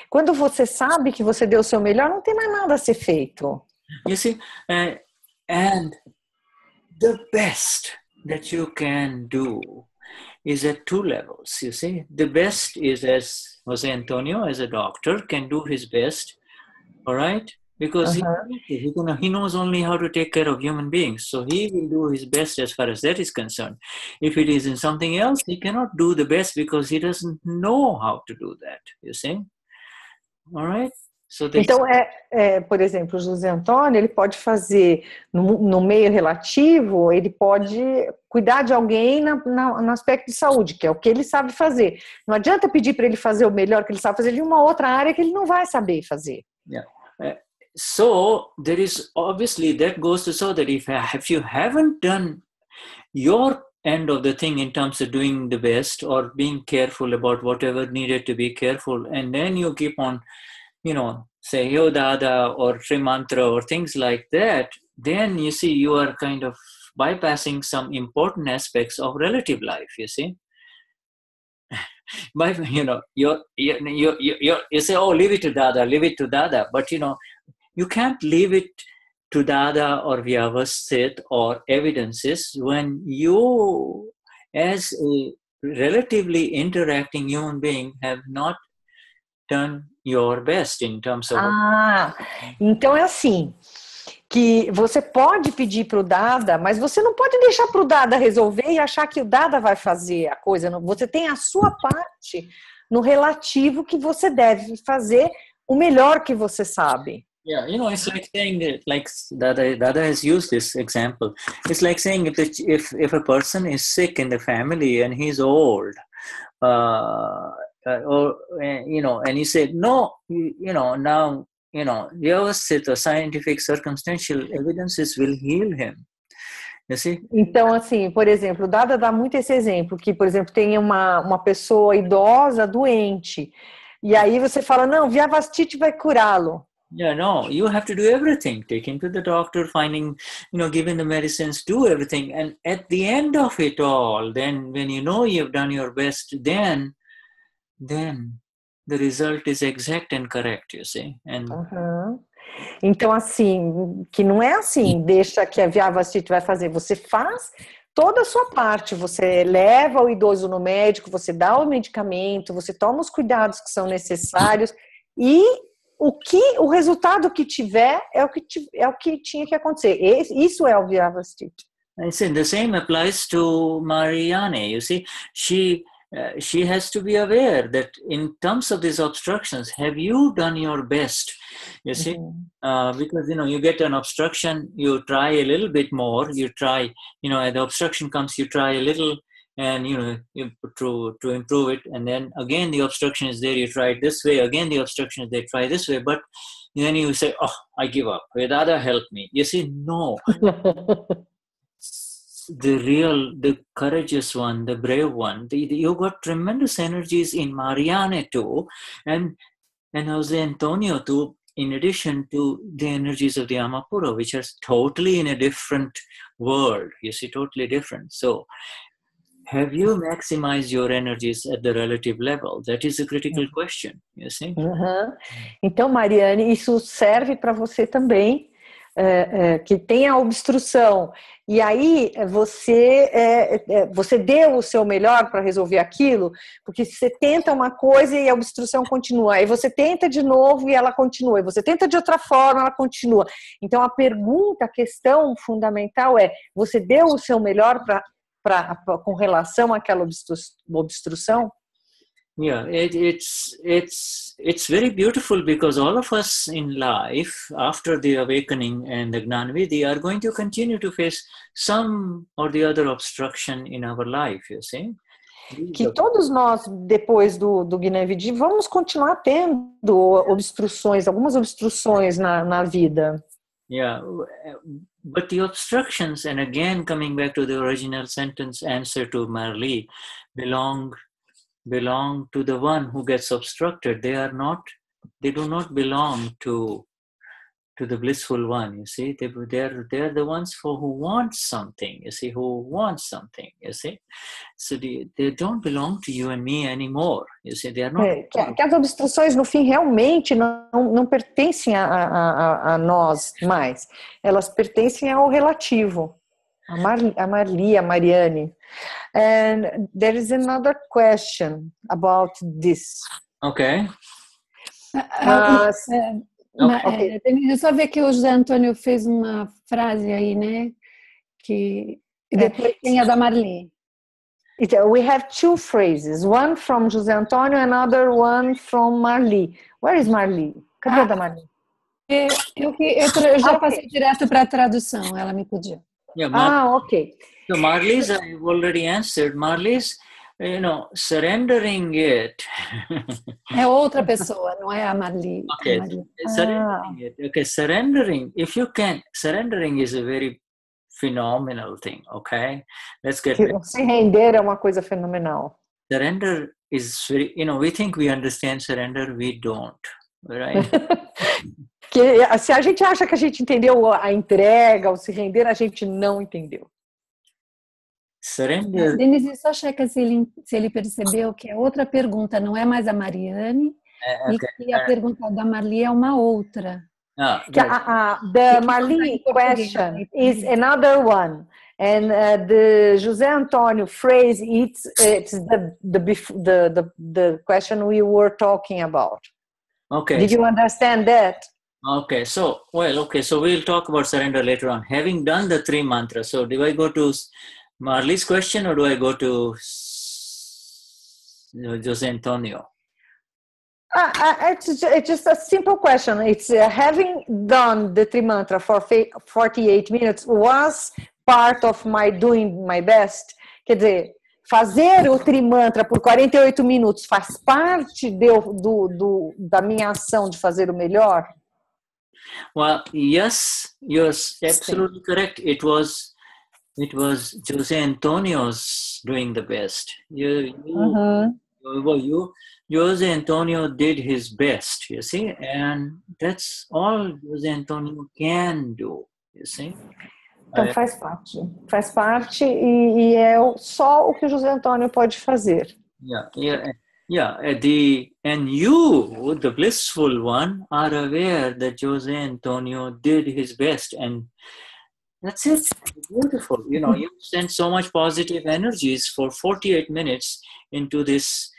Quando você sabe que você deu o seu melhor, não tem mais nada a ser feito. You see, and the best that you can do is at two levels, you see. The best is, as Jose Antonio, as a doctor, can do his best, all right? Because he knows only how to take care of human beings. So he will do his best as far as that is concerned. If it is in something else, he cannot do the best because he doesn't know how to do that, you see. All right? Então, por exemplo, o José Antônio, ele pode fazer, no meio relativo, ele pode cuidar de alguém no aspecto de saúde, que é o que ele sabe fazer. Não adianta pedir para ele fazer o melhor que ele sabe fazer de uma outra área que ele não vai saber fazer. Yeah. So, there is, obviously, that goes to show that if you haven't done your end of the thing in terms of doing the best or being careful about whatever needed to be careful, and then you keep on, say Yo Dada or Trimantra or things like that, then you see you are kind of bypassing some important aspects of relative life, you see. By, you say, oh, leave it to Dada. But, you can't leave it to Dada or Vyavasthit or evidences when you, as a relatively interacting human being, have not done your best in terms of... Ah, então é assim, que você pode pedir para o Dada, mas você não pode deixar para o Dada resolver e achar que o Dada vai fazer a coisa. Você tem a sua parte no relativo que você deve fazer o melhor que você sabe. Yeah, it's like saying that, like Dada has used this example. It's like saying if a person is sick in the family and he's old, and he said, Vyavasthit or scientific circumstantial evidences will heal him. You see? Então, assim, por exemplo, Dada dá muito esse exemplo, que, por exemplo, tem uma pessoa idosa, doente, e aí você fala, não, Vyavasthit vai curá-lo. Yeah, no, you have to do everything. Take him to the doctor, finding, giving the medicines, do everything. And at the end of it all, then when you've done your best, then the result is exact and correct, you see. And Então, assim, que não é assim, deixa que a Vyavasthit vai fazer. Você faz toda a sua parte. Você leva o idoso no médico, você dá o medicamento, você toma os cuidados que são necessários e... O resultado que tiver é o que tinha que acontecer. Isso é o Vyavasthit. The same applies to Mariana. You see, she has to be aware that in terms of these obstructions, have you done your best? You see, because you get an obstruction, you try a little bit more. You try, the obstruction comes, you try a little. And, to improve it. And then again, the obstruction is there. You try it this way. Again, the obstruction is there. Try this way. But then you say, oh, I give up. Vedada, help me. You see, no. The courageous one, the brave one. You got tremendous energies in Mariana too. And Jose Antonio too. In addition to the energies of the Amapura, which are totally in a different world. You see, totally different. So... Have you maximized your energies at the relative level? That is a critical question, you see? Então, Mariane, isso serve para você também, que tem a obstrução. E aí, você deu o seu melhor para resolver aquilo, porque você tenta uma coisa e a obstrução continua. Aí você tenta de novo e ela continua. E você tenta de outra forma, ela continua. Então, a questão fundamental é, você deu o seu melhor com relação àquela obstrução? Yeah, it's very beautiful because all of us in life, after the awakening and the Gnan Vidhi, are going to continue to face some or the other obstruction in our life, you see? Que todos nós, depois do Gnan Vidhi, vamos continuar tendo obstruções, algumas obstruções na vida. Yeah, but the obstructions, and again coming back to the original sentence answer to Marli, belong to the one who gets obstructed. They do not belong to the blissful one, you see. They're the ones who want something, you see. So they don't belong to you and me anymore, you see. They are not... que as obstruções, no fim, realmente não pertencem a nós mais. Elas pertencem ao relativo. A Marli, a Mariane. And there is another question about this. Okay. Okay. Eu só ver que o José Antônio fez uma frase aí, né? Que depois tem a da Marli. We have two phrases, one from José Antônio, another one from Marli. Where is Marli? Cadê Mariana? Eu já passei direto para a tradução, ela me pediu. Yeah, okay. So Marlies, I've already answered. Marlies, you know, surrendering it. É outra pessoa, não é a Marli. Okay, surrendering it. Okay, surrendering, if you can, surrendering is a very phenomenal thing, okay? Let's get back. Se render é uma coisa fenomenal. Surrender is, you know, we think we understand surrender, we don't, right? Que, se a gente acha que a gente entendeu a entrega, o se render, a gente não entendeu. Surrender. Denise, só checa se ele percebeu que é outra pergunta, não é mais a Mariane, okay. E que a pergunta da Marli é uma outra. The Marli question is another one, and the José Antonio phrase it's the question we were talking about. Okay. Did you understand that? Okay, so we'll talk about surrender later on. Having done the three mantras, so do I go to Marli's question or do I go to José Antonio? It's just a simple question. It's having done the Trimantra for 48 minutes was part of my doing my best. Quer dizer, fazer o Trimantra por 48 minutos faz parte da minha ação de fazer o melhor? Well, yes, you're absolutely correct. It was José Antonio's doing the best. José Antonio did his best, you see, and that's all José Antonio can do, you see. Então faz parte e é só o que o José Antonio pode fazer. And you, the blissful one, are aware that José Antonio did his best, and that's it. Beautiful. You know, you sent so much positive energies for 48 minutes into this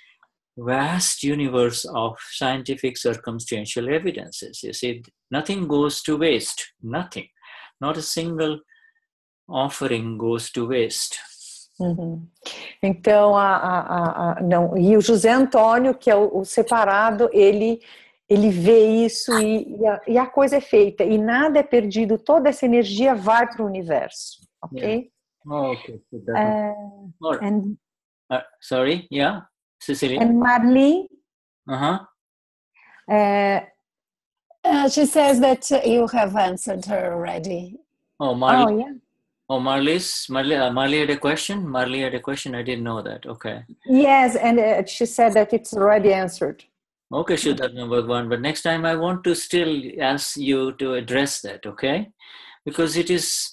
vast universe of scientific circumstantial evidences. You see, nothing goes to waste. Nothing. Not a single offering goes to waste. Uhum. Então, não. E o José Antônio, que é o separado, ele vê isso e a coisa é feita. E nada é perdido. Toda essa energia vai para o universo. Ok? Yeah. Oh, okay. So sorry, yeah. Cecilia? And Marli? Uh-huh. She says that you have answered her already. Oh, Marli. Oh, yeah. Oh, Marli had a question? Marli had a question. I didn't know that. Okay. Yes, and she said that it's already answered. Okay, Vishuddhatma Bhagwan, but next time I want to still ask you to address that, okay? Because it is...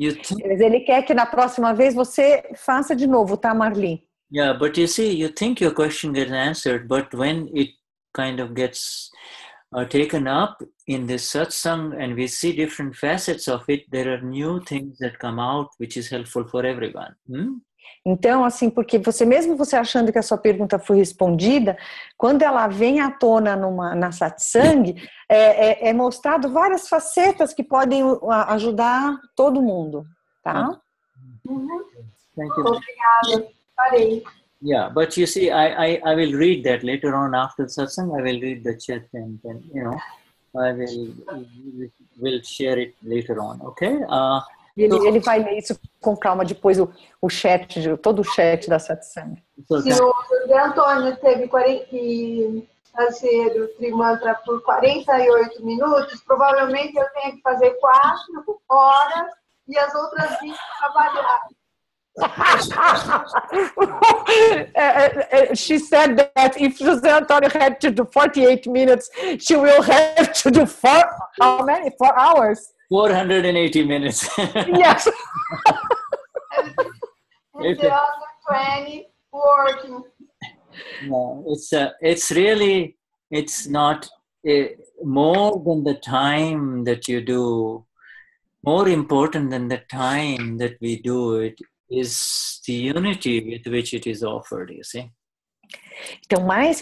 Ele quer que na próxima vez você faça de novo, tá, Marli? Yeah, but you see, you think your question gets answered, but when it kind of gets taken up in this satsang and we see different facets of it, there are new things that come out, which is helpful for everyone. Hmm? Então, assim, porque você achando que a sua pergunta foi respondida, quando ela vem à tona na satsang, é mostrado várias facetas que podem ajudar todo mundo, tá? Obrigada. Yeah, but you see, I will read that later on after satsang. I will read the chat and you know, I will share it later on, okay? Ele vai ler isso com calma depois, o chat, todo o chat da satsang. Se o José Antônio teve que fazer o Trimantra por 48 minutos, provavelmente eu tenho que fazer 4 horas e as outras 20 trabalhar. She said that if José Antonio had to do 48 minutes, she will have to do 4 hours. 480 minutes. Yes. And the other 20 working. No, it's really more than the time that you do. More important than the time that we do it is the unity with which it is offered, you see? Então, mais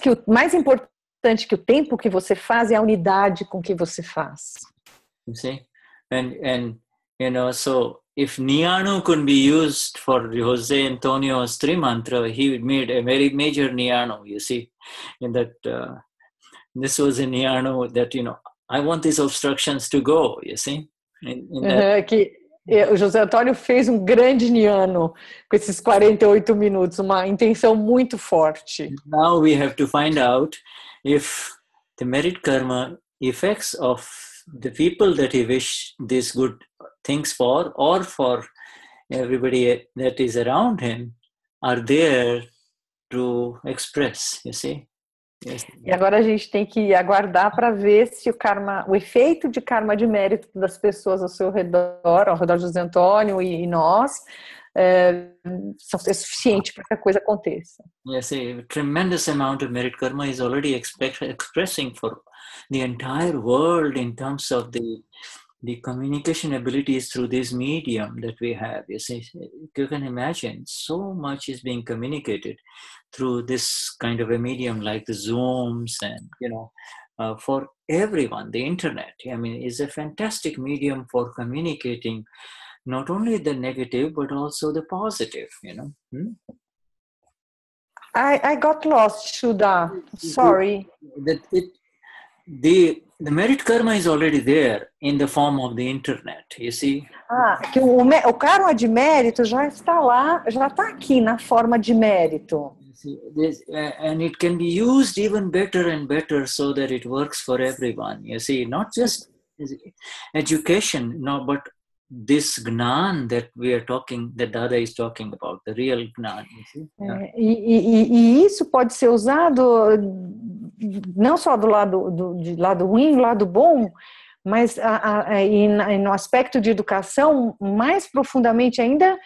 importante que o tempo que você faz é a unidade com que você faz. You see? And you know, so if Niyanu could be used for José Antonio's Trimantra, he made a very major Niyanu, you see, in that This was in Niyanu that, you know, I want these obstructions to go, you see? O José Antônio fez grande Niyanu com esses 48 minutos, uma intenção muito forte. Now we have to find out if the merit karma effects of the people that he wish these good things for, or for everybody that is around him, are there to express, you see? Yes. E agora a gente tem que aguardar para ver se o karma, o efeito de karma de mérito das pessoas ao seu redor, ao redor de José Antônio e nós, é suficiente para que a coisa aconteça. Yes, a tremendous amount of merit karma is already expressing for the entire world in terms of the communication abilities through this medium that we have. You see, you can imagine so much is being communicated through this kind of a medium like the Zooms and, you know, for everyone, the internet. I mean, is a fantastic medium for communicating not only the negative, but also the positive, you know. I got lost, Shuddha. Sorry. The merit karma is already there in the form of the internet, you see? Que o karma de mérito já está lá, já está aqui na forma de mérito. And it can be used even better and better so that it works for everyone, you see? Not just education, no, but this Gnan that we are talking, that Dada is talking about, the real Gnan. You see? Yeah. E isso pode ser usado não só do lado de lado ruim, do lado bom, mas no aspecto de educação mais profundamente ainda,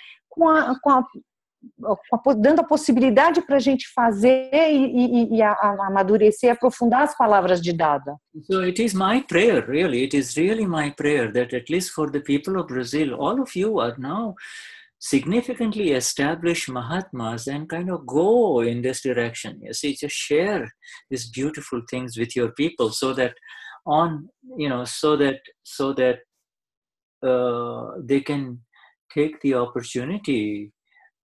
dando a possibilidade para a gente fazer e amadurecer, aprofundar as palavras de Dada. So it is my prayer, really. It is really my prayer that at least for the people of Brazil, all of you are now significantly established Mahatmas and kind of go in this direction. You see, just share these beautiful things with your people so that they can take the opportunity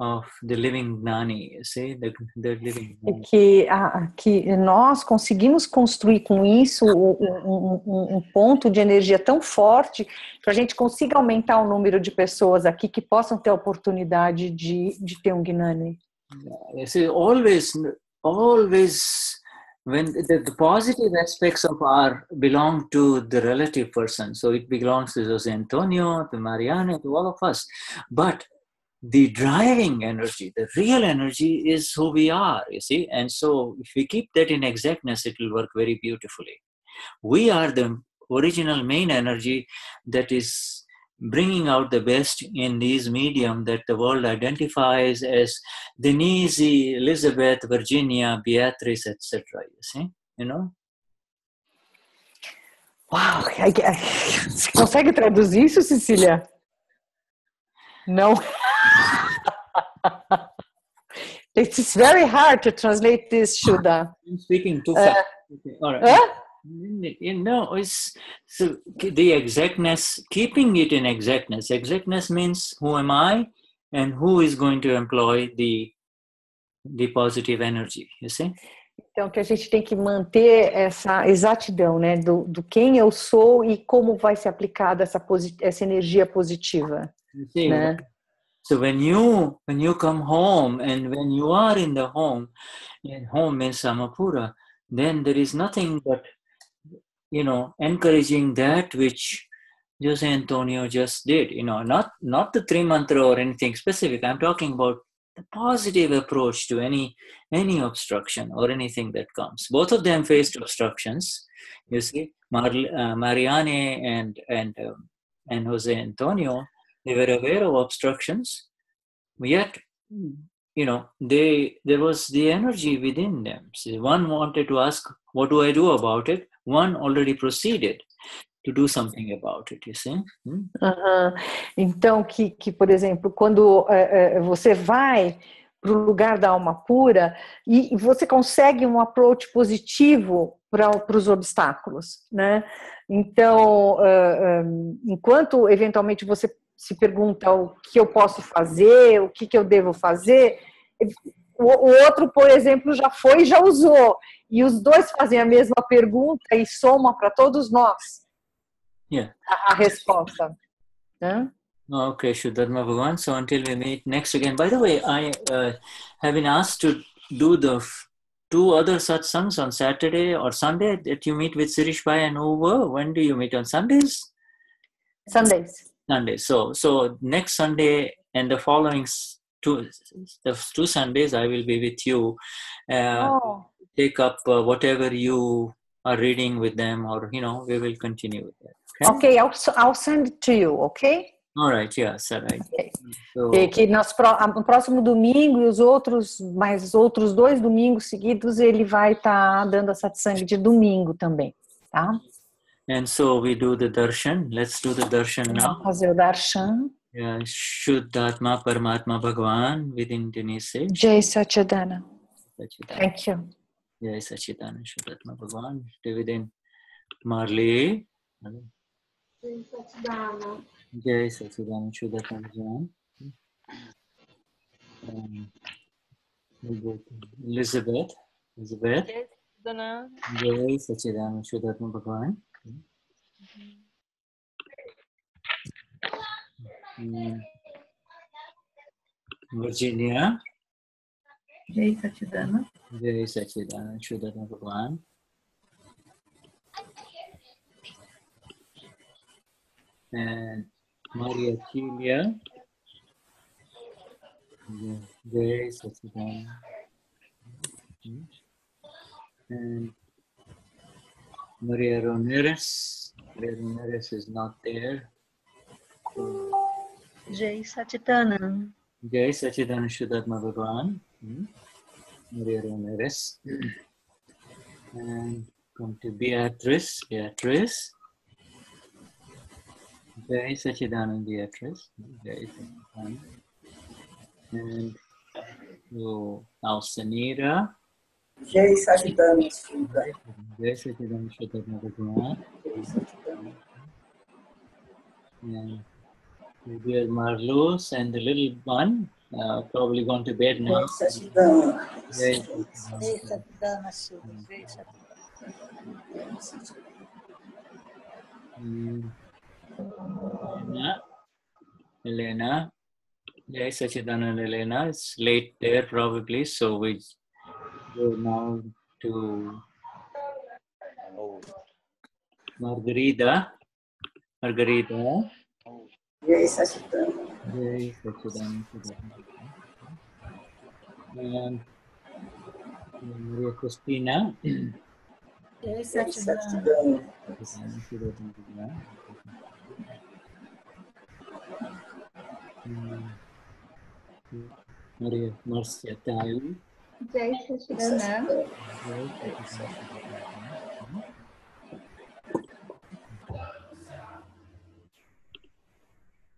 of the living Gnani, you see, the living Gnani. Que nós conseguimos construir com isso um ponto de energia tão forte que a gente consiga aumentar o número de pessoas aqui que possam ter a oportunidade de ter Gnani. You see, always when the positive aspects of our belong to the relative person, so it belongs to José Antonio, to Mariana, to all of us, but the driving energy, the real energy is who we are, you see. And so if we keep that in exactness, it will work very beautifully. We are the original main energy that is bringing out the best in these medium that the world identifies as Denise, Elizabeth, Virginia, Beatrice, etc., you see, you know. Wow! Você consegue traduzir isso, Cecília? No. It is very hard to translate this, Shuddha. I'm speaking too fast. Okay. All right. No, it's so the exactness, keeping it in exactness. Exactness means who am I and who is going to employ the positive energy, you see? Então, que a gente tem que manter essa exatidão, né, do quem eu sou e como vai ser aplicada essa energia positiva. You see, né? So when you come home, and when you are in the home, in home in Samapura, then there is nothing but, you know, encouraging that which José Antonio just did. You know, not the Trimantra or anything specific. I'm talking about the positive approach to any obstruction or anything that comes. Both of them faced obstructions. You see, Mariane and José Antonio. They were aware of obstructions, yet, you know, there was the energy within them. See, one wanted to ask, what do I do about it? One already proceeded to do something about it, you see? Então, que por exemplo, quando você vai para o lugar da Amapura e você consegue um approach positivo para os obstáculos, né? Então, enquanto eventualmente você se pergunta o que eu posso fazer, o que eu devo fazer, o outro, por exemplo, já foi e já usou. E os dois fazem a mesma pergunta e soma para todos nós a resposta. Huh? Okay, Shuddhatma Bhagwan. So until we meet next again. By the way, I have been asked to do the two other satsangs on Saturday or Sunday that you meet with Sirish Bhai and Uva. When do you meet on Sundays? Sundays. So next Sunday and the following two Sundays I will be with you. Take up whatever you are reading with them, or we will continue with that. Okay, I'll send it to you, okay? All right, yes, all right. Okay. So, e que no próximo domingo e os outros dois domingos seguidos ele vai estar dando a satsang de domingo também, tá? And so we do the darshan. Let's do the darshan now. Vamos fazer o darshan. Yeah, Shuddhatma Paramatma Bhagwan within Denise. Jai Satchidana. Thank you. Jai Satchidana Shuddhatma Bhagwan within Marley. Jai Satchidana. Jai Satchidana Shuddhatma Bhagwan. Elizabeth. Jai Satchidana Shuddhatma Bhagwan. Virginia. Jai Satchidana Shuddhatma Bhagwan. And Maria Chilia. Jai Satchidana. And Maria Ramirez. Maria Ramirez is not there. Jai Satchidana. Jai Satchidana Shuddhatma Bhagwan. Maria Ramirez. And come to Beatrice. Jai Satchidana Beatrice. Jai Satchidana. And so Alcenira. Jai Satchidana Shuddhatma. Jai Satchidana Shuddhatma Bhagwan. And dear Marluce and the little one probably gone to bed now. Elena. Jai Satchidana Elena. It's late there probably, so we go now to Margarida. Jai Satchidana. Jai Satchidana. And Maria Cristina. Jai Satchidana. Maria Marcia Tayu. Jai Satchidana.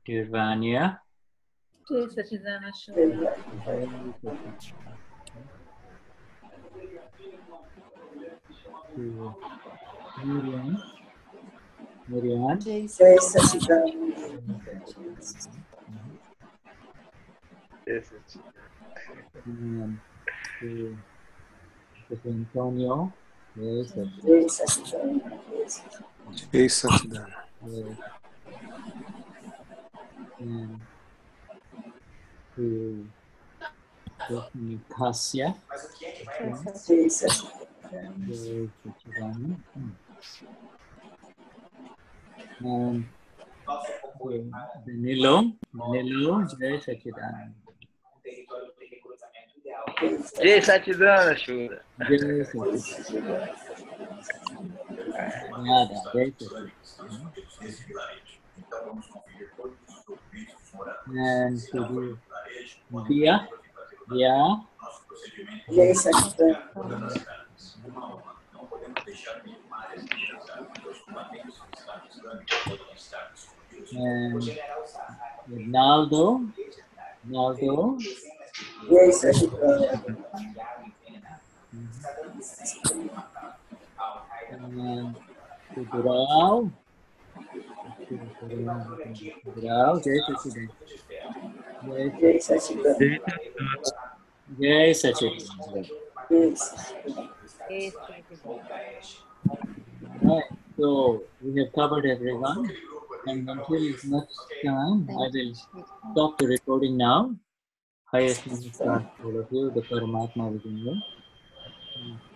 Dear Vanya. Jai Satchidana Shuddhatma. Mariana. Jai Satchidana. Antonio. Jai Satchidana. And to Nicasia. And Danilo. Jai Satchidana. Jai Satchidana Shuddha. And to Bia. Jai Satchidana. And Naldo. Jai Satchidana. And to Durao. Jai Satchidana. Jai Sachidananda. Yes. Right, so we have covered everyone, and until next time, I will stop the recording now. Highest namaskar to all of you, the Paramatma within you.